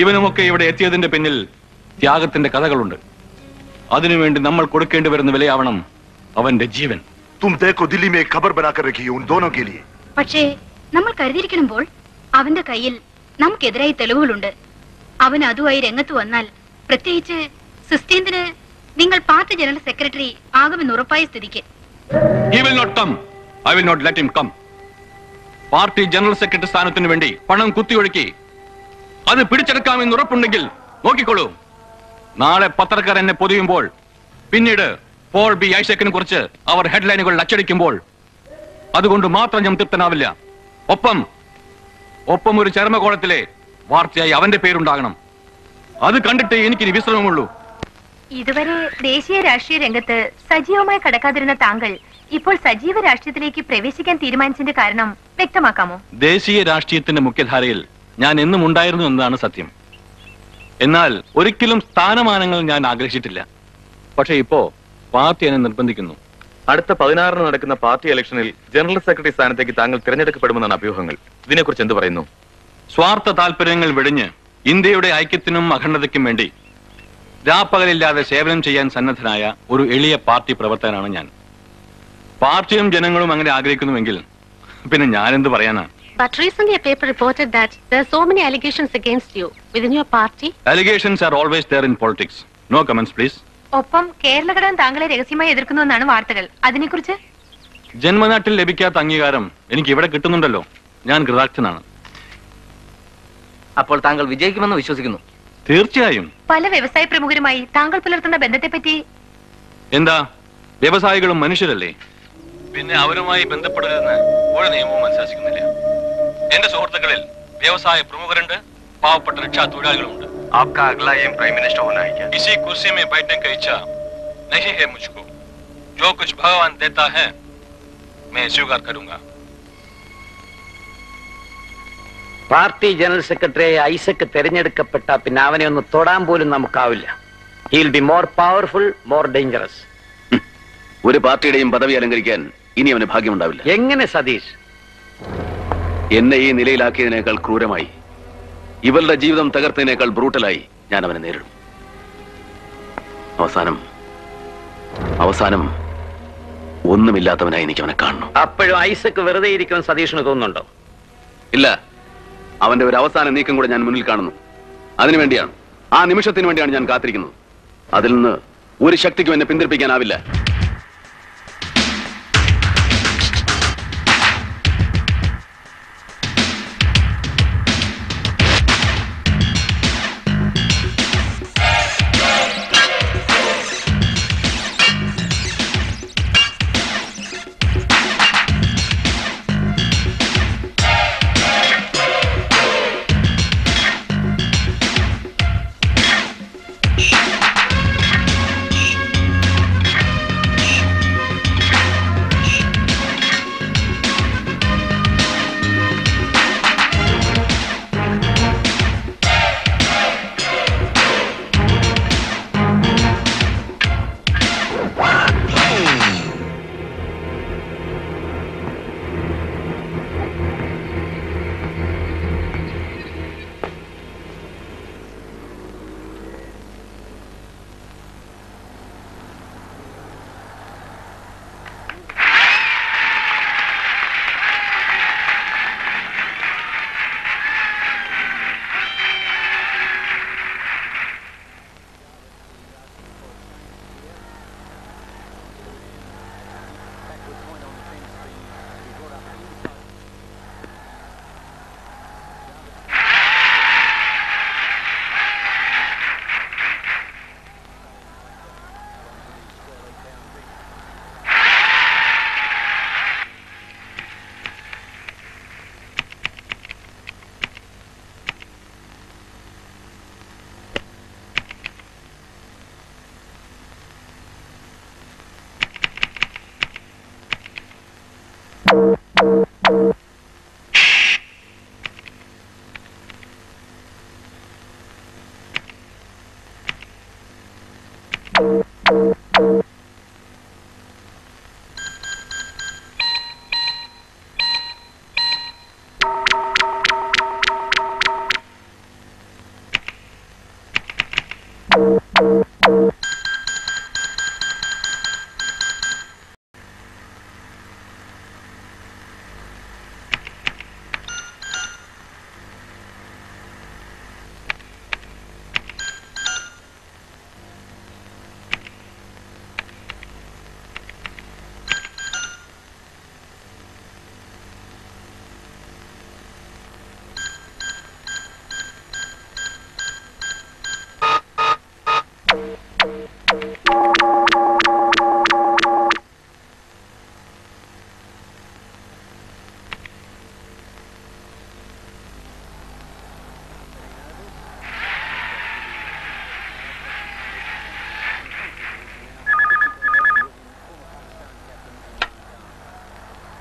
ഇവനുമൊക്കെ ഇവിടെ എത്തിയതിന്റെ പിന്നിൽ ത്യാഗത്തിന്റെ കഥകളുണ്ട്. അതിനുവേണ്ടി നമ്മൾ കൊടുക്കേണ്ടി വരുന്ന വിലയാവണം അവന്റെ ജീവൻ. പക്ഷേ നമ്മൾ കരുതിയിരിക്കുമ്പോൾ അവന്റെ കയ്യിൽ നമുക്കെതിരായി തെളിവുകളുണ്ട്. അവൻ അതുമായി രംഗത്ത് വന്നാൽ, പ്രത്യേകിച്ച് സിസ്റ്റീന് നിങ്ങൾ പാർട്ടി ജനറൽ സെക്രട്ടറി ആകുമെന്ന് ഉറപ്പായ സ്ഥിതിക്ക്. He will not come. I will not let him come. Party general secretary സ്ഥാനത്തിന് വേണ്ടി പണം കുത്തിയൊഴുക്കി അത് പിടിച്ചെടുക്കാമെന്ന് ഉറപ്പുണ്ടെങ്കിൽ നോക്കിക്കോളൂ. നാളെ പത്രക്കാർ എന്നെ പൊതിയുമ്പോൾ, പിന്നീട് പോൾ ബി ഐസക്കിനെ കുറിച്ച് അവർ ഹെഡ്ലൈനുകൾ അച്ചടിക്കുമ്പോൾ, അതുകൊണ്ട് മാത്രം ഞാൻ തൃപ്തനാവില്ല. ഒപ്പം ഒപ്പം ഒരു ചരമകോളത്തിലെ വാർത്തയായി അവന്റെ പേരുണ്ടാകണം. അത് കണ്ടിട്ട് എനിക്കിനി വിശ്രമമുള്ളൂ. ഇതുവരെ ദേശീയ രാഷ്ട്രീയ രംഗത്ത് സജീവമായി കടക്കാതിരുന്ന താങ്കൾ ഇപ്പോൾ സജീവ രാഷ്ട്രീയത്തിലേക്ക് പ്രവേശിക്കാൻ തീരുമാനിച്ചതിന്റെ കാരണം വ്യക്തമാക്കാമോ? ദേശീയ രാഷ്ട്രീയത്തിന്റെ മുഖ്യധാരയിൽ ഞാൻ എന്നും ഉണ്ടായിരുന്നു എന്നതാണ് സത്യം. എന്നാൽ ഒരിക്കലും സ്ഥാനമാനങ്ങൾ ഞാൻ ആഗ്രഹിച്ചിട്ടില്ല. പക്ഷെ ഇപ്പോ പാർട്ടി എന്നെ നിർബന്ധിക്കുന്നു. അടുത്ത പതിനാറിന് നടക്കുന്ന പാർട്ടി ഇലക്ഷനിൽ ജനറൽ സെക്രട്ടറി സ്ഥാനത്തേക്ക് താങ്കൾ തിരഞ്ഞെടുക്കപ്പെടുമെന്നാണ് അഭ്യൂഹങ്ങൾ. ഇതിനെക്കുറിച്ച് എന്ത് പറയുന്നു? സ്വാർത്ഥ താല്പര്യങ്ങൾ വെടിഞ്ഞ് ഇന്ത്യയുടെ ഐക്യത്തിനും അഖണ്ഡതയ്ക്കും വേണ്ടി രാപ്പകലില്ലാതെ സേവനം ചെയ്യാൻ സന്നദ്ധനായ ഒരു എളിയ പാർട്ടി പ്രവർത്തകനാണ് ഞാൻ. പാർട്ടിയും ജനങ്ങളും അങ്ങനെ ആഗ്രഹിക്കുന്നുവെങ്കിൽ പിന്നെ ഞാനെന്ത് പറയാനാണ്? But recently a paper reported that there are so many allegations against you within your party. Allegations are always there in politics. No comments, please. ഒപ്പം കേരളഘടകം താങ്കളെ രഹസ്യമായി എതിർക്കുന്നു എന്നാണ് വാർത്തകൾ. അതിനെക്കുറിച്ച്? ജന്മനാട്ടിൽ ലഭിക്കാത്ത അംഗീകാരം എനിക്ക് ഇവിടെ കിട്ടുന്നുണ്ടല്ലോ. ഞാൻ കൃതാർത്ഥനാണ്. അപ്പോൾ താങ്കൾ വിജയിക്കുമെന്ന് വിശ്വസിക്കുന്നു? തീർച്ചയായും. പല വ്യവസായ പ്രമുഖരുമായി താങ്കൾ പുലർത്തുന്ന ബന്ധത്തെപ്പറ്റി? എന്താ, വ്യവസായികളും മനുഷ്യരല്ലേ? പിന്നെ അവരുമായി ബന്ധപ്പെടരുതെന്ന് ഒരു നിയമവും അനുശാസിക്കുന്നില്ല. എന്റെ സുഹൃത്തുക്കളിൽ വ്യവസായ പ്രമുഖരുണ്ട്, പാവപ്പെട്ട രക്ഷാ തൊഴിലാളികളുണ്ട്. പാർട്ടി ജനറൽ സെക്രട്ടറി ഐസക് തെരഞ്ഞെടുക്കപ്പെട്ട പിന്നെ അവനെ ഒന്ന് തൊടാൻ പോലും നമുക്കാവില്ല. He will be more powerful, more dangerous. ഒരു പാർട്ടിയുടെയും പദവി അലങ്കരിക്കാൻ ഇനി അവന് ഭാഗ്യമുണ്ടാവില്ല. എങ്ങനെ സതീഷ്? എന്നെ ഈ നിലയിലാക്കിയതിനേക്കാൾ ക്രൂരമായി, ഇവളുടെ ജീവിതം തകർത്തതിനേക്കാൾ ബ്രൂട്ടലായി ഞാൻ അവനെ നേരിടും. അവസാനം അവസാനം ഒന്നുമില്ലാത്തവനായി എനിക്ക് അവനെ കാണണം. അപ്പോഴും ഐസക് വെറുതെ ഇരിക്കുമെന്ന് സതീഷിന് തോന്നുന്നുണ്ടോ? ഇല്ല. അവന്റെ ഒരു അവസാന നീക്കം കൂടെ ഞാൻ മുന്നിൽ കാണുന്നു. അതിനുവേണ്ടിയാണ്, ആ നിമിഷത്തിന് വേണ്ടിയാണ് ഞാൻ കാത്തിരിക്കുന്നത്. അതിൽ നിന്ന് ഒരു ശക്തിക്കും എന്നെ പിന്തിരിപ്പിക്കാനാവില്ല.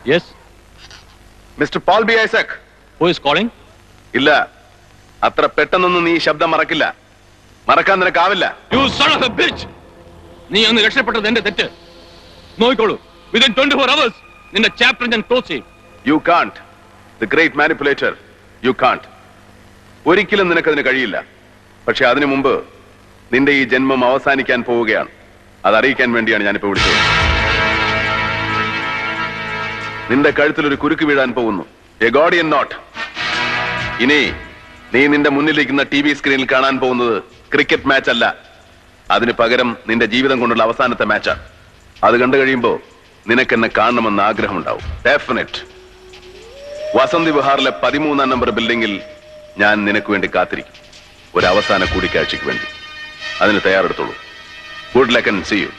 Yes. Mister Paul B Isaac. Who is calling? Illa. Athra pettanonnu nee shabdam marakkilla. Marakkan nanu kavilla. You son of a bitch. Nee annu rashapattathu ende tettu. Noikolu. Within twenty-four hours, ninna chapter njan close chey. You can't. The great manipulator. You can't. Orikkilum ninakku adinu kaliyilla. Pakshe adinu munbu ninde ee janmam avasanikkan povugeyanu. Adu arikkan vendiyanu njan ippo vilichathu. നിന്റെ കഴുത്തിൽ ഒരു കുരുക്ക് വീഴാൻ പോകുന്നു. A Gordian knot. ഇനി നീ നിന്റെ മുന്നിലിരിക്കുന്ന ടിവി സ്ക്രീനിൽ കാണാൻ പോകുന്നത് ക്രിക്കറ്റ് മാച്ച് അല്ല. അതിനു പകരം നിന്റെ ജീവിതം കൊണ്ടുള്ള അവസാനത്തെ മാച്ചാണ്. അത് കണ്ടു കഴിയുമ്പോൾ നിനക്കെന്നെ കാണണമെന്ന് ആഗ്രഹമുണ്ടാവും. ഡെഫിനറ്റ്. വസന്തി വിഹാറിലെ പതിമൂന്നാം നമ്പർ ബിൽഡിംഗിൽ ഞാൻ നിനക്ക് വേണ്ടി കാത്തിരിക്കും. ഒരു അവസാന കൂടിക്കാഴ്ചയ്ക്ക് വേണ്ടി. അതിന് തയ്യാറെടുത്തോളൂ. Good luck and see you.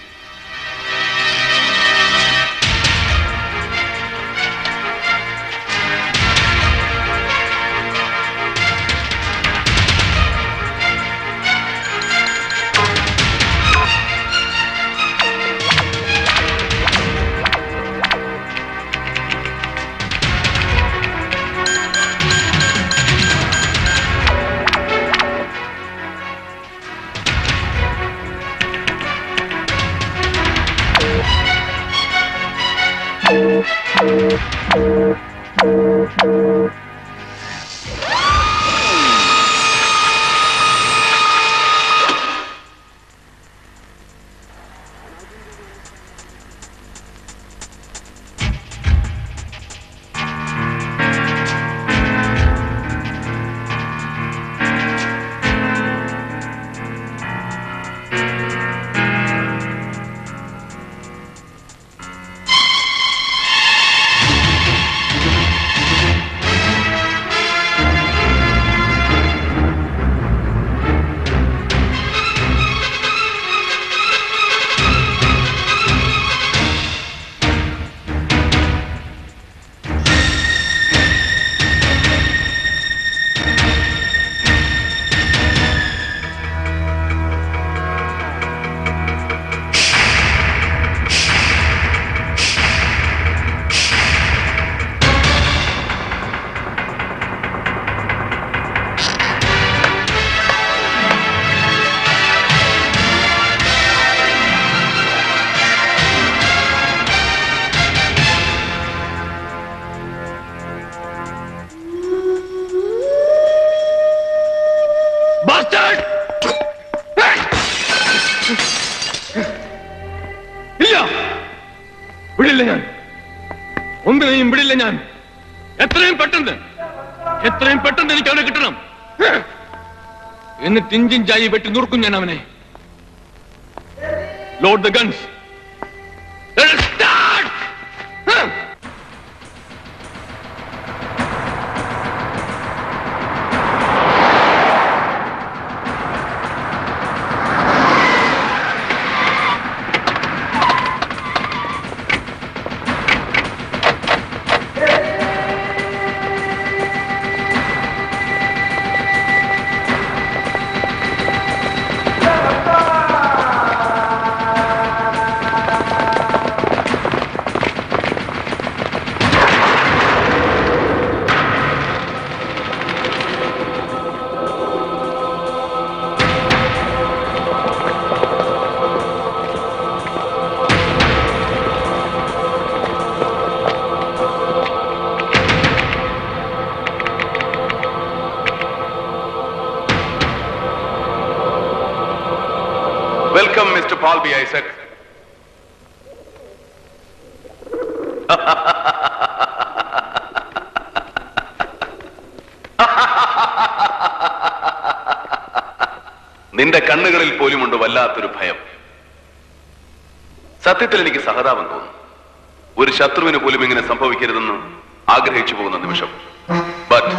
ായി വെട്ടി നുറുക്കും ഞാൻ അവനെ. Load the guns. welcome Mister Paul B Isaac. നിന്റെ കണ്ണുകളിൽ പോലുമുണ്ട് വല്ലാത്തൊരു ഭയം. സത്യത്തിൽ എനിക്ക് സഹതാപം തോന്നുന്നു. ഒരു ശത്രുവിന് പോലും ഇങ്ങനെ സംഭവിക്കരുതെന്ന് ആഗ്രഹിച്ചു പോകുന്ന നിമിഷം. But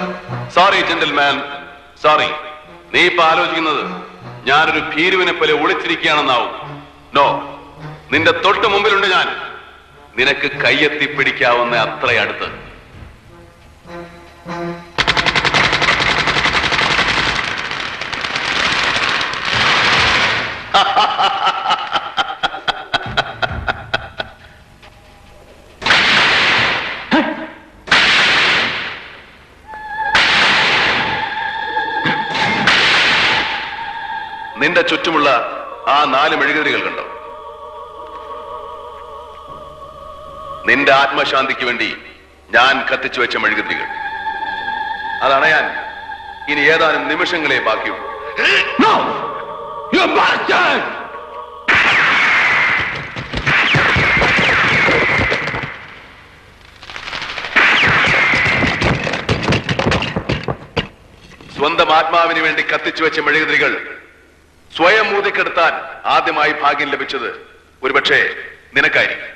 sorry gentleman, sorry. നീ ഇപ്പൊ ആലോചിക്കുന്നത് ഞാനൊരു ഭീരുവിനെ പോലെ ഒളിച്ചിരിക്കുകയാണെന്നാവും. നോ, നിന്റെ തൊട്ട് മുമ്പിലുണ്ട് ഞാൻ. നിനക്ക് കയ്യെത്തി പിടിക്കാവുന്ന അത്രയടുത്ത്. നിന്റെ ചുറ്റുമുള്ള ആ നാല് മെഴുകുതിരികൾ കണ്ടോ? നിന്റെ ആത്മശാന്തിക്ക് വേണ്ടി ഞാൻ കത്തിച്ചു വെച്ച മെഴുകുതിരികൾ. അതണയാൻ ഇനി ഏതാനും നിമിഷങ്ങളെ ബാക്കിയുള്ളൂ. സ്വന്തം ആത്മാവിന് വേണ്ടി കത്തിച്ചു വെച്ച മെഴുകുതിരികൾ സ്വയം ഊതിക്കെടുത്താൻ ആദ്യമായി ഭാഗ്യം ലഭിച്ചത് ഒരുപക്ഷെ നിനക്കായിരിക്കും.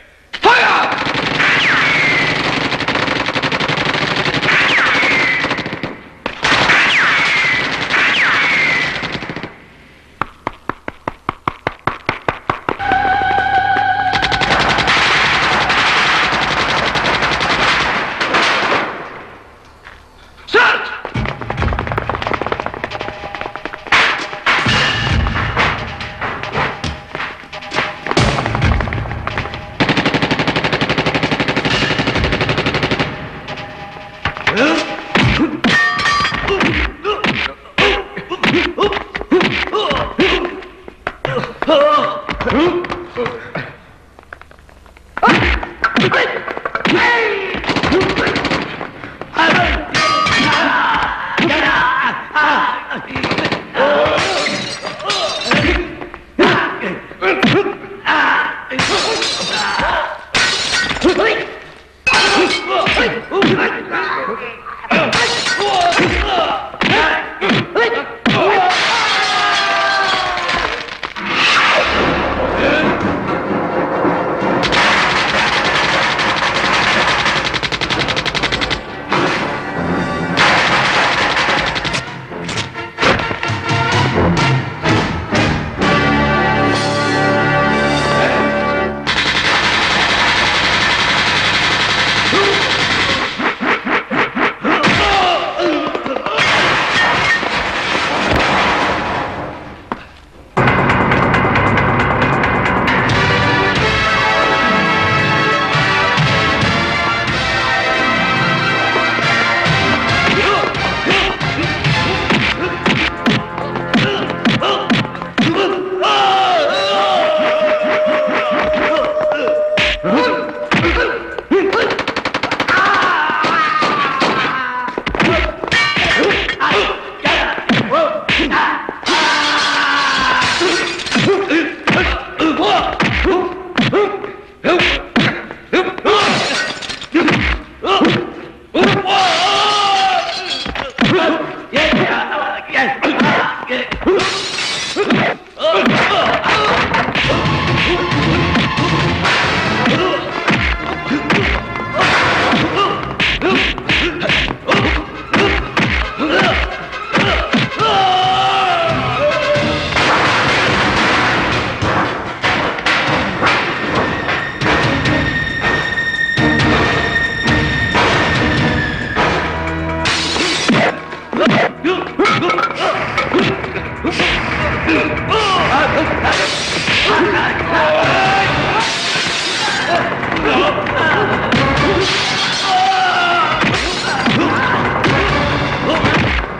Don't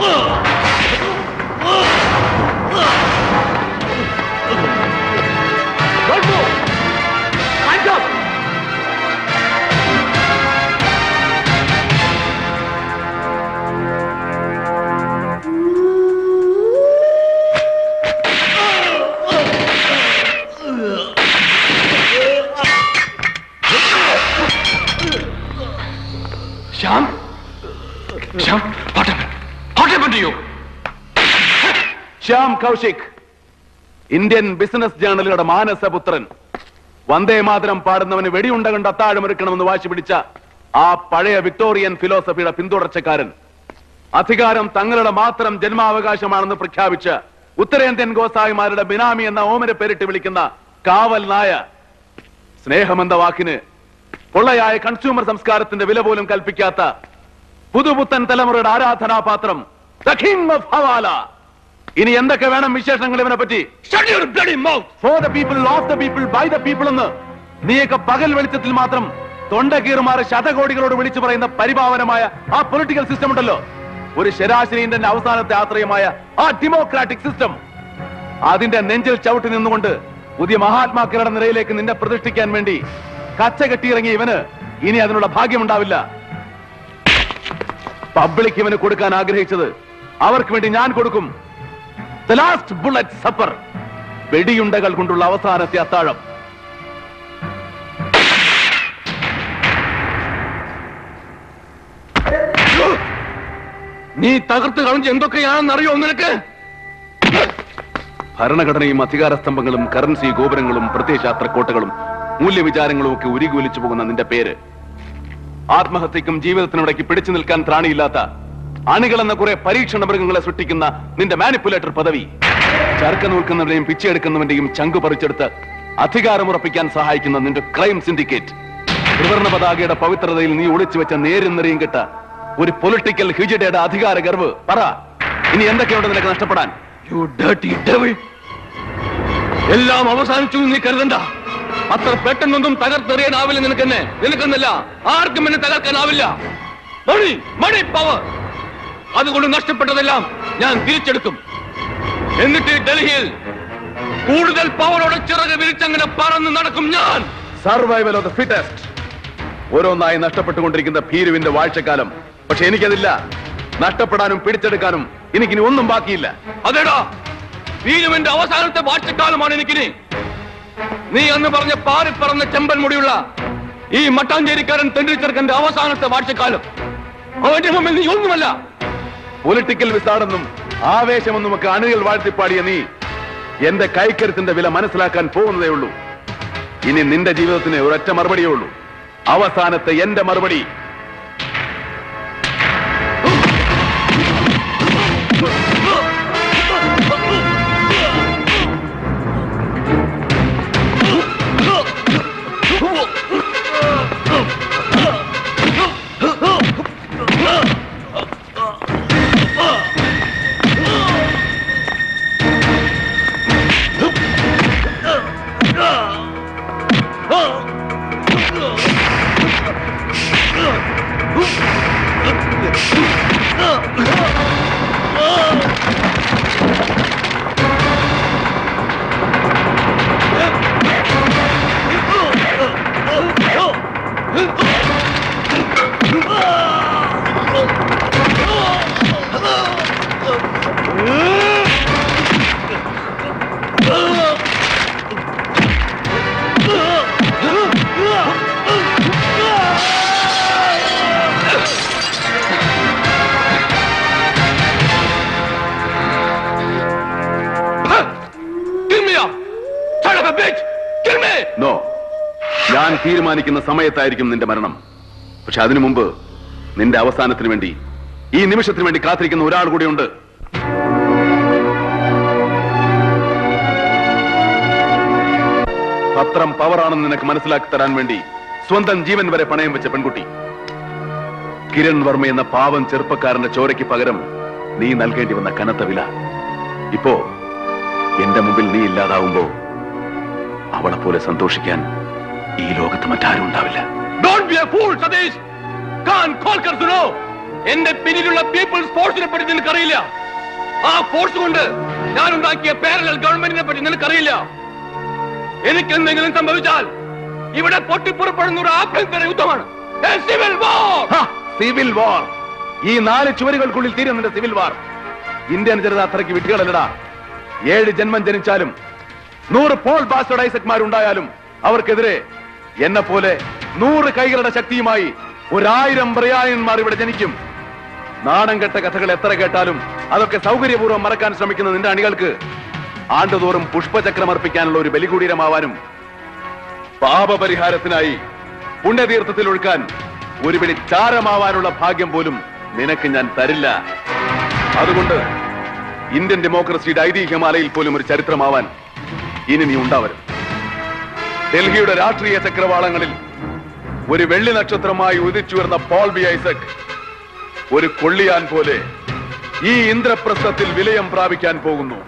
move! Stand up! Shyam Kaushik Indian business journal मानसपुत्रन वंदे मातरम पाड़वन वेड़ियुंड अताड़में वाशिपिच्च आ पढ़य विक्टोरियन फिलोसफी पिंतुटर्चक्कारन अधिकारम तंगलुടെ മാത്രം ജന്മാവകാശമാണെന്ന് പ്രഖ്യാപിച്ച് ഉത്തരേന്ത്യൻ ഗോസായിമാരുടെ ബിനാമി എന്ന ഓമന പേരിട്ട് വിളിക്കുന്ന കാവൽ നായ സ്നേഹം എന്ന വാക്കിന് കൊള്ളയായ കൺസ്യൂമർ സംസ്കാരത്തിന്റെ വില പോലും കൽപ്പിക്കാത്ത പുതുപുത്തൻ തലമുറയുടെ ആരാധനാപാത്രം സഖീം ഫവാല ഇനി എന്തൊക്കെ വേണം വിശേഷങ്ങൾ ഇവനെ പറ്റി shut your bloody mouth for the people of the people by the people എന്ന് നീയൊക്കെ പകൽ വെളിച്ചത്തിൽ മാത്രം തൊണ്ടകീറുമാരെ ശതകോടികളോട് വിളിച്ചു പറയുന്ന പരിഭാവനമായ ആ പൊളിറ്റിക്കൽ സിസ്റ്റം ഉണ്ടല്ലോ ഒരു ശരാശരി ഇന്ത്യൻ അവസാനത്തെ ആശ്രയമായ ആ ഡെമോക്രാറ്റിക് സിസ്റ്റം അതിന്റെ നെഞ്ചിൽ ചവിട്ടി നിന്നുകൊണ്ട് പുതിയ മഹാത്മാക്കളുടെ നിരയിലേക്ക് നിന്നെ പ്രതിഷ്ഠിക്കാൻ വേണ്ടി കച്ച കെട്ടിയിറങ്ങിയ ഇവന് ഇനി അതിനുള്ള ഭാഗ്യമുണ്ടാവില്ല പബ്ലിക് ഇവന് കൊടുക്കാൻ ആഗ്രഹിച്ചത് അവർക്ക് വേണ്ടി ഞാൻ കൊടുക്കും The last bullet supper വെടിയുണ്ടകൾ കൊണ്ടുള്ള അവസാനത്തെ അത്താഴം നീ തകർത്ത് കളഞ്ഞ് എന്തൊക്കെയാണെന്നറിയോ നിനക്ക് ഭരണഘടനയും അധികാര സ്തംഭങ്ങളും കറൻസി ഗോപുരങ്ങളും പ്രത്യയശാസ്ത്രക്കോട്ടകളും മൂല്യവിചാരങ്ങളും ഒക്കെ ഉരുകി ഒലിച്ചു പോകുന്ന നിന്റെ പേര് ആത്മഹത്യക്കും ജീവിതത്തിനിടയ്ക്ക് പിടിച്ചു നിൽക്കാൻ ത്രാണിയില്ലാത്ത അണികളെന്ന കുറെ പരീക്ഷണ മൃഗങ്ങളെ സൃഷ്ടിക്കുന്ന നിന്റെ മാനിപ്പുലേറ്റർ പദവി ചർക്ക നൂൽക്കുന്നവരെയും പിച്ചയെടുക്കുന്നവന്റെയും ചങ്കു പറിച്ചെടുത്ത് അധികാരമുറപ്പിക്കാൻ സഹായിക്കുന്ന നിന്റെ ക്രൈം സിൻഡിക്കേറ്റ് ത്രിവർണ്ണ പതാകയുടെ പവിത്രതയിൽ നീ ഒളിച്ചു വെച്ച നേരും നിറയും കെട്ട ഒരു പൊളിറ്റിക്കൽ ഹിജഡയുടെ അധികാര ഗർവ് പറ ഇനി എന്തൊക്കെയുണ്ട് നിനക്ക് നഷ്ടപ്പെടാൻ യു ഡർട്ടി ഡെവിൾ എല്ലാം അവസാനിച്ചു നീ കരുതണ്ട അത്ര പെട്ടെന്നൊന്നും തകർത്തെറിയാനാവില്ല നിനക്കെന്നെ നിനക്കെന്നല്ല ആർക്കും എന്നെ തകർക്കാനാവില്ല മണി മണി പവർ അതുകൊണ്ട് നഷ്ടപ്പെട്ടതെല്ലാം ഞാൻ തിരിച്ചെടുക്കും എന്നിട്ട് ഡൽഹിയിൽ കൂടുതൽ പവറോടെ ചിറക് വിരിച്ചങ്ങനെ പറന്ന് നടക്കും ഞാൻ സർവൈവൽ ഓഫ് ദി ഫിറ്റസ്റ്റ് ഓരോന്നായി നഷ്ടപ്പെട്ടുകൊണ്ടിരിക്കുന്ന ഭീരുവിന്റെ വാഴ്ചക്കാലം പക്ഷെ എനിക്കതില്ല നഷ്ടപ്പെടാനും പിടിച്ചെടുക്കാനും എനിക്കിനി ഒന്നും ബാക്കിയില്ല അതേടാ ഭീരുവിന്റെ അവസാനത്തെ വാഴ്ചക്കാലമാണ് എനിക്കിനി നീ അന്ന് പറഞ്ഞ പാറിപ്പറന്ന ചെമ്പൻ മുടിയുള്ള ഈ മട്ടാഞ്ചേരിക്കാരൻ തെണ്ടിച്ചെറുക്കന്റെ അവസാനത്തെ വാഴ്ചക്കാലം അവന്റെ മുമ്പിൽ നീ ഒന്നുമല്ല പൊളിറ്റിക്കൽ വിസാടെന്നും ആവേശമെന്നും ഒക്കെ അണികൾ വാഴ്ത്തിപ്പാടിയ നീ എന്റെ കൈക്കരുത്തിന്റെ വില മനസ്സിലാക്കാൻ പോകുന്നതേ ഉള്ളൂ ഇനി നിന്റെ ജീവിതത്തിന് ഒരൊറ്റ മറുപടിയേ ഉള്ളൂ അവസാനത്തെ എന്റെ മറുപടി സമയത്തായിരിക്കും നിന്റെ മരണം പക്ഷെ അതിനു മുമ്പ് നിന്റെ അവസാനത്തിന് വേണ്ടി ഈ നിമിഷത്തിന് വേണ്ടി കാത്തിരിക്കുന്ന ഒരാൾ കൂടിയുണ്ട് പത്രം പവറാണെന്ന് നിനക്ക് മനസ്സിലാക്കി തരാൻ വേണ്ടി സ്വന്തം ജീവൻ വരെ പണയം വെച്ച പെൺകുട്ടി കിരൺ വർമ്മ എന്ന പാവം ചെറുപ്പക്കാരന്റെ ചോരയ്ക്ക് പകരം നീ നൽകേണ്ടി വന്ന കനത്ത വില ഇപ്പോ എന്റെ മുമ്പിൽ നീ ഇല്ലാതാവുമ്പോ അവളെ പോലെ സന്തോഷിക്കാൻ ഈ ലോകത്ത് മറ്റാരും ഉണ്ടാവില്ല don't be a fool Satheesh കാൻ കോൽക്കർ സുനോ എന്റെ പിന്നിലുള്ള പീപ്പിൾസ് ഫോഴ്സിനെ പറ്റി നിനക്കറിയില്ല ആ ഫോഴ്സ് കൊണ്ട് ഞാൻ ഉണ്ടാക്കിയ പാരലൽ ഗവൺമെന്റിനെ പറ്റി നിനക്കറിയില്ല എനിക്കെന്തെങ്കിലും സംഭവിച്ചാൽ ഇവിടെ പൊട്ടിപ്പുറപ്പെടുന്ന ഒരു ആഭ്യന്തര യുദ്ധമാണ് സിവിൽ വാർ സിവിൽ വാർ ഈ നാല് ചുവരുകൾക്കുള്ളിൽ തീരുന്ന സിവിൽ വാർ ഇന്ത്യൻ ജനത അത്രയ്ക്ക് വിട്ടുകളല്ലടാ ഏഴ് ജന്മം ജനിച്ചാലും നൂറ് പോൾ ബാസ്റ്റഡ് ഐസക്മാരുണ്ടായാലും അവർക്കെതിരെ എന്നെ പോലെ നൂറ് കൈകളുടെ ശക്തിയുമായി ഒരായിരം ബ്രയാനന്മാർ ഇവിടെ ജനിക്കും നാണം കെട്ട കഥകൾ എത്ര കേട്ടാലും അതൊക്കെ സൗകര്യപൂർവ്വം മറക്കാൻ ശ്രമിക്കുന്ന നിന്റെ അണികൾക്ക് ആണ്ടതോറും പുഷ്പചക്രം അർപ്പിക്കാനുള്ള ഒരു ബലികുടീരമാവാനും പാപപരിഹാരത്തിനായി പുണ്യതീർത്ഥത്തിൽ ഒഴുക്കാൻ ഒരു പിടി ചാരമാവാനുള്ള ഭാഗ്യം പോലും നിനക്ക് ഞാൻ തരില്ല. അതുകൊണ്ട് ഇന്ത്യൻ ഡെമോക്രസിയുടെ ഐതിഹ്യമാലയിൽ പോലും ഒരു ചരിത്രമാവാൻ ഇനി നീ ഉണ്ടാവരുത്. ഡൽഹിയുടെ രാഷ്ട്രീയ ചക്രവാളങ്ങളിൽ ഒരു വെള്ളി നക്ഷത്രമായി ഉദിച്ചുയർന്ന പോൾ ബി ഐസക് ഒരു കൊള്ളിയാൻ പോലെ ഈ ഇന്ദ്രപ്രസ്ഥത്തിൽ വിലയം പ്രാപിക്കാൻ പോകുന്നു.